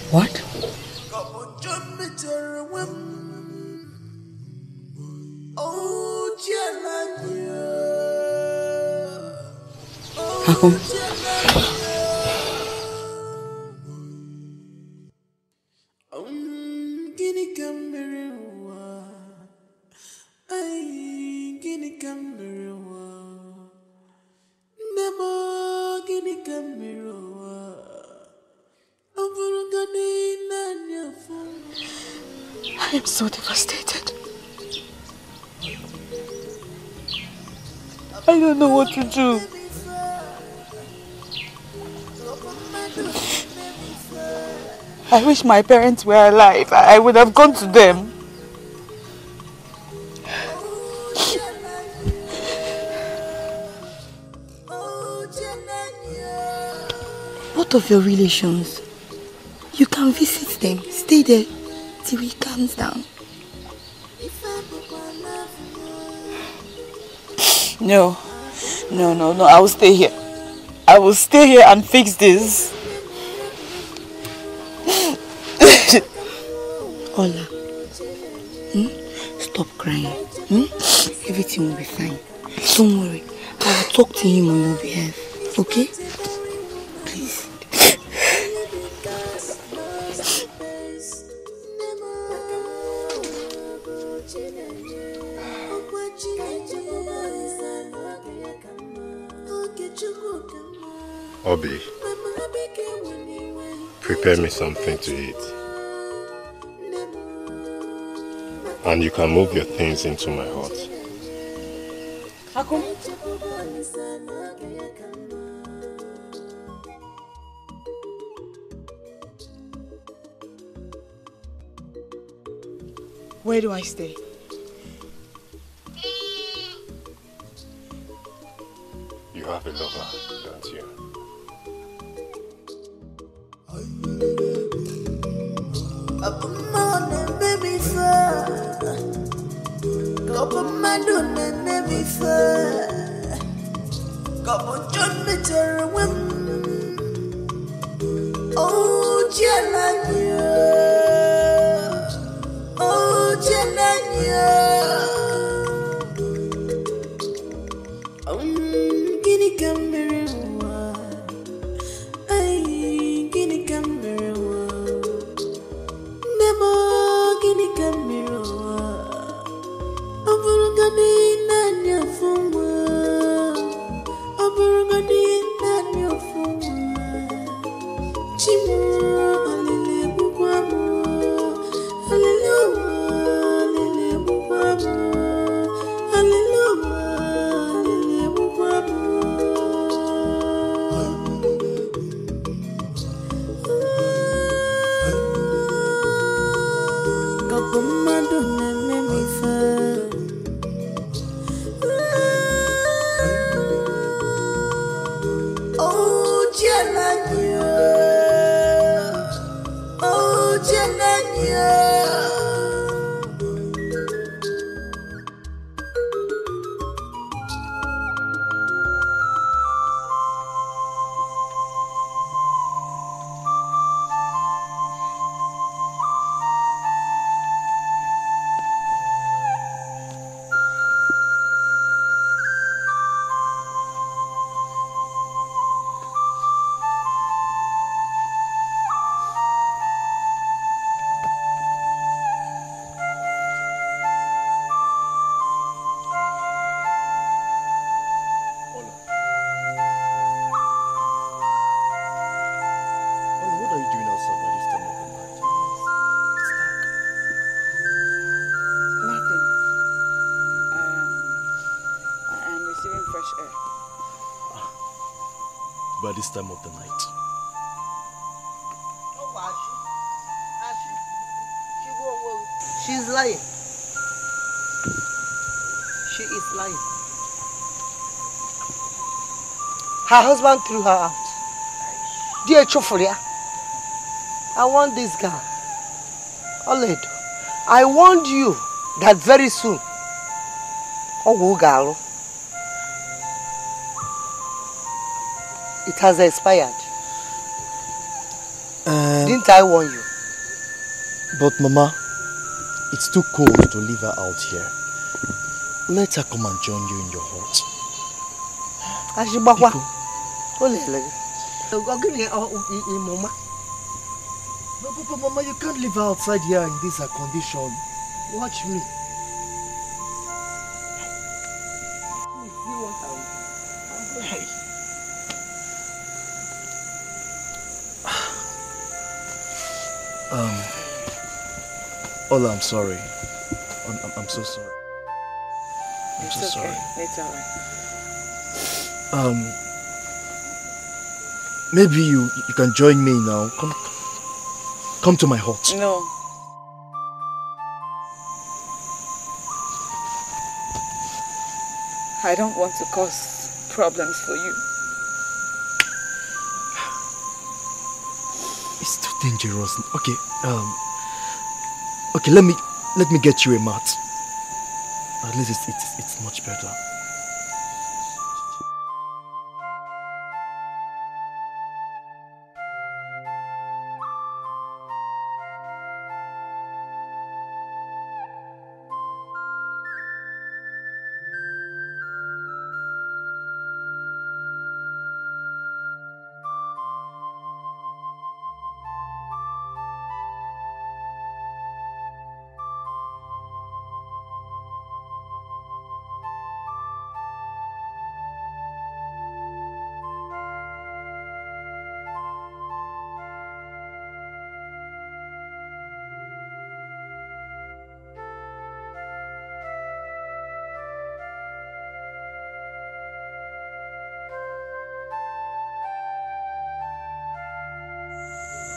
What? How come? I'm so devastated. I don't know what to do. I wish my parents were alive. I would have gone to them. What of your relations? You can visit them. Stay there. Till he comes down. No, no, no, no. I will stay here. I will stay here and fix this. Ola, hmm? Stop crying. Hmm? Everything will be fine. Don't worry. I will talk to him on your behalf. Okay? Obi, prepare me something to eat. And you can move your things into my hut. How come? Where do I stay? You have a lover, don't you? fresh air. By this time of the night. She's lying. She is lying. Her husband threw her out. Dear Choforia, I want this girl. Oleido, I warned you that very soon. Oh, girl. It has expired. Um, Didn't I warn you? But Mama, it's too cold to leave her out here. Let her come and join you in your heart. Ashibakwa. No, but Mama, you can't leave her outside here in this condition. Watch me. Um, Ola, I'm sorry. I'm, I'm, I'm so sorry. I'm it's so okay. sorry. It's alright. Um, maybe you you can join me now. Come, come to my hut. No. I don't want to cause problems for you. It's too dangerous. Okay, um, okay. Let me let me get you a mat. At least it's it's, it's much better.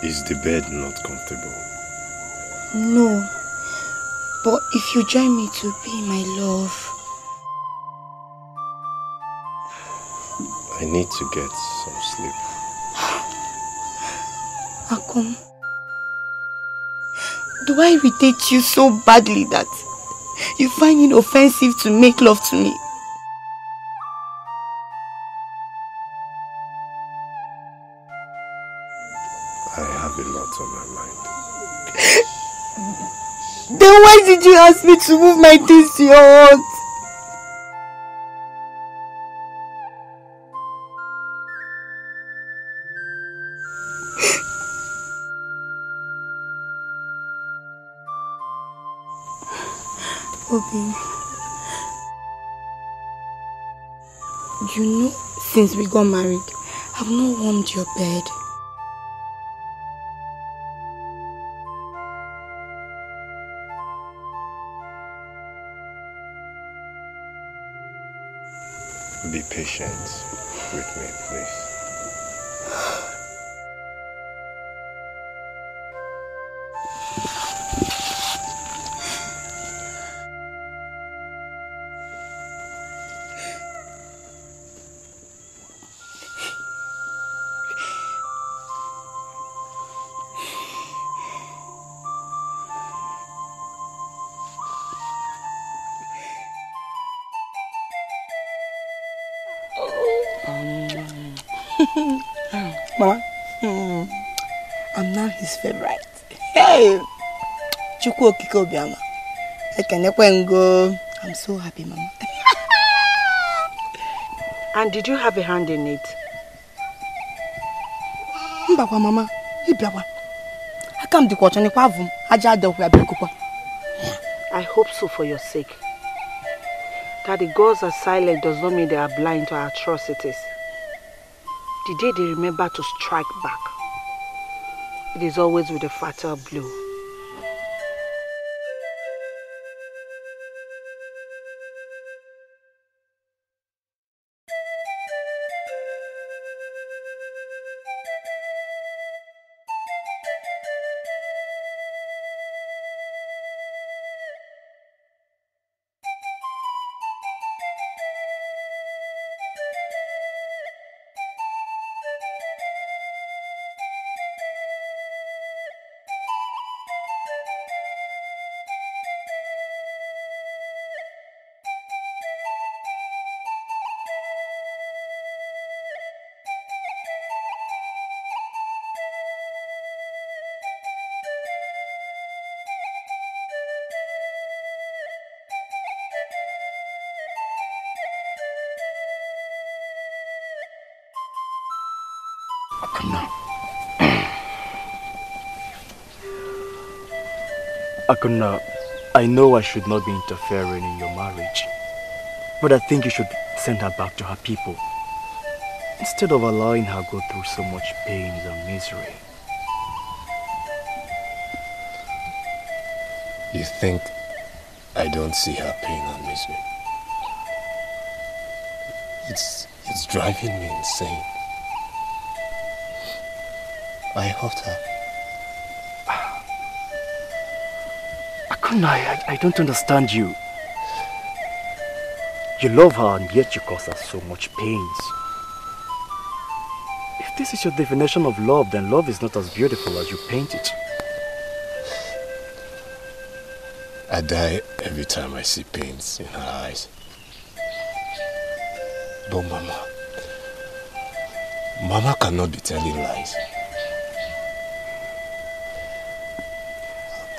Is the bed not comfortable? No, but if you join me to be my love... I need to get some sleep. Akon, do I irritate you so badly that you find it offensive to make love to me? Did you ask me to move my things to your hut? Obi, you know, since we got married, I've not warmed your bed. Be patient with me, please. Favorite. Hey, Chukwu Okike Obiama. I can't go. I'm so happy, Mama. And did you have a hand in it? Mbakwa, Mama. Ibiawa. I can't do what I want. I just don't want to be cool. I hope so, for your sake. That the gods are silent does not mean they are blind to our atrocities. The day they remember to strike back, it is always with a fatal blow. Akunna. Akunna, I know I should not be interfering in your marriage, but I think you should send her back to her people instead of allowing her go through so much pain and misery. You think I don't see her pain and misery? It's, it's driving me insane. I hurt her. Akunna, I, I don't understand you. You love her and yet you cause her so much pains. If this is your definition of love, then love is not as beautiful as you paint it. I die every time I see pains in her eyes. But Mama, Mama cannot be telling lies.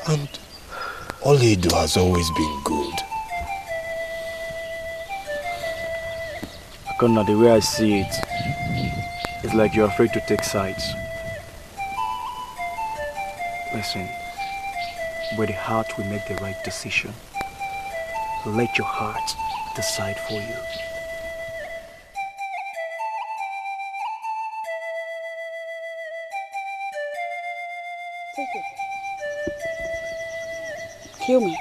And Oleido has always been good. Akunna, the way I see it, it's like you're afraid to take sides. Listen, with a heart we make the right decision. Let your heart decide for you. Take it. Kill me.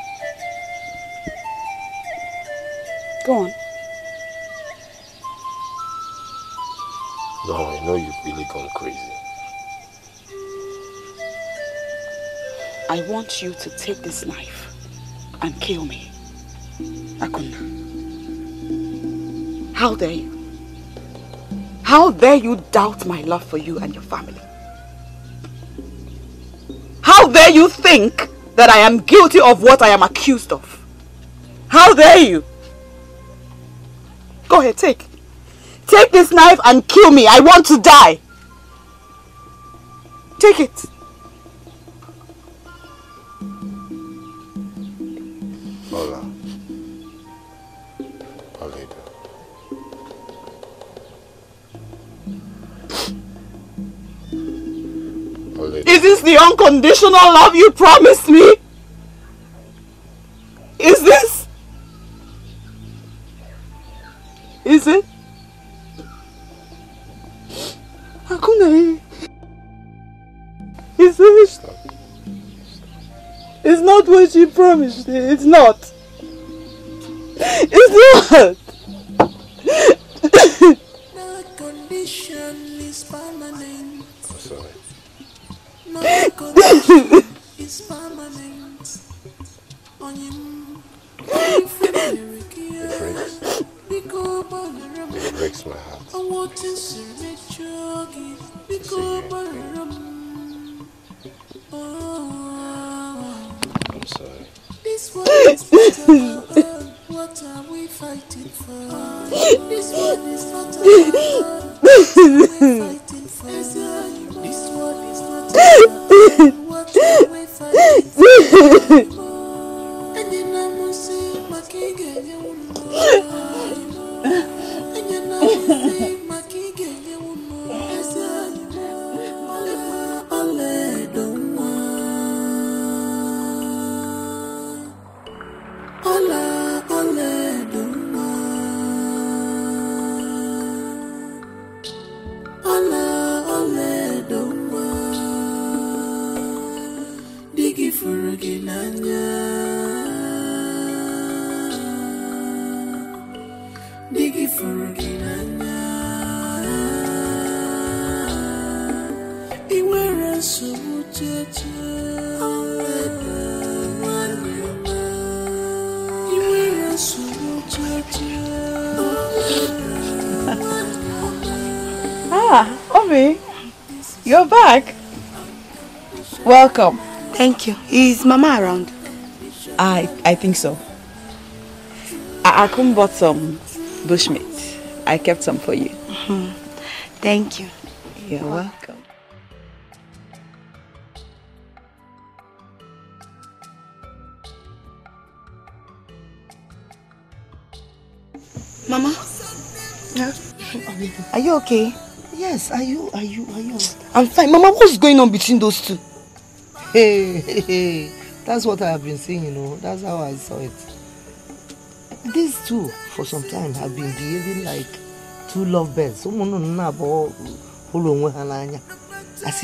Go on. No, I know you've really gone crazy. I want you to take this knife and kill me, Akunna. How dare you? How dare you doubt my love for you and your family? How dare you think that I am guilty of what I am accused of? How dare you? Go ahead, take. Take this knife and kill me. I want to die. Take it. Is this the unconditional love you promised me? Is this? Is it? Akunna, is this? It's not what you promised me. It's not. It's not. The condition is permanent. I'm sorry. The condition is permanent. On you. It breaks. It breaks my heart. I want to see you. I'm sorry. This one is better. What are we fighting for? This one is not allowed. What are we fighting for? This one is not allowed. What are we fighting for? And you know, see my king and you know. And you know, see my king and you know. Oleido. Oleido. Oleido, Oleido, digi furuginanya, digi furuginanya. Iwere subucheche. Ah, Obi, you're back. Welcome. Thank you. Is Mama around? I I think so. Akun bought some bushmeat. I kept some for you. Mm-hmm. Thank you. You're welcome. Mama? No? Are you okay? Yes, are you, are you, are you? I'm fine. Mama, what's going on between those two? Hey, hey, hey. That's what I have been saying, you know. That's how I saw it. These two, for some time, have been behaving like two lovebirds. As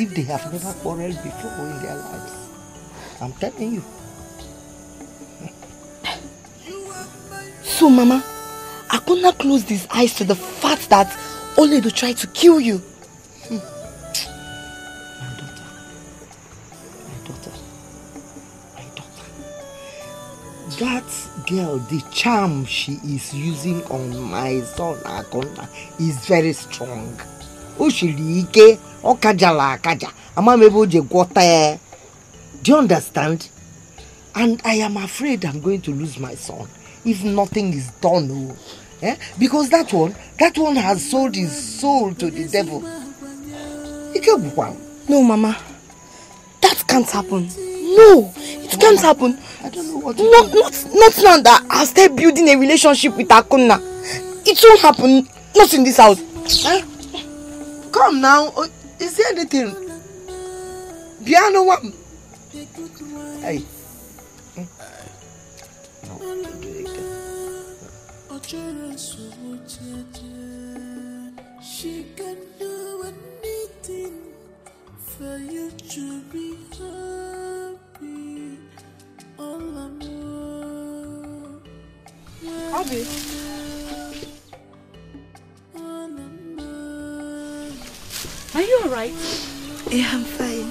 if they have never quarreled before in their lives. I'm telling you. So, Mama, I could not close these eyes to the fact that Oleido tried to kill you. Hmm. My daughter. My daughter. My daughter. That girl, the charm she is using on my son, Akunna, is very strong. Ushilike, okajala kaja. Amamebo je gote. Do you understand? And I am afraid I'm going to lose my son if nothing is done. Oh. Eh? Because that one, that one has sold his soul to the devil. No, Mama. That can't happen. No, it can't happen. I don't know what. Not, not, not now that I'll start building a relationship with Akunna. It won't happen. Not in this house. Eh? Come now. Is there anything? Piano one. Hey. She can do anything for you to be happy. All I know. Abby. Are you alright? Yeah, I'm fine.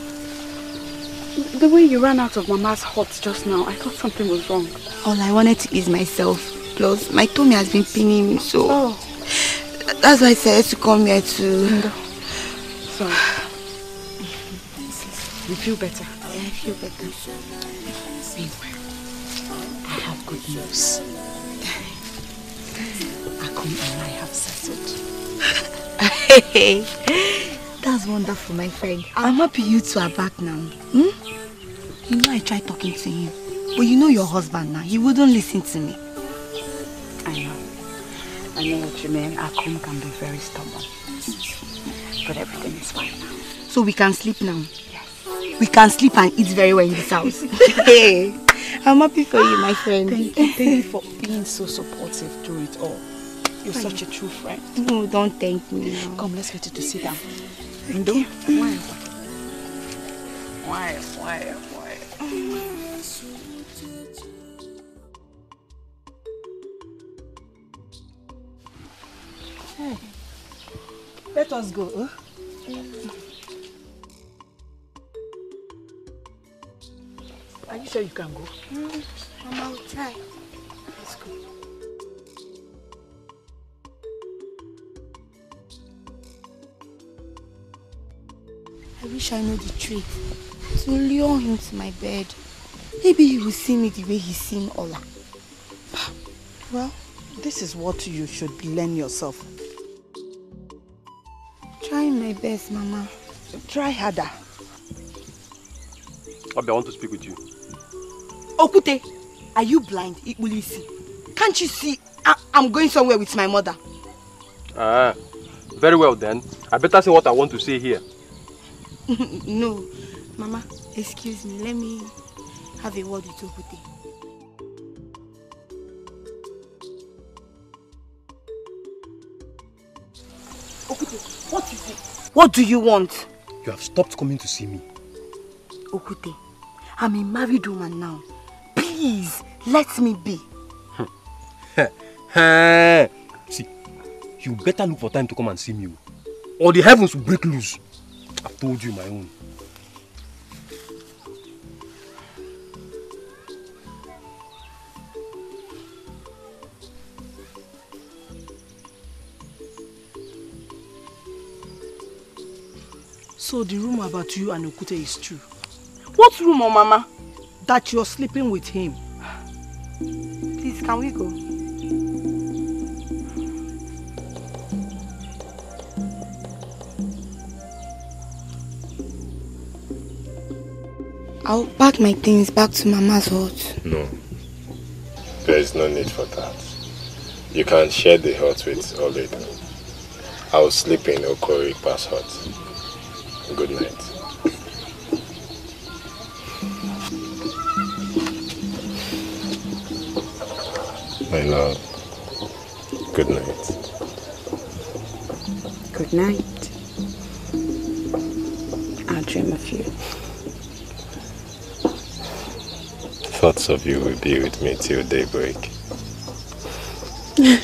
The way you ran out of Mama's hut just now, I thought something was wrong. All I wanted to is myself. Plus, my tummy has been pinning me, so oh. That's why I said to come here to. No. Sorry. You feel better? Yeah, I feel better. Meanwhile, I have good news. Akum and I have settled. That's wonderful, my friend. I'm happy you two are back now. Hmm? You know I tried talking to him, but you know your husband now. He wouldn't listen to me. I know. I know what you mean. Akum can be very stubborn. But everything is fine now. So we can sleep now? Yes. We can sleep and eat very well in this house. Hey, I'm happy for you, my friend. Thank you. Thank you for being so supportive through it all. You're thank such you. A true friend. No, don't thank me. No. Come, let's get you to sit down. Indo? Okay. Why? Why? Why? Why? Oh. Let us go. Huh? Are you sure you can go? Mm, I'm outside. Let's go. I wish I knew the trick to lure him to my bed. Maybe he will see me the way he's seen Ola. Well, this is what you should learn yourself. Trying my best, Mama. Try harder. Obi, I want to speak with you. Okute, are you blind? Will you see? Can't you see? I I'm going somewhere with my mother. Ah, very well then. I better say what I want to say here. No, Mama, excuse me. Let me have a word with Okute. Okute, what is it? What do you want? You have stopped coming to see me. Okute, I'm a married woman now. Please, let me be. See, you better look for time to come and see me. Or the heavens will break loose. I've told you my own. So the rumor about you and Okute is true. What rumor, Mama? That you're sleeping with him. Please, can we go? I'll pack my things back to Mama's hut. No. There is no need for that. You can share the hut with Oleido. I will sleep in Okoripa's hut. Good night. My love, good night. Good night. I'll dream of you. Thoughts of you will be with me till daybreak. Hmm?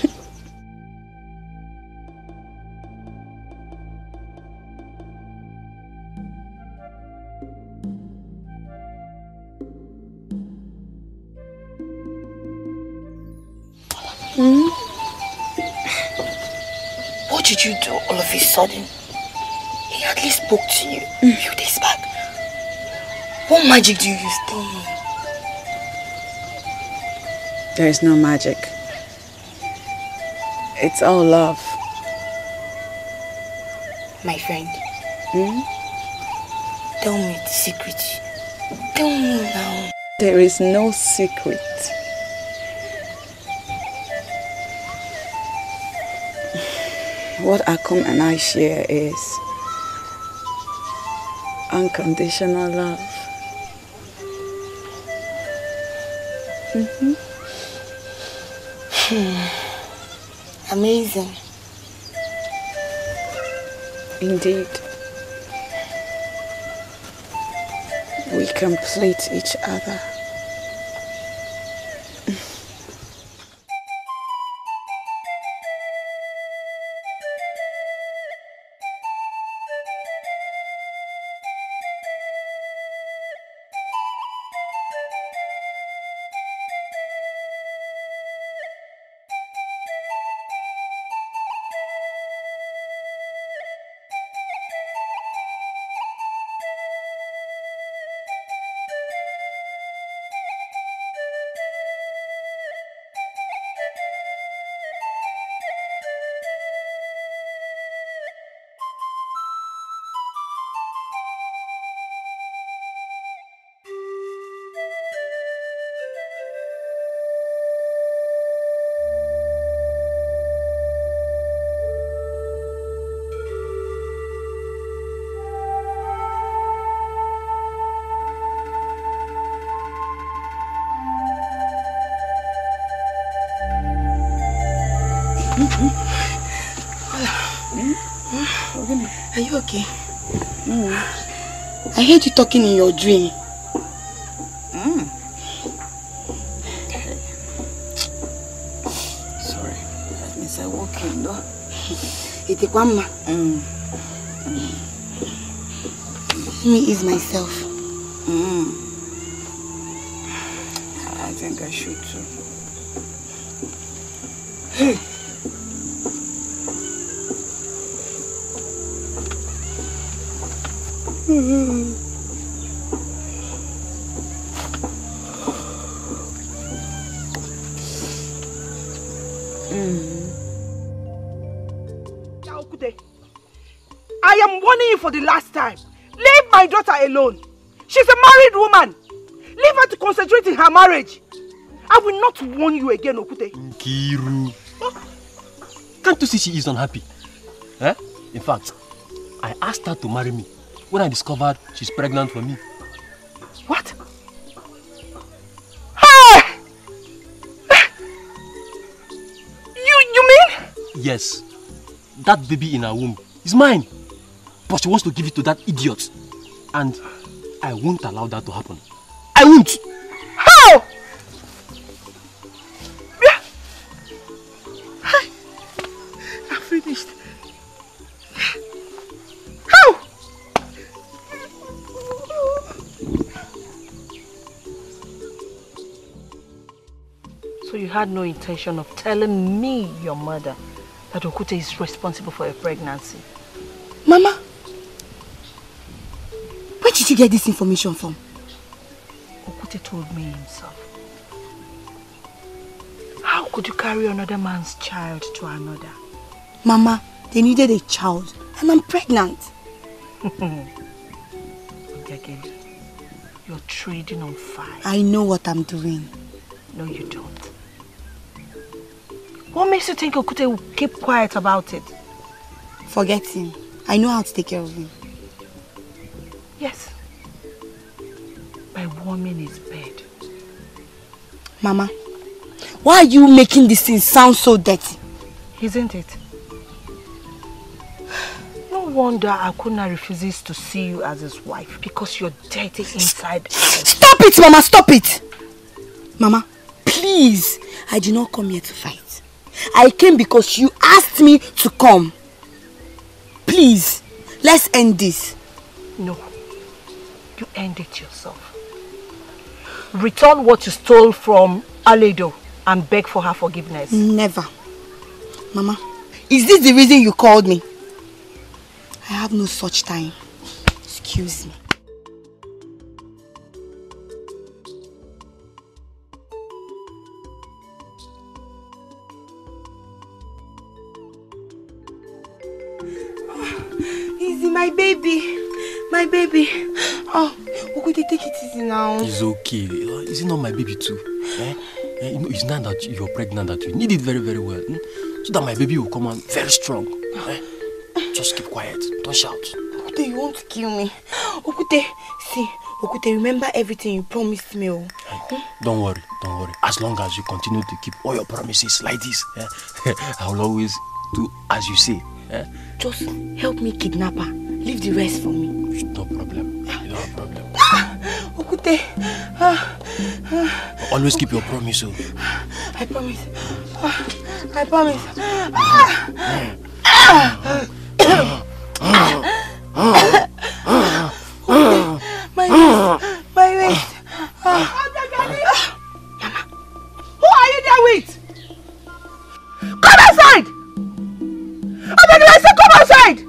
What did you do all of a sudden? He at least spoke to you mm. a few days back. What magic do you use then? There is no magic. It's all love. My friend, hmm? Tell me the secret. Tell me now. There is no secret. What Akum and I share is unconditional love. Mm-hmm. Hmm. Amazing. Indeed. We complete each other. Are you okay? No. I heard you talking in your dream. Mm. Sorry. That means I woke him, though. It's a grandma. Let me ease myself. Mm. I think I should too. Hey! For the last time, leave my daughter alone. She's a married woman. Leave her to concentrate in her marriage. I will not warn you again, Okute. Nkiru. Oh. Can't you see she is unhappy? Eh? In fact, I asked her to marry me when I discovered she's pregnant for me. What? Hey! You, you mean? Yes. That baby in her womb is mine. But she wants to give it to that idiot. And I won't allow that to happen. I won't! How? Yeah. Hi. I'm finished. How? So you had no intention of telling me, your mother, that Okute is responsible for your pregnancy? Mama! Where did you get this information from? Okute told me himself. How could you carry another man's child to another? Mama, they needed a child and I'm pregnant. Obiageli, you're trading on fire. I know what I'm doing. No, you don't. What makes you think Okute will keep quiet about it? forget him. I know how to take care of him. Yes. By warming his bed. Mama, why are you making this thing sound so dirty? Isn't it? No wonder Akunna refuses to see you as his wife because you're dirty inside. Stop it, Mama, stop it! Mama, please, I did not come here to fight. I came because you asked me to come. Please, let's end this. No, you end it yourself. Return what you stole from Oleido and beg for her forgiveness. Never. Mama, is this the reason you called me? I have no such time. Excuse me. Easy, my baby. My baby. Oh, Okute, take it easy now. It's okay. Is it not my baby too? Eh? Eh, you know, it's now that you're pregnant that you need it very, very well. Hmm? So that my baby will come out very strong. Eh? Just keep quiet. Don't shout. Okute, you want to kill me. Okute, see, Okute, remember everything you promised me. Oh. Eh? Don't worry. Don't worry. As long as you continue to keep all your promises like this, eh? I will always do as you say. Eh? Just help me kidnap her. Leave the rest for me. No problem. No problem. Okute. Always keep your promise. Oh. I promise. I promise. Okute, my wrist. My wrist. Mama. Who are you there with? Come outside! Obiageli, I said come outside!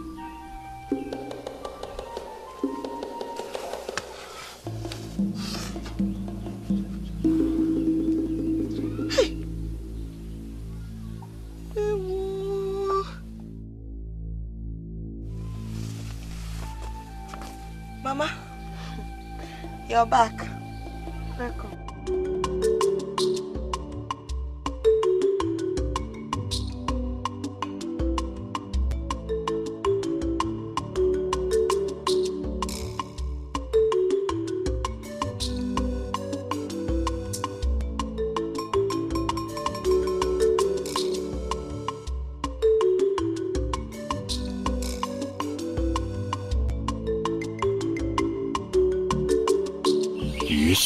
Mama, you're back. Welcome.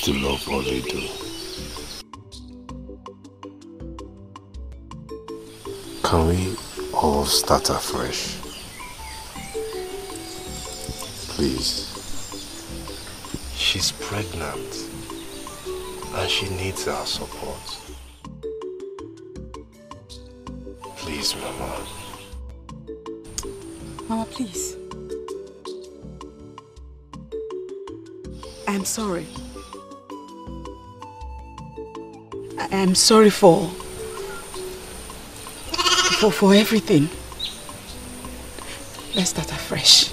To love Oleido. Can we all start afresh? Please. She's pregnant and she needs our support. Please, Mama. Mama, please. I'm sorry. I'm sorry for, for, for everything. Let's start afresh,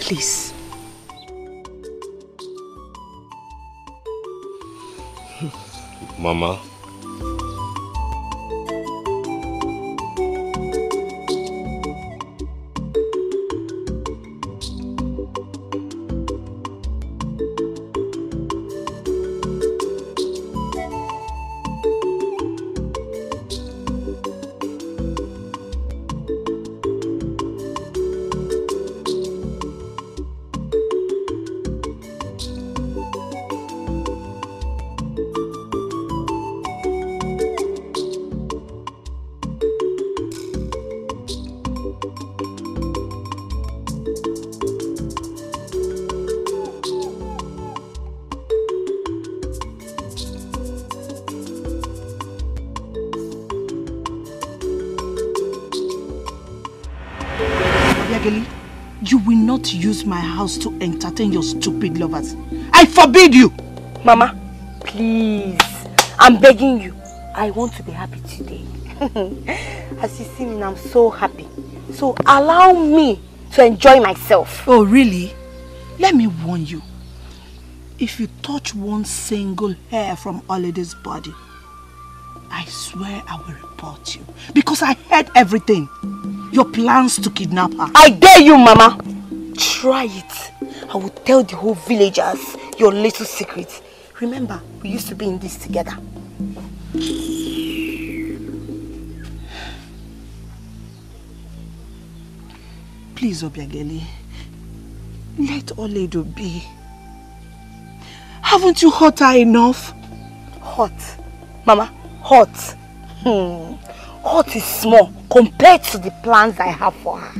please. Mama. To use my house to entertain your stupid lovers. I forbid you! Mama, please. I'm begging you. I want to be happy today. As you see me, I'm so happy. So allow me to enjoy myself. Oh, really? Let me warn you. If you touch one single hair from Oleido's body, I swear I will report you. Because I heard everything. your plans to kidnap her. I dare you, Mama. Try it. I will tell the whole villagers your little secret. Remember, we used to be in this together. Please, Obiageli, let Oleido be. Haven't you hurt her enough? Hot, Mama, hot. Hmm. Hot is small compared to the plans I have for her.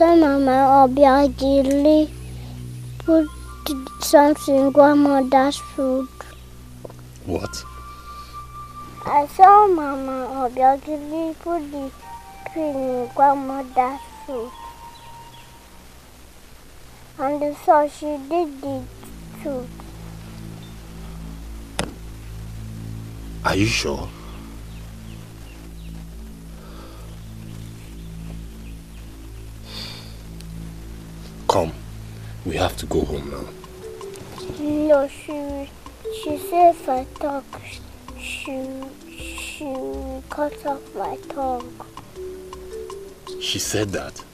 Mama, Obiageli put something grandmother's food. What? I saw Mama Obiageli put the cream in grandmother's food. And so she did it too. Are you sure? Come, we have to go home now. No, she she said if I talk, she she cut off my tongue. She said that.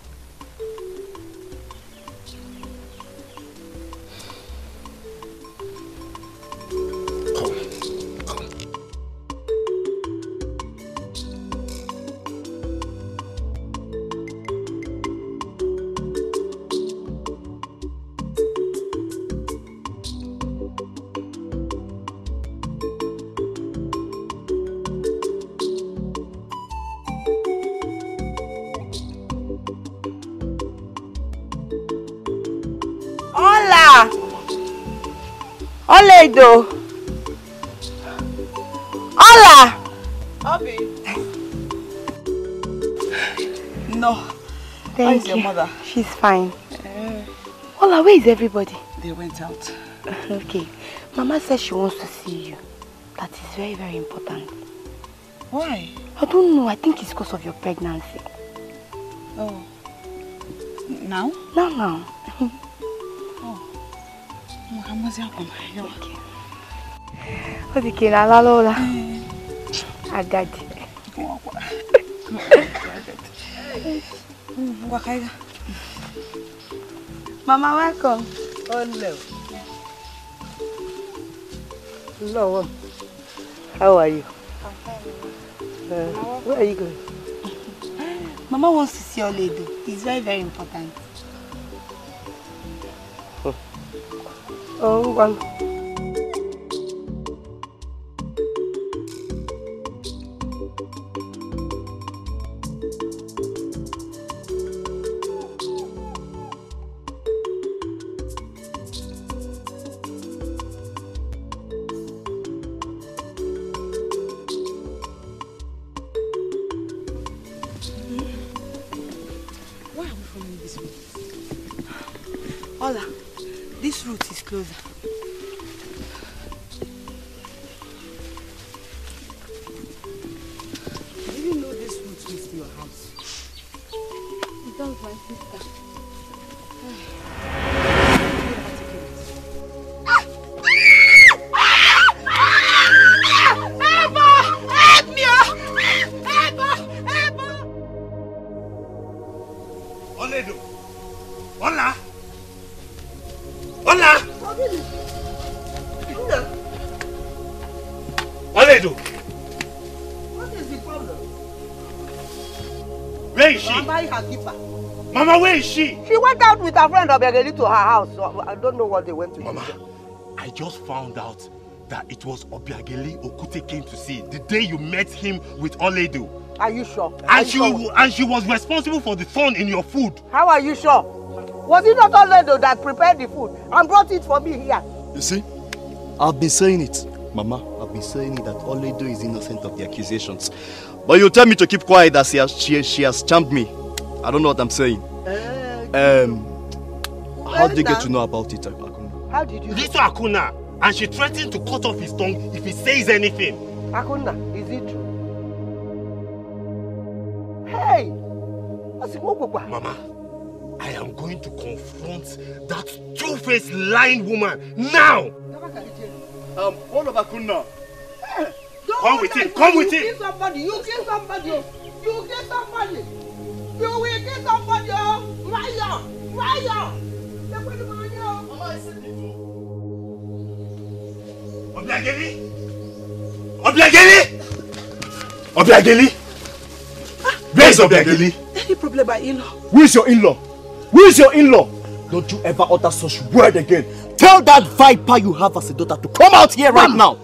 Oleido! Hola! Obi! No. Thank you. Your mother? She's fine. Uh, Hola, where is everybody? They went out. Okay. Mama says she wants to see you. That is very, very important. Why? I don't know. I think it's because of your pregnancy. Oh. Now? Now, now. Okay. What did you la Lola? I got it. Mama, welcome. Hello. Hello. How are you? I'm fine. Uh, where are you going? Mama wants to see your lady. It's very, very important. Oh, one. Why are we following this way? Hola, this route is closer. Do you know this route leads to your house? It does, my sister. Oleido! Hola! Hola! Oleido! What is the problem? Where is she? Mama is her keeper. Mama, where is she? She went out with her friend Obiageli to her house. So I don't know what they went to. Mama, do. I just found out that it was Obiageli Okute came to see the day you met him with Oleido. Are you sure? Are and you she sure? And she was responsible for the thorn in your food. How are you sure? Was it not Oleido that prepared the food and brought it for me here? You see, I've been saying it, Mama. I've been saying it that Oleido is innocent of the accusations. But you tell me to keep quiet that she has she, she has charmed me. I don't know what I'm saying. Uh, um, how did you get to know about it, Akunna? How did you? This to Akunna, and she threatened to cut off his tongue if he says anything. Akunna, is it true? Hey! Mama, I am going to confront that two-faced lying woman now! Um, all of Akunna. Hey, come with him, come with him! You kill somebody, you kill somebody, you kill somebody! You will kill somebody, Maya! Maya! Mama, I said before. Obiageli! Obiageli! Obiageli! Where is Obiageli? Any problem by in-law? Who is your in-law? Who is your in-law? Don't you ever utter such word again. Tell that viper you have as a daughter to come out here right now.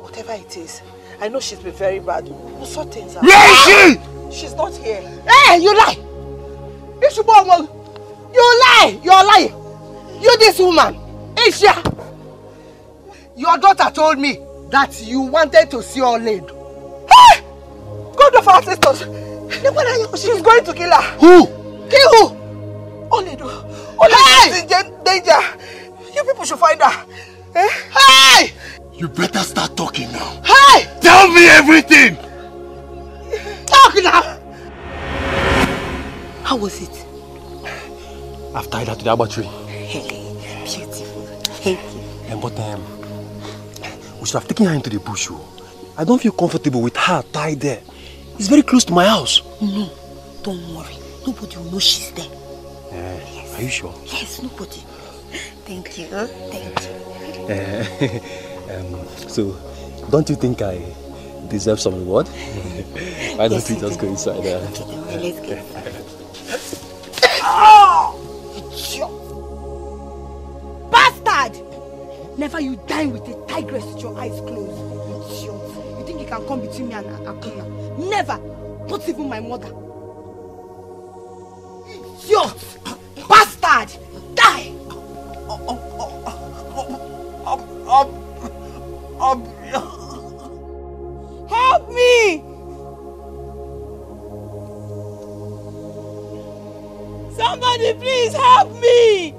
Whatever it is, I know she's been very bad. We'll sort things out. Where is she? She's not here. Hey, you lie! If she won't, you lie! You're lying. You this woman, Isha. Your daughter told me that you wanted to see her laid. Hey! God of our sisters. She's going to kill her. Who? Kill who? Oleido. Oleido is in danger. You people should find her. Eh? Hey! You better start talking now. Hey! Tell me everything! Talk now! How was it? I've tied her to the abba tree. Hey, beautiful. Thank you. And what time? We should have taken her into the bush. I don't feel comfortable with her tied there. It's very close to my house. No, don't worry. Nobody will know she's there. Uh, yes. Are you sure? Yes, nobody. Thank you. Thank you. Uh, um, so, don't you think I deserve some reward? Why don't yes, we just do. Go inside? Uh, okay, okay, let's go. Oh! Bastard! Never you die with a tigress with your eyes closed. Idiot. You think you can come between me and Akunna? Never! Not even my mother! Idiot! Bastard! Die! Help me! Somebody please help me!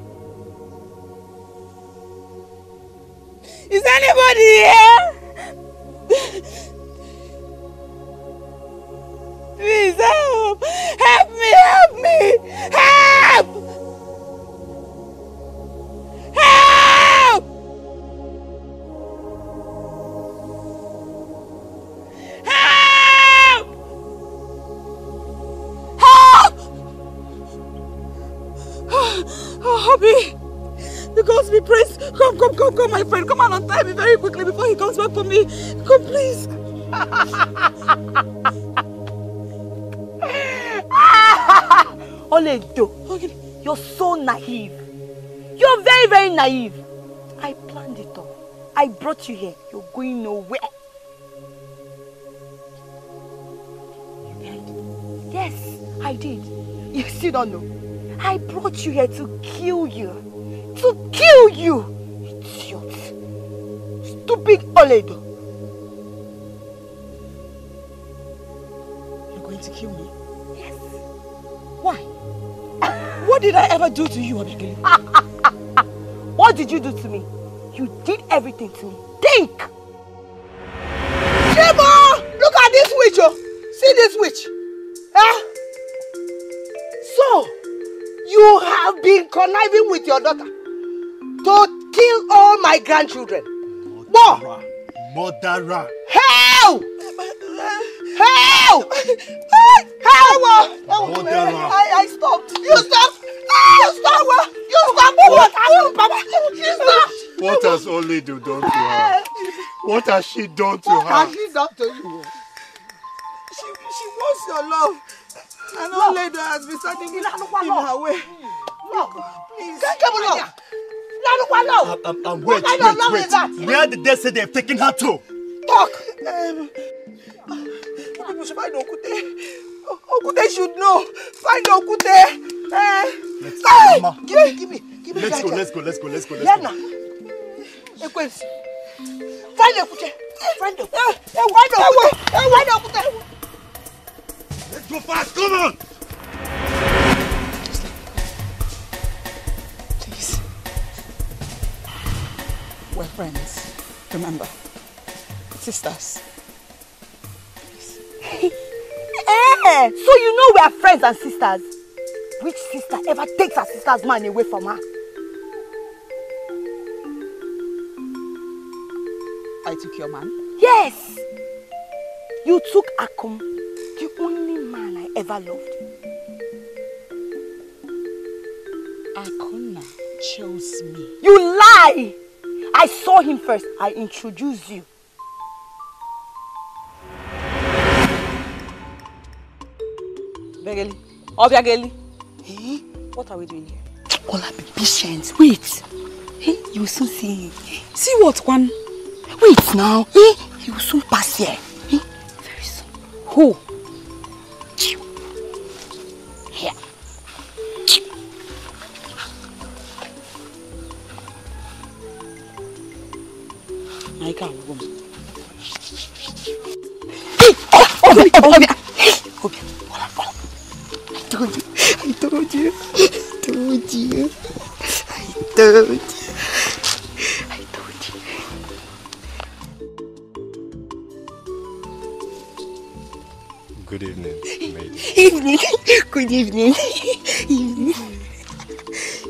Is anybody here? Please help! Help me! Help me! Help! Help! Help! Help! Oh, hubby! The gods be praised! Come, come, come, come, my friend! Come on and tie me very quickly before he comes back for me! Come, please! Oleido, you're so naive. You're very, very naive. I planned it all. I brought you here. You're going nowhere. You did? Yes, I did. You still don't know. I brought you here to kill you. To kill you. Idiot. Stupid Oleido. You're going to kill me? Yes. Why? What did I ever do to you, Obiageli? What did you do to me? You did everything to me. Think! Shebo! Look at this witch, oh! See this witch? Huh? So, you have been conniving with your daughter to kill all my grandchildren. Murderer! Murderer! Hell! How? How? How? I, I stopped. You stopped. You stopped. What has Oleido done to her? What has she done to her? What has she done to you? She, she wants your love. And Oleido has been standing in her way. Look, please. Look, um, um, wait, wait, wait. Where did they say they've taken her to? Talk. Um, people should find Okute. Okute should know. Find Okute. Uh, let's hey, go, give, give me, give me. Let's go, let's go, let's go, let's go, let's go. Equals. Find Okute. Find Okute. Find Okute. Find Okute. Let's go fast. Come on. Please. We're friends. Remember, sisters. Eh, so you know we are friends and sisters. Which sister ever takes her sister's man away from her? I took your man? Yes! You took Akum, the only man I ever loved. Akunna chose me. You lie! I saw him first. I introduced you. Obiageli. Obiageli. Hey? What are we doing here? Ola, be patient. Wait. Hey, you will soon see him. See what, Kwan? Wait now. Hey, he will soon pass here. Hey? Very soon. Who? Here. I can't go. Hey! Obi! Obi! Obi! Ola, Ola. I told you, I told you, I told you, I told you, I told you. Good evening, maiden. Evening, good evening, evening.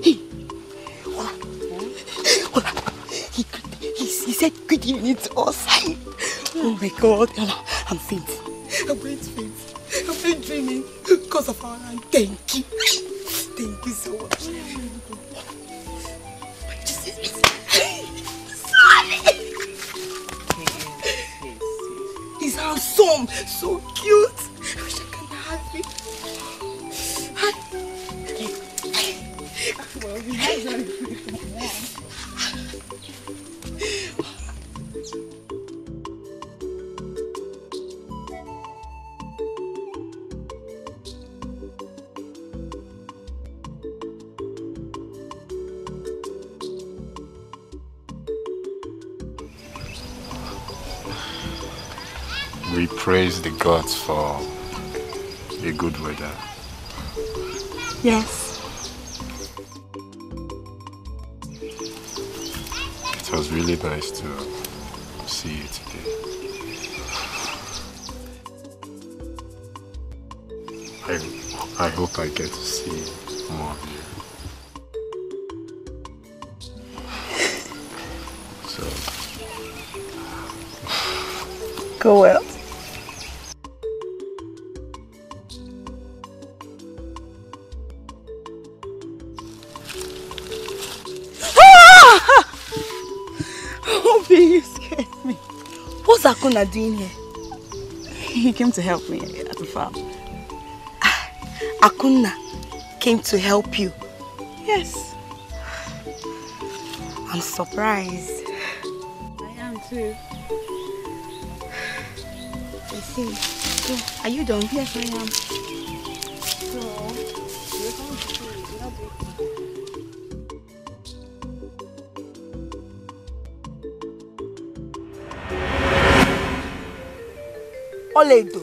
Hey, Ola, Ola, he, he, he said good evening to us. Oh my God, Ola, I'm faint. I'm going to faint. I've been dreaming because of our land. Thank you. Thank you so much. Sorry. He's handsome. So cute. I wish I can have him. Hi. Well, we have that. We praise the gods for the good weather. Yes. It was really nice to see you today. I, I hope I get to see more of you. So. Go well. What's Akunna doing here? He came to help me at the farm. Akunna came to help you? Yes. I'm surprised. I am too. I see. So, are you done? Yes, I am. So, you're going to Oleido,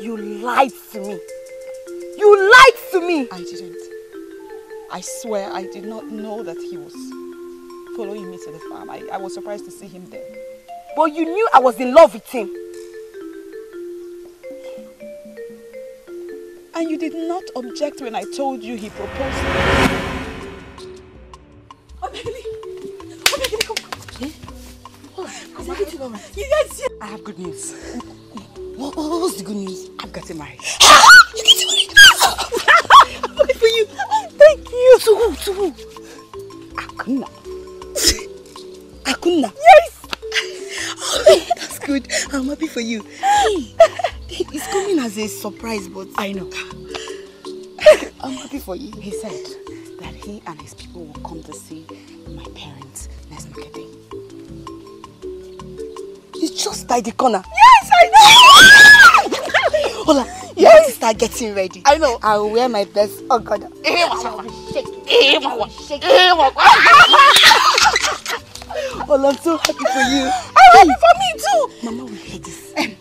you lied to me. You lied to me! I didn't. I swear I did not know that he was following me to the farm. I, I was surprised to see him there. But you knew I was in love with him. And you did not object when I told you he proposed to me. Obiageli! Obiageli, come, come. Eh? Oh, come on, come on. You guys see? I have good news. What, what, what's the good news? I've gotten married. You getting married? Good for you. Thank you. To who? To who? Akunna. Akunna. Yes! Oh, that's good. I'm happy for you. Hey, it's coming as a surprise, but I know. I'm happy for you. He said that he and his people will come to see my parents next market day. It's just by the corner. Yes, I know! Hola, yes. You start getting ready. I know. I will wear my best. Oh God. I will shake. I will shake. Hola, I'm so happy for you. I'm happy for me too. Mama will hate this. Um,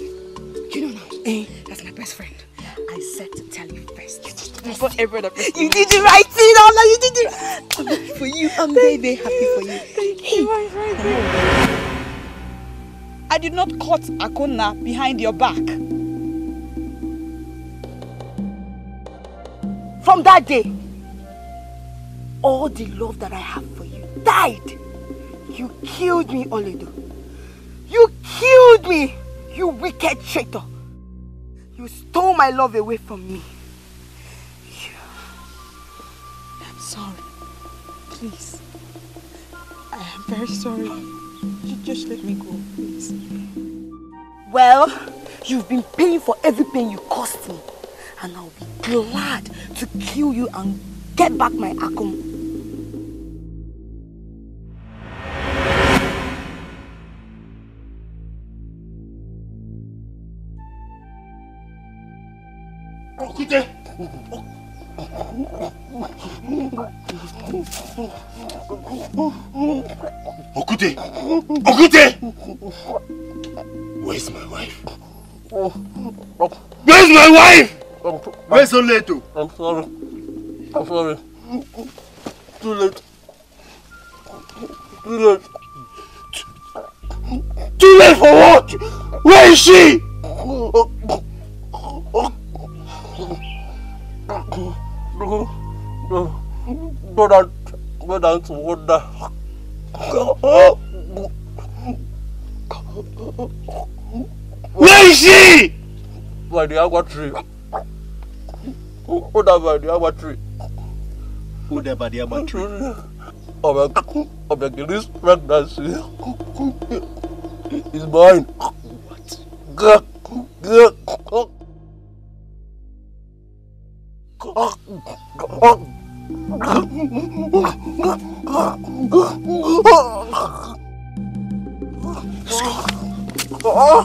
you know now. Eh? That's my best friend. I said to tell you first. Before everyone approaches. You did the right thing, Hola. You did it. I'm happy for you. I'm very, very happy for you. Thank you, my friend. I did not cut Akunna behind your back. From that day, all the love that I have for you died. You killed me, Oleido. You killed me, you wicked traitor. You stole my love away from me. You... I'm sorry. Please. I am very sorry. You just let me go, please. Well, you've been paying for every pain you caused me. And I'll be glad to kill you and get back my Akum. Okute! Okute! Okute! Where's my wife? Where's my wife? Where's Oleido? I'm sorry. I'm sorry. Too late. Too late. Too late for what? Where is she? Go down. Go down to water. Where is she? By the agua tree. Who died by the agua tree? Who died by the agua tree? Obiageli's pregnancy is mine. What? Hola!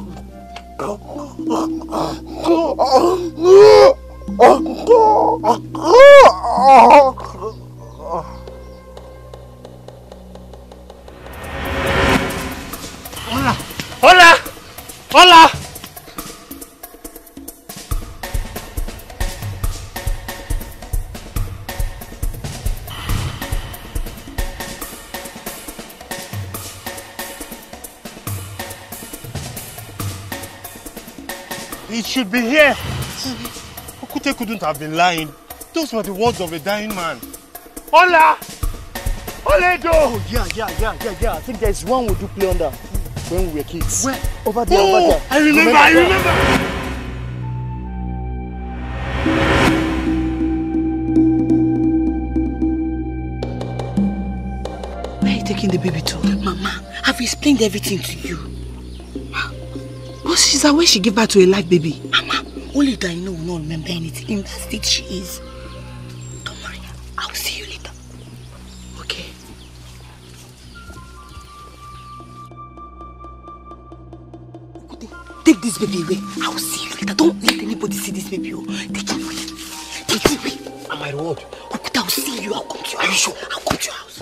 Hola! Hola! It should be here! They couldn't have been lying. Those were the words of a dying man. Hola! Oleido! Oh, yeah, yeah, yeah, yeah, yeah. I think there's one we do play under when we were kids. Where? Over there, oh, over there. I remember, remember I remember! That. Where are you taking the baby to? Mama, I've explained everything to you. But she's aware she gave birth to a live baby. Mama. Only that I know will not remember anything in that state she is. Don't worry, I will see you later. Okay. Take this baby away. I will see you later. Don't let anybody see this baby. Take it away. Take it away. Am I what? Okute, I will see you. I will come to your house. Are you sure? I will come to your house.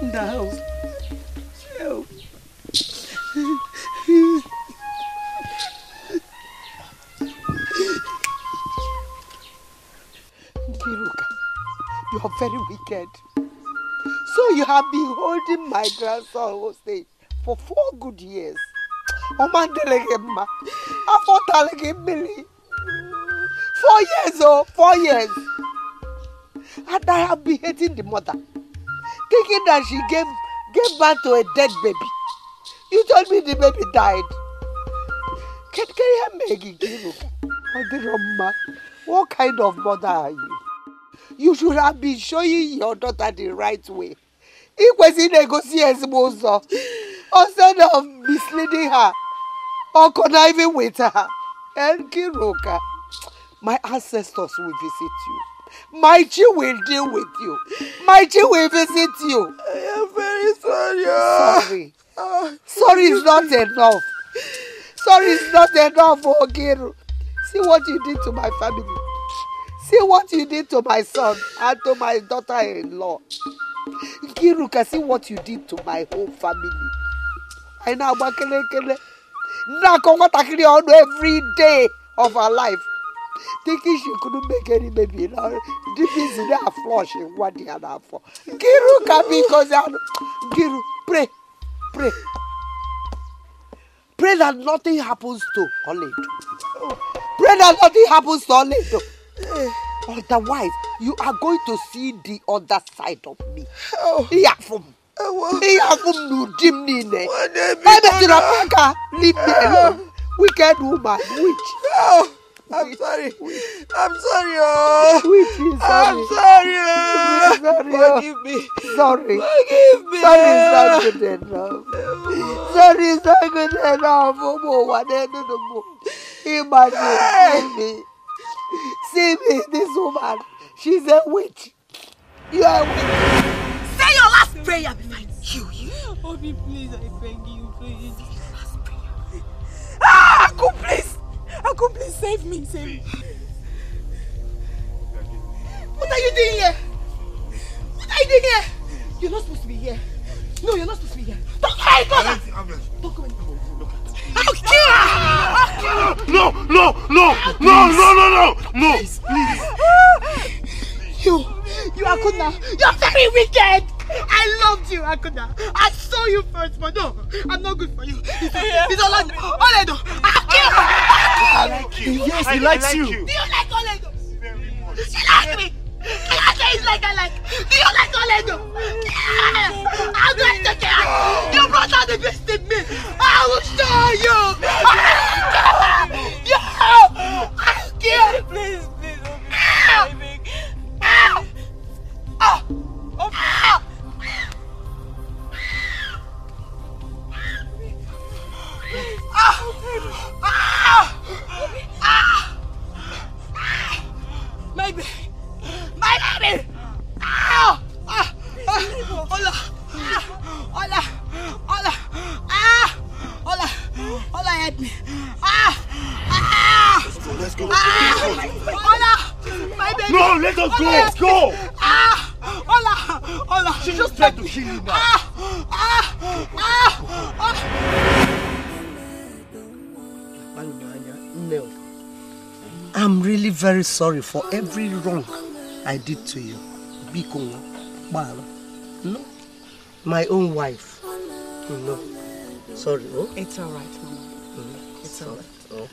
No. No. Diruka, you are very wicked. So you have been holding my grandson hostage for four good years. Four years, oh, four years. And I have been hating the mother. Thinking that she gave, gave birth to a dead baby. You told me the baby died. Can, can you help me again? Adiroma, what kind of mother are you? You should have been showing your daughter the right way. It was in negotiations, Mozo. Instead of misleading her or conniving with her. And Kiroka, my ancestors will visit you. My children will deal with you. My children will visit you. I am very sorry. Sorry. Oh. Sorry is not enough. Sorry is not enough, Ogiru. See what you did to my family. See what you did to my son and to my daughter-in-law. Giruka, see what you did to my whole family. I now bakelekele. Now come on every day of her life. Thinking she couldn't make any baby. Now, this is not flushing what they are for. Giruka, because Giru, pray, pray, pray that nothing happens to Oleido. Pray that nothing happens to Oleido. Otherwise, you are going to see the other side of me. Yeah, from. Leave me alone. Wicked woman, witch. I'm sorry. I'm sorry. Oh. Sweetie, sorry. I'm sorry. Oh. Sorry oh. Forgive me. Sorry. Forgive me. Sorry is not good enough. Sorry is not good enough. Imagine. See me. See me, this woman. She's a witch. You are a witch. Say your last prayer before I kill you. Obi, please, I beg you, please. Last prayer. Ah, come, please. Uncle, please save me, save me. What are you doing here? What are you doing here? You're not supposed to be here. No, you're not supposed to be here. Don't come any closer! Don't come any closer. I'll kill her! I'll kill her! No, no, no, no, no, no, no, no! Please, please. You, you Akunna, you're very wicked! I loved you, Akunna. I saw you first, but no, I'm not good for you. It's, it's Oleido. Oleido, I'll kill her. I like you. Yes, he likes you. Do you like Oleido? Very much. She likes me. She likes me like I like. Do you like Oleido? Yeah. I'm going to kill her. You brought out the best in me. I will show you. I'll kill her. Yeah. I'll kill her. Please, please, don't be driving. Ah. Ah. Ah. My baby! My baby! Ah! Ah! Hola! Hola! Hola! Ah! Hola! Hola, help me! Ah! Ah! Let's go! Hola! My baby! No, let us go! Let's go! Ah! Hola! Hola! She just tried to kill you now! Ah! Ah! Ah! Ah! I'm really very sorry for every wrong I did to you. No, my own wife. No, sorry. Oh? It's all right, Mama. Mm. It's all right. Oh.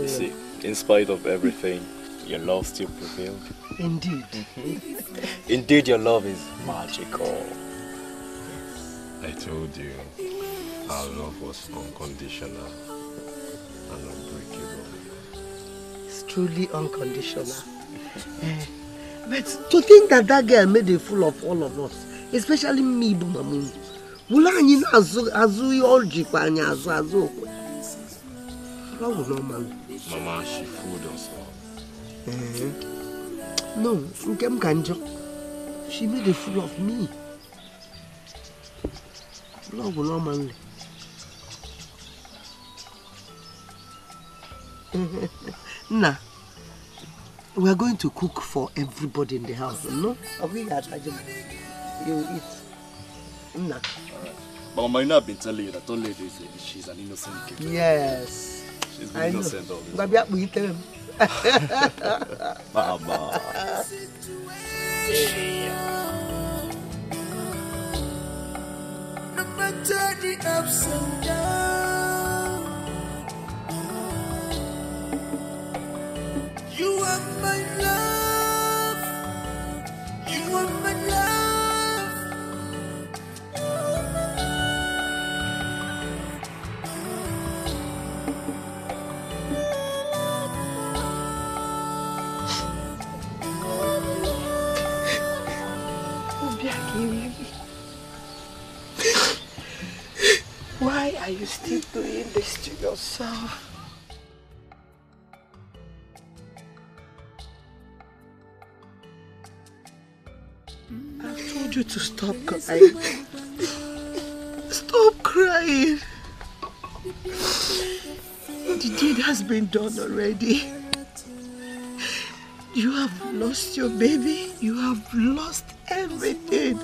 You see, in spite of everything, your love still prevailed. Indeed. Mm-hmm. Indeed, your love is magical. I told you, our love was unconditional and unbreakable. It's truly unconditional. But to think that that girl made a fool of all of us, especially me, Bumamu. Mama, she fooled us all. No, she made a fool of me. Nah, we are going to cook for everybody in the house, no? You eat. Nah. But I might not have been telling you that old lady is a, she's an innocent kid. Yes. She's been innocent of it. Baby, we eat them. Mama. No matter the ups and downs, you are my love. You are my love. You are my love. you still doing this to yourself? I told you to stop crying. Stop crying. The deed has been done already. You have lost your baby. You have lost everything.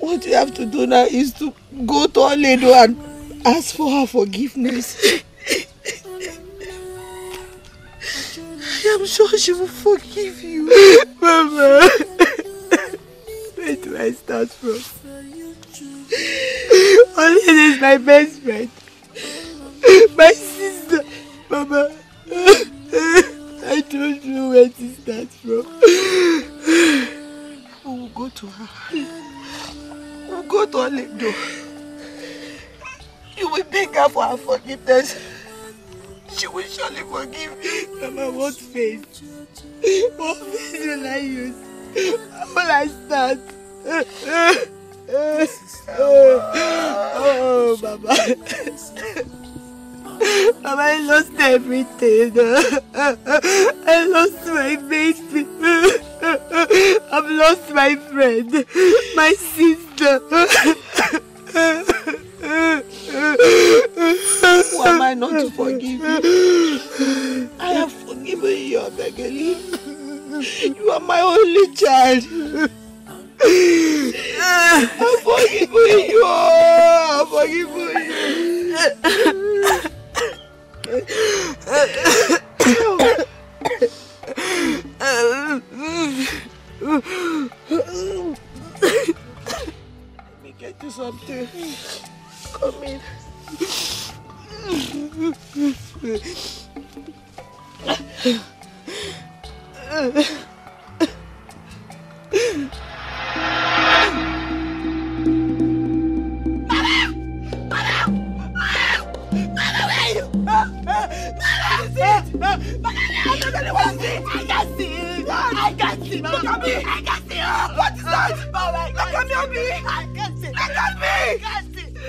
What you have to do now is to go to Oleido and ask for her forgiveness. I am sure she will forgive you. Mama. Where do I start from? Oleido is my best friend. My sister. Mama. I don't know where to start from. We will go to her. We will go to Oleido. You will beg her for her forgiveness. She will surely forgive me. Mama, what faith? What faith will I use? How will I start? Oh, Mama. Mama, I lost everything. I lost my baby. I've lost my friend, my sister. Who am I not to forgive you? I have forgiven you, Obiageli. You are my only child. I forgive you. I forgive you. Let me get you something. Come in. I can't see! Look at me! I can't see! What is that? Look at me on me! I can't see! Look at me! I can't see! Where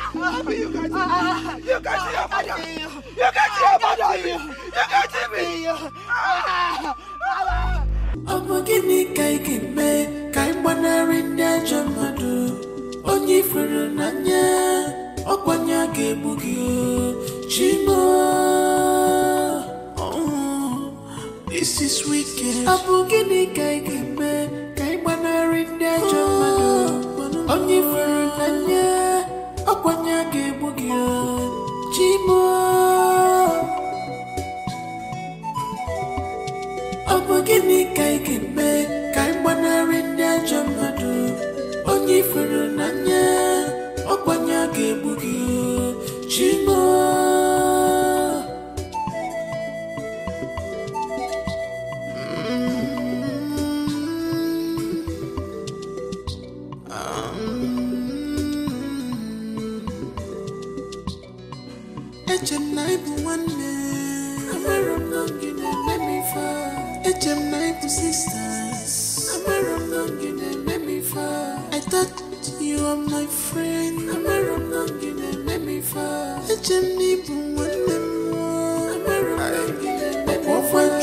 What